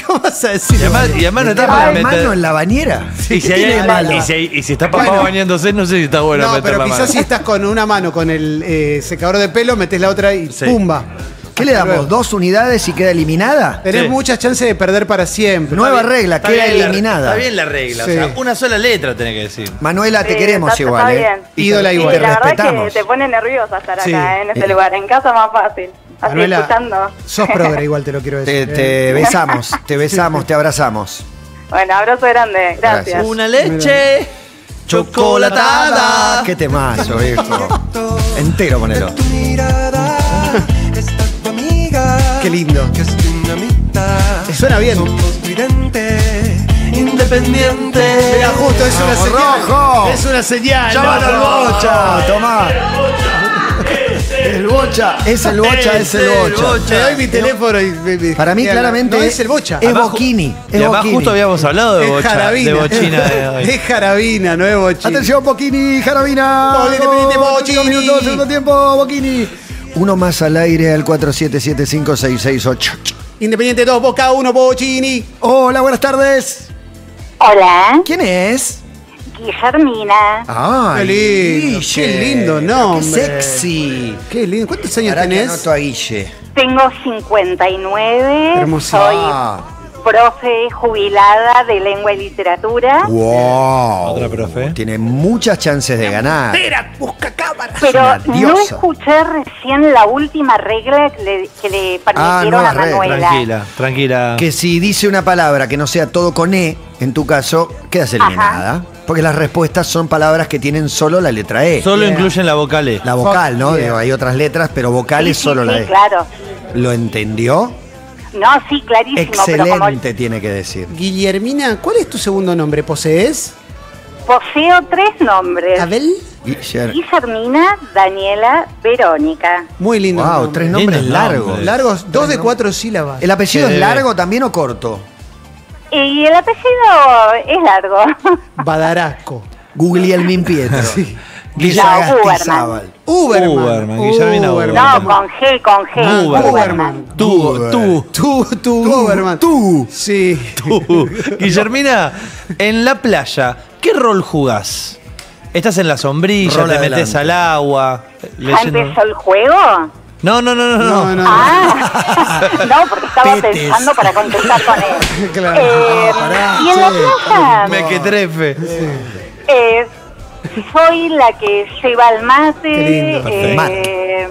¿Cómo vas a decir? Y además no está para meter mano en la bañera. Sí, y si está papá bañándose, no sé si está bueno meter la mano. No, pero quizás si estás con una mano con el secador de pelo, metés la otra y ¡pumba! ¿Qué le damos? ¿2 unidades y queda eliminada? Tenés muchas chances de perder para siempre. Nueva regla, queda eliminada. Está bien la regla, o sea, una sola letra tenés que decir. Manuela, te queremos igual, ídola igual. La verdad que te pone nerviosa estar acá, en este lugar. En casa más fácil. Así escuchando. Sos progre igual, te lo quiero decir. Te besamos, te abrazamos. Bueno, abrazo grande, gracias. Una leche chocolatada. Qué temazo, viejo. Entero ponelo. Qué lindo. Suena bien. Independiente. Mira, justo es una señal. Rojo. Es una señal. Llámalo al Bocha. Tomá. El Bocha. Es el Bocha, es el Bocha. Te doy mi teléfono y... Para mí claramente no es el Bocha. Es Bochini. Y además justo habíamos hablado de Bocha. De Bochina. Es Jarabina, no es Bochini. Atención, Bochini, Jarabina. Independiente, Bochini. Minutos, segundo tiempo, Bochini. Uno más al aire al 4775-668. Independiente 2, Boca 1, Bochini. Hola, buenas tardes. Hola. ¿Quién es? Guillermina. ¡Ay, qué lindo nombre! ¡Qué sexy! ¡Qué lindo! ¿Cuántos años tenés? Anoto a Guille. Tengo 59. Hermosa. Soy profe jubilada de Lengua y Literatura. ¡Wow! Otra profe. Tiene muchas chances de ganar. ¡Espera! ¡Busca cámaras! Pero no escuché recién la última regla que le permitieron a Manuela. Tranquila, tranquila. Que si dice una palabra que no sea todo con E, en tu caso, quedas eliminada. Ajá. Porque las respuestas son palabras que tienen solo la letra E. Solo incluyen la vocal E. La vocal, ¿no? Digo, hay otras letras, pero vocal es solo la E. Claro. ¿Lo entendió? No, sí, clarísimo. Excelente, pero como... tiene que decir. Guillermina, ¿cuál es tu segundo nombre? ¿Posees? Poseo tres nombres. ¿Abel? Guillermina, Daniela, Verónica. Muy lindo. Wow, nombre. Tres nombres largos. Largos, dos de cuatro sílabas. ¿El apellido es largo también o corto? Y el apellido es largo. Badarasco. Guglielmin Pietro. Sí. Guillermina Uberman. Guillermina Uberman. No, con G, con G. Uberman. Tú. Sí. Tú. Guillermina, en la playa, ¿qué rol jugás? ¿Estás en la sombrilla? ¿Te metes al agua? ¿Ya empezó el juego? No. Ah, no, porque estaba pensando para contestar con él. Claro. Y en la playa... Mequetrefe. Soy la que lleva el mate,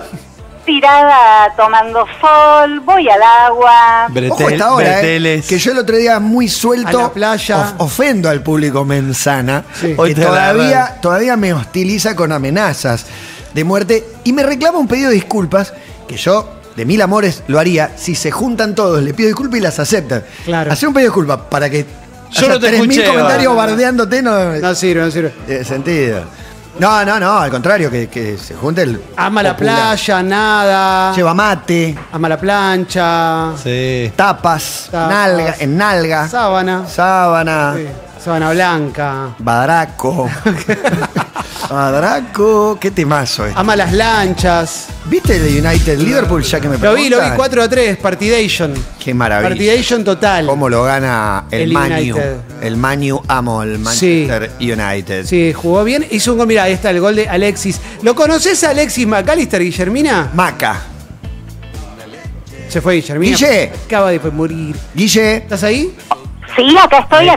tirada tomando sol, voy al agua. Ojo esta hora, que yo el otro día muy suelto a la playa. Ofendo al público mensana, que todavía me hostiliza con amenazas de muerte y me reclama un pedido de disculpas que yo, de mil amores, lo haría. Si se juntan todos, le pido disculpas y las aceptan. Claro. Hacer un pedido de disculpas para que... Yo no te escuché, 3.000 comentarios bardeándote no sirve. Tiene sentido. No, al contrario, que se junte el... Ama la playa, nada. Lleva mate. Ama la plancha. Sí. Tapas. En nalga. Sábana. Sí. Sábana blanca. Badraco. Badraco. Qué temazo este. Ama las lanchas. ¿Viste el de United Liverpool ya que me preguntan? Lo vi 4-3, Partidation. Qué maravilla. Partidation total. ¿Cómo lo gana el Manu? El Manu amo el Manchester United. Sí, jugó bien. Hizo un gol, mira, ahí está el gol de Alexis. ¿Lo conoces a Alexis McAllister, Guillermina? Maca. Se fue Guillermina. Guille. Acaba de morir. Guille. ¿Estás ahí? Sí, acá estoy.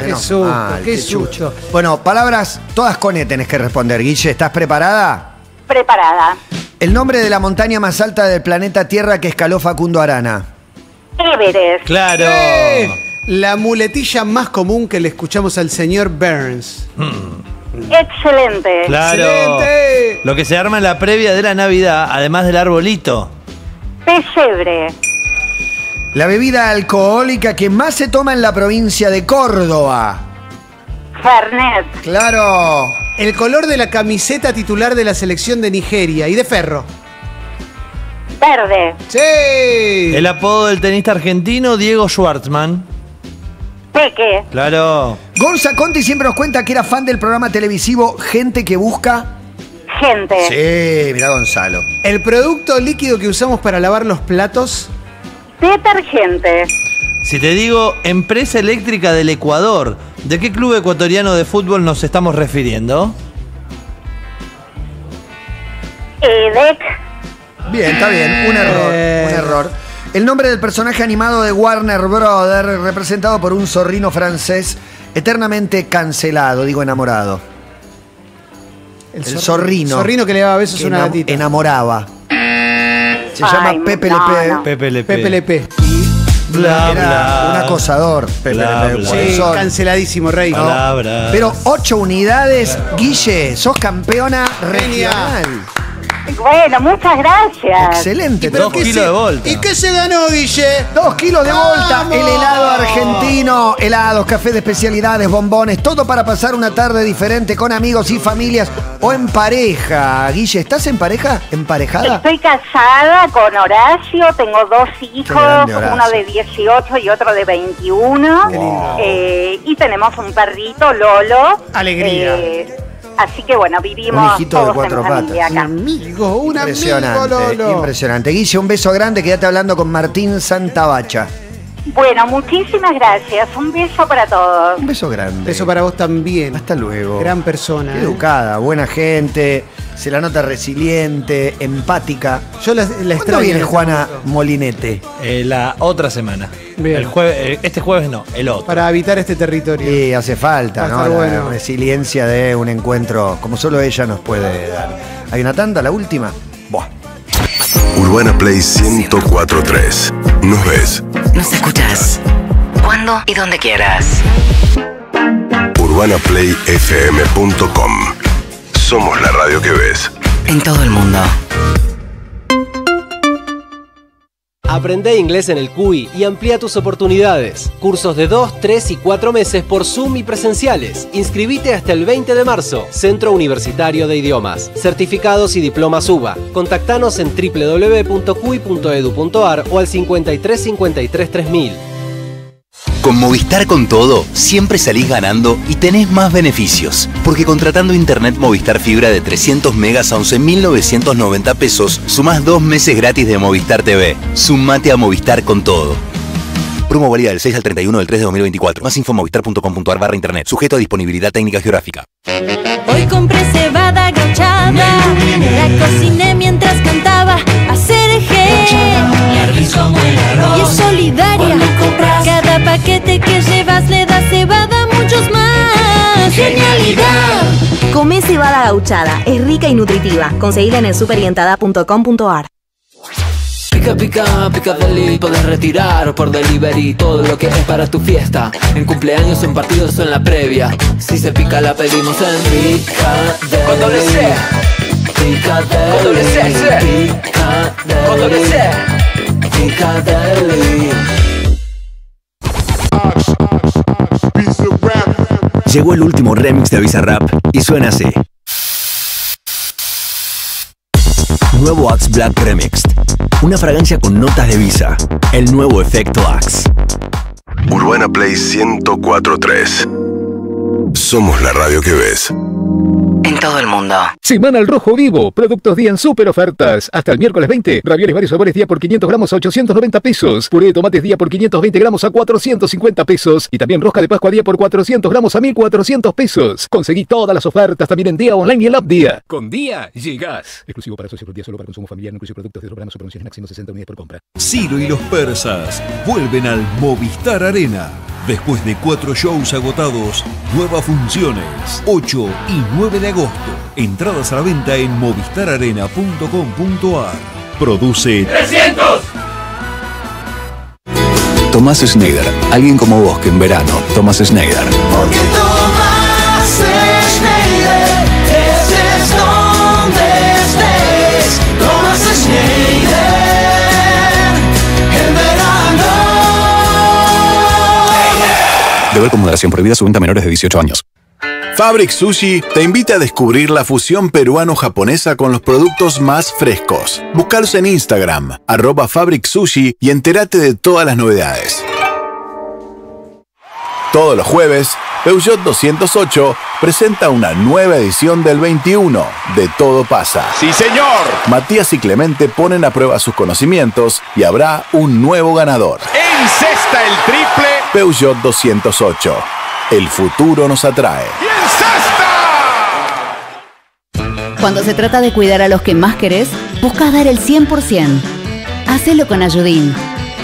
Qué susto, qué chucho. Bueno, palabras todas con E tenés que responder. Guille, ¿estás preparada? Preparada. El nombre de la montaña más alta del planeta Tierra que escaló Facundo Arana. Everest. Claro. La muletilla más común que le escuchamos al señor Burns. Excelente. Claro. Excelente. Lo que se arma en la previa de la Navidad, además del arbolito. Pesebre. La bebida alcohólica que más se toma en la provincia de Córdoba. Fernet. Claro. El color de la camiseta titular de la selección de Nigeria y de Ferro. Verde. Sí. El apodo del tenista argentino Diego Schwartzman. Peque. Claro. Gonza Conti siempre nos cuenta que era fan del programa televisivo Gente que busca... Gente. Sí, mirá Gonzalo. El producto líquido que usamos para lavar los platos... Detergente. Si te digo Empresa Eléctrica del Ecuador, ¿de qué club ecuatoriano de fútbol nos estamos refiriendo? EDEC. Bien, está bien. Un error. El nombre del personaje animado de Warner Brothers, representado por un zorrino francés eternamente cancelado, digo enamorado. El zorrino. Zorrino que le daba a veces una gatita. Enamoraba. Se llama Pepe Le Pe. Pepe Le Pe. Bla, bla. Un acosador. Pepe Le Pe. Sí, canceladísimo, rey. Palabras. Pero 8 unidades. Claro. Guille, sos campeona regional. Bueno, muchas gracias. Excelente. 2 kilos de Volta. ¿Y qué se ganó, Guille? 2 kilos de Volta. El helado argentino. Helados, café de especialidades, bombones. Todo para pasar una tarde diferente con amigos y familias o en pareja. Guille, ¿estás en pareja? ¿Emparejada? Estoy casada con Horacio. Tengo 2 hijos. Uno de 18 y otro de 21. Wow. Y tenemos un perrito, Lolo. Alegría. Así que bueno, vivimos un hijito todos de 4 patas. Acá. Un amigo, Lolo. Impresionante. Guille, un beso grande, quédate hablando con Martín Santabacha. Bueno, muchísimas gracias. Un beso para todos. Un beso grande. Beso para vos también. Hasta luego. Gran persona. Qué educada, buena gente, se la nota resiliente, empática. Yo la extraño. ¿Cuándo viene Juana Molinete? La otra semana. Bien. Este jueves no, el otro. Para habitar este territorio. Sí, hace falta, ¿no? Bueno. La resiliencia de un encuentro como solo ella nos puede dar. ¿Hay una tanda? ¿La última? Buah. Urbana Play 104.3. Nos ves. Nos escuchás. Cuando y donde quieras. UrbanaPlayFM.com. Somos la radio que ves en todo el mundo. Aprende inglés en el CUI y amplía tus oportunidades. Cursos de 2, 3 y 4 meses por Zoom y presenciales. Inscribite hasta el 20 de marzo. Centro Universitario de Idiomas. Certificados y diplomas UBA. Contactanos en www.cui.edu.ar o al 53 53 3000. Con Movistar con todo, siempre salís ganando y tenés más beneficios. Porque contratando internet Movistar Fibra de 300 megas a 11.990 pesos, sumás 2 meses gratis de Movistar TV. Sumate a Movistar con todo. Promo válida del 6 al 31 del 3 de 2024. Más info movistar.com.ar/internet. Sujeto a disponibilidad técnica geográfica. Hoy compré cebada gauchada. La cociné mientras cantaba acerejé. Y es solidaria. Cada paquete que llevas le da cebada a muchos más. ¡Genialidad! Comé cebada gauchada, es rica y nutritiva. Conseguida en el superorientada.com.ar. Pica, pica, Picadeli, podés retirar por delivery todo lo que es para tu fiesta. En cumpleaños, en partidos o en la previa. Si se pica la pedimos en Picadeli. Con doble C. Picadeli. Con doble C, sí. Picadeli. Con doble C. Picadeli. Llegó el último remix de Bizarrap y suena así. Nuevo Axe Black Remixed. Una fragancia con notas de Visa. El nuevo efecto Axe. Urbana Play 104.3. Somos la radio que ves en todo el mundo. Semana al Rojo Vivo. Productos día en super ofertas. Hasta el miércoles 20. Ravioles varios sabores día por 500 gramos a 890 pesos. Puré de tomates día por 520 gramos a 450 pesos. Y también rosca de pascua día por 400 gramos a 1400 pesos. Conseguí todas las ofertas también en día online y en la app día. Con día llegás. Exclusivo para socios por día, solo para consumo familiar. No incluye productos de sobrano o promociones máximo 60 unidades por compra. Ciro y los Persas vuelven al Movistar Arena. Después de 4 shows agotados, nuevas funciones, 8 y 9 de agosto. Entradas a la venta en movistararena.com.ar. Produce 300. Tomás Schneider, alguien como vos que en verano Tomás Schneider. Porque Tomás Schneider, estés donde estés. Tomás Schneider. Beber con moderación, prohibida su venta a menores de 18 años. Fabric Sushi te invita a descubrir la fusión peruano-japonesa con los productos más frescos. Búscalos en Instagram, @Fabric Sushi, y entérate de todas las novedades. Todos los jueves, Peugeot 208 presenta una nueva edición del 21 de Todo Pasa. ¡Sí, señor! Matías y Clemente ponen a prueba sus conocimientos y habrá un nuevo ganador. ¡Encesta el triple! Peugeot 208. El futuro nos atrae. ¡Y encesta! Cuando se trata de cuidar a los que más querés, buscas dar el 100%. Hacelo con Ayudín,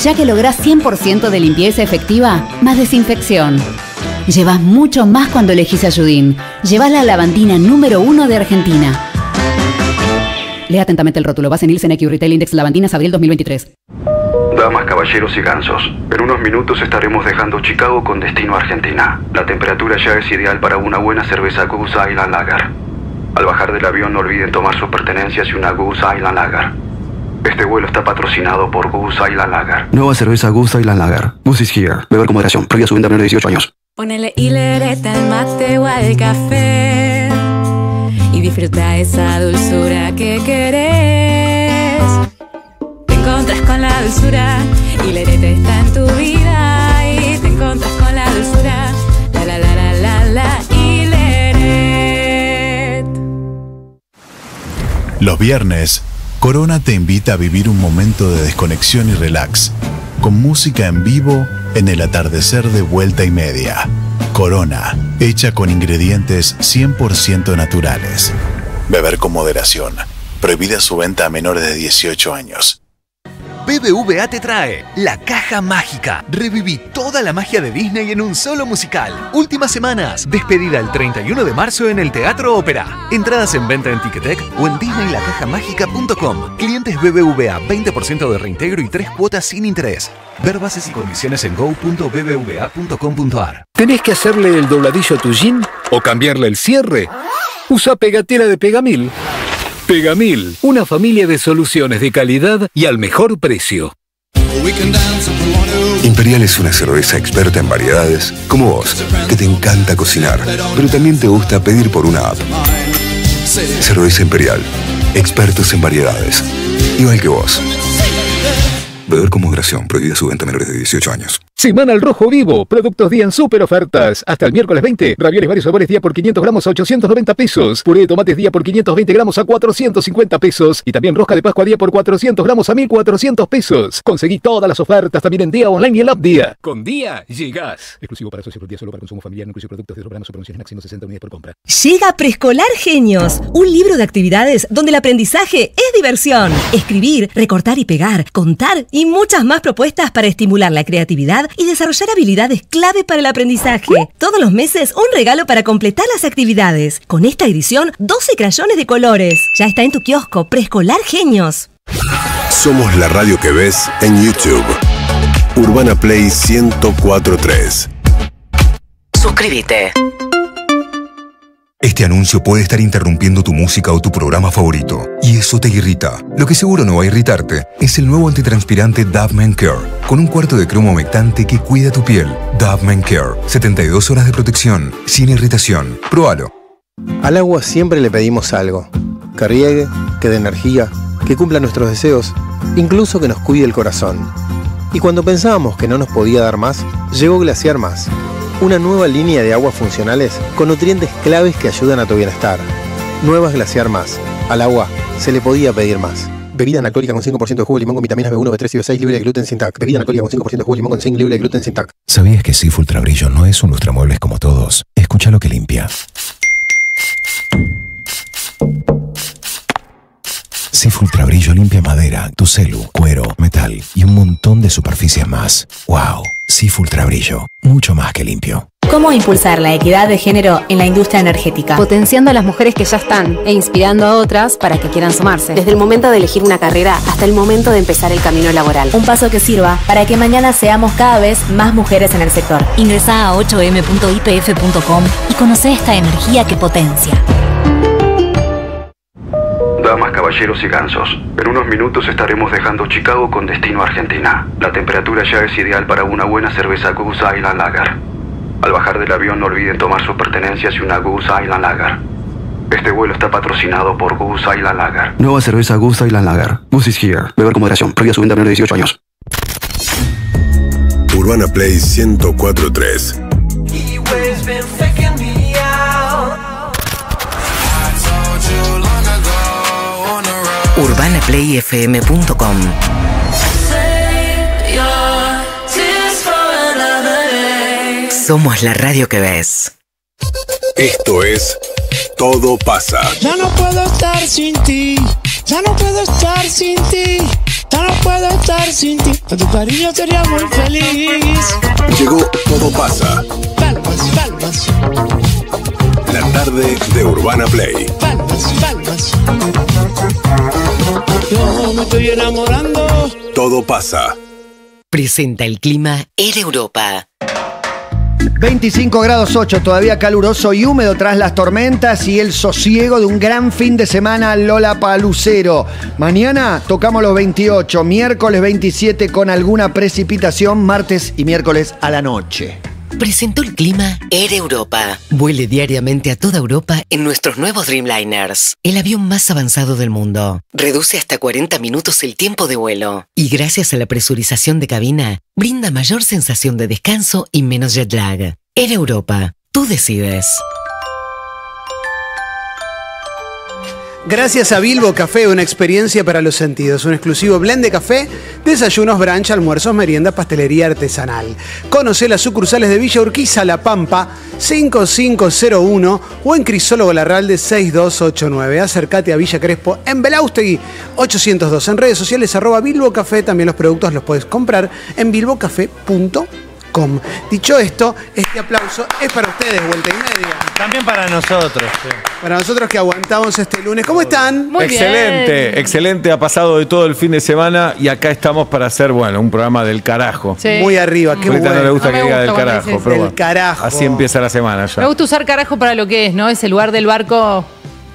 ya que lográs 100% de limpieza efectiva más desinfección. Llevas mucho más cuando elegís Ayudín. Llevas la lavandina número 1 de Argentina. Lea atentamente el rótulo. Vas en Nielsen IQ Retail Index Lavandinas abril 2023. Damas, caballeros y gansos, en unos minutos estaremos dejando Chicago con destino a Argentina. La temperatura ya es ideal para una buena cerveza Goose Island Lager. Al bajar del avión no olviden tomar sus pertenencias y una Goose Island Lager. Este vuelo está patrocinado por Goose Island Lager. Nueva cerveza Goose Island Lager. Goose is here. Beber con moderación. Previa su venta menor de 18 años. Ponele hilereta al mate o al café y disfruta esa dulzura que querés. Te encontrás con la dulzura, hilereta está en tu vida y te encontrás con la dulzura. La la la la la la hileret. Los viernes, Corona te invita a vivir un momento de desconexión y relax con música en vivo en el atardecer de Vuelta y Media. Corona, hecha con ingredientes 100% naturales. Beber con moderación. Prohibida su venta a menores de 18 años. BBVA te trae La Caja Mágica. Reviví toda la magia de Disney en un solo musical. Últimas semanas. Despedida el 31 de marzo en el Teatro Ópera. Entradas en venta en Ticketek o en disneylacajamagica.com. Clientes BBVA, 20% de reintegro y 3 cuotas sin interés. Ver bases y condiciones en go.bbva.com.ar. ¿Tenés que hacerle el dobladillo a tu jean? ¿O cambiarle el cierre? Usa pegatela de Pegamil. Pegamil, una familia de soluciones de calidad y al mejor precio. Imperial es una cerveza experta en variedades, como vos, que te encanta cocinar, pero también te gusta pedir por una app. Cerveza Imperial, expertos en variedades, igual que vos. Beber con moderación, prohibida su venta a menores de 18 años. Semana al Rojo Vivo, productos día en super ofertas. Hasta el miércoles 20, ravioles varios sabores día por 500 gramos a 890 pesos. Puré de tomates día por 520 gramos a 450 pesos. Y también rosca de Pascua día por 400 gramos a 1400 pesos. Conseguí todas las ofertas también en Día Online y el App Día. Con Día llegás. Exclusivo para socios por día, solo para consumo familiar, no incluye productos de programas o promociones máximo 60 unidades por compra. Llega Preescolar Genios, un libro de actividades donde el aprendizaje es diversión. Escribir, recortar y pegar, contar y muchas más propuestas para estimular la creatividad y desarrollar habilidades clave para el aprendizaje. Todos los meses un regalo para completar las actividades. Con esta edición, 12 crayones de colores. Ya está en tu kiosco Preescolar Genios. Somos la radio que ves en YouTube. Urbana Play 104.3. Suscríbete. Este anuncio puede estar interrumpiendo tu música o tu programa favorito, y eso te irrita. Lo que seguro no va a irritarte es el nuevo antitranspirante Dove Men Care, con un cuarto de crema humectante que cuida tu piel. Dove Men Care, 72 horas de protección, sin irritación. Próbalo. Al agua siempre le pedimos algo. Que riegue, que dé energía, que cumpla nuestros deseos, incluso que nos cuide el corazón. Y cuando pensábamos que no nos podía dar más, llegó Glaciar Más. Una nueva línea de aguas funcionales con nutrientes claves que ayudan a tu bienestar. Nuevas Glaciar Más. Al agua se le podía pedir más. Bebida analcohólica con 5% de jugo de limón con vitaminas B1, B3 y B6 libre de gluten sin TAC. Bebida analcohólica con 5% de jugo de limón con zinc libre de gluten sin TAC. ¿Sabías que Sif Ultra Brillo no es un lustramuebles como todos? Escucha lo que limpia. Sif Ultra Brillo limpia madera, tu celu, cuero, metal y un montón de superficies más. ¡Wow! Sif Ultra Brillo, mucho más que limpio. ¿Cómo impulsar la equidad de género en la industria energética? Potenciando a las mujeres que ya están e inspirando a otras para que quieran sumarse. Desde el momento de elegir una carrera hasta el momento de empezar el camino laboral. Un paso que sirva para que mañana seamos cada vez más mujeres en el sector. Ingresá a 8m.ipf.com y conoce esta energía que potencia. Damas, caballeros y gansos, en unos minutos estaremos dejando Chicago con destino a Argentina. La temperatura ya es ideal para una buena cerveza Goose Island Lager. Al bajar del avión no olviden tomar sus pertenencias y una Goose Island Lager. Este vuelo está patrocinado por Goose Island Lager. Nueva cerveza Goose Island Lager. Goose is here. Beber con moderación. Prohibida su venta a menores de 18 años. Urbana Play 104.3. UrbanaPlayFM.com. Somos la radio que ves. Esto es Todo Pasa. Ya no puedo estar sin ti. Ya no puedo estar sin ti. Ya no puedo estar sin ti. Con tu cariño sería muy feliz. Llegó Todo Pasa. Palmas, palmas. La tarde de Urbana Play. Palmas, palmas. Yo me estoy enamorando. Todo pasa. Presenta el clima en Europa. 25 grados 8, todavía caluroso y húmedo tras las tormentas y el sosiego de un gran fin de semana lollapaloozero. Mañana tocamos los 28, miércoles 27 con alguna precipitación, martes y miércoles a la noche. Presentó el clima Air Europa. Vuele diariamente a toda Europa en nuestros nuevos Dreamliners, el avión más avanzado del mundo. Reduce hasta 40 minutos el tiempo de vuelo. Y gracias a la presurización de cabina, brinda mayor sensación de descanso y menos jet lag. Air Europa, tú decides. Gracias a Bilbo Café, una experiencia para los sentidos. Un exclusivo blend de café, desayunos, brunch, almuerzos, meriendas, pastelería artesanal. Conoce las sucursales de Villa Urquiza, La Pampa, 5501 o en Crisólogo Larralde, 6289. Acércate a Villa Crespo en Belaustegui, 802. En redes sociales, @BilboCafé. También los productos los puedes comprar en bilbocafé.com. Dicho esto, este aplauso es para ustedes, Vuelta y Media. También para nosotros. Sí. Para nosotros que aguantamos este lunes. ¿Cómo están? Muy excelente, bien. Excelente. Ha pasado de todo el fin de semana y acá estamos para hacer, bueno, un programa del carajo. Sí. Muy arriba, qué bueno. No le gusta que diga del carajo. Pero bueno, del carajo. Así empieza la semana ya. Me gusta usar carajo para lo que es, ¿no? Ese lugar del barco...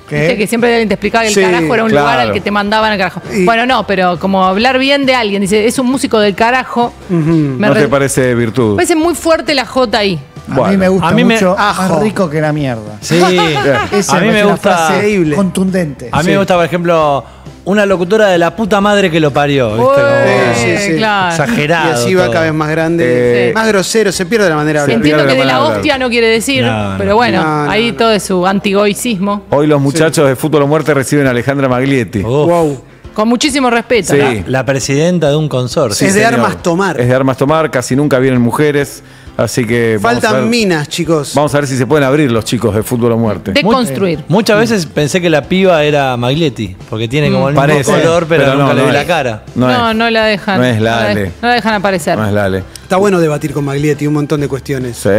¿Viste? Que siempre te explicaba que el carajo era un lugar al que te mandaban al carajo. Y... bueno, no, pero como hablar bien de alguien, dice, es un músico del carajo. ¿No te parece virtud? Me parece muy fuerte la J ahí. Bueno, a mí me gusta mucho más rico que la mierda. Sí, a mí me gusta contundente. A mí me gusta, por ejemplo, una locutora de la puta madre que lo parió. ¿Viste? Claro. Exagerado. Y así va todo. Cada vez más grande, más grosero, se pierde la manera de hablar. Entiendo que de la hostia no quiere decir, pero bueno, ahí todo es su antigoicismo. Hoy los muchachos de Fútbol o Muerte reciben a Alejandra Maglietti. Wow. Con muchísimo respeto. Sí. La presidenta de un consorcio. Es de Armas Tomar. Es de Armas Tomar, casi nunca vienen mujeres. Así que faltan minas, chicos. Vamos a ver si se pueden abrir los chicos de Fútbol o Muerte. De construir. Muchas veces pensé que la piba era Maglietti, porque tiene como el mismo color, pero nunca le vi la cara. No la dejan. No es la Ale. No la dejan aparecer. No es la Ale. Está bueno debatir con Maglietti un montón de cuestiones. Sí.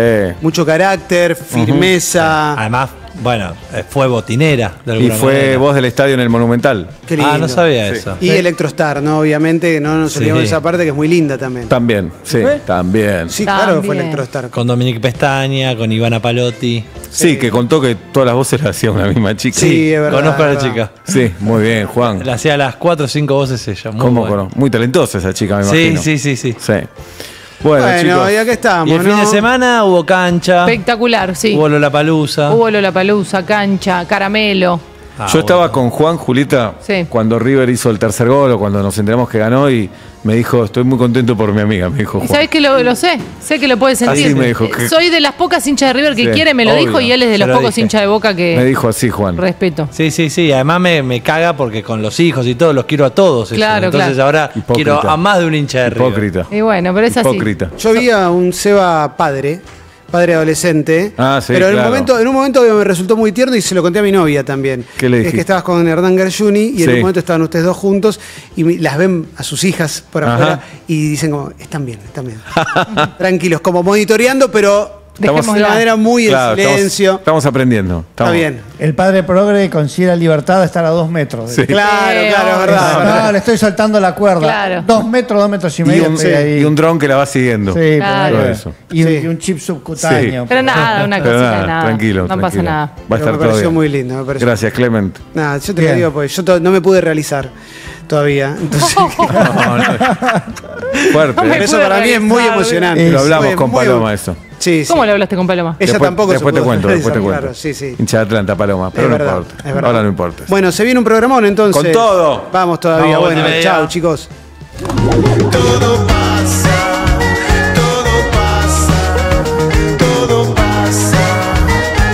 Mucho carácter, firmeza. Además, bueno, fue botinera. Y fue voz del estadio en el Monumental. Qué lindo. Ah, no sabía eso. Y Electrostar, ¿no? Obviamente, no nos olvidamos de esa parte que es muy linda también. También, sí. También. Sí, claro que fue Electrostar. Con Dominique Pestaña, con Ivana Palotti. Sí, que contó que todas las voces las hacía una misma chica. Sí, es verdad. Conozco a la chica. Sí, muy bien, Juan. La hacía las 4 o 5 voces ella. Muy bueno. Muy talentosa esa chica, me imagino. Sí. Bueno, chicos, y acá estamos. Y el fin de semana hubo cancha. Espectacular, sí. Hubo Lollapalooza. Hubo Lollapalooza, cancha, caramelo. Yo estaba con Juan, Julita, cuando River hizo el tercer gol o cuando nos enteramos que ganó y me dijo, estoy muy contento por mi amiga, me dijo Juan. ¿Sabés que lo sé? Sé que lo puedes sentir. Así me dijo que... soy de las pocas hinchas de River que quiere, me lo dijo, y él es de los pocos hinchas de Boca que... me dijo así, Juan. Respeto. Sí, además me caga porque con los hijos y todo, los quiero a todos. Claro, entonces ahora quiero a más de un hincha de River. Hipócrita. Y bueno, pero es así. Hipócrita. Yo vi a un Seba padre adolescente, pero en un momento me resultó muy tierno y se lo conté a mi novia también. ¿Qué le dijiste? Es que estabas con Hernán Gargiuni y en un momento estaban ustedes dos juntos y las ven a sus hijas por afuera y dicen como, están bien. Tranquilos, como monitoreando, pero... estamos de manera muy en silencio. Estamos aprendiendo. Está bien. El padre progre considera libertad de estar a 2 metros. Sí. Claro, es verdad. No, le estoy soltando la cuerda. Claro. 2 metros, 2,5 metros. Y un dron que la va siguiendo. Sí, claro. Eso. Y un chip subcutáneo. Sí. Pero nada, una cosita, nada. Tranquilo. No pasa nada. Va a estar todo bien. Me pareció muy lindo. Gracias, Clement. Nada, yo te lo digo, porque yo no me pude realizar todavía. Entonces, fuerte. Eso para mí es muy emocionante. Lo hablamos con Paloma, eso. Sí, ¿cómo le hablaste con Paloma? Ella tampoco. Después te cuento. Claro, sí. Hincha de Atlanta, Paloma. Pero no importa. Ahora no importa. Bueno, se viene un programón entonces. Con todo. Vamos todavía. Bueno, chao, chicos. Todo pasa.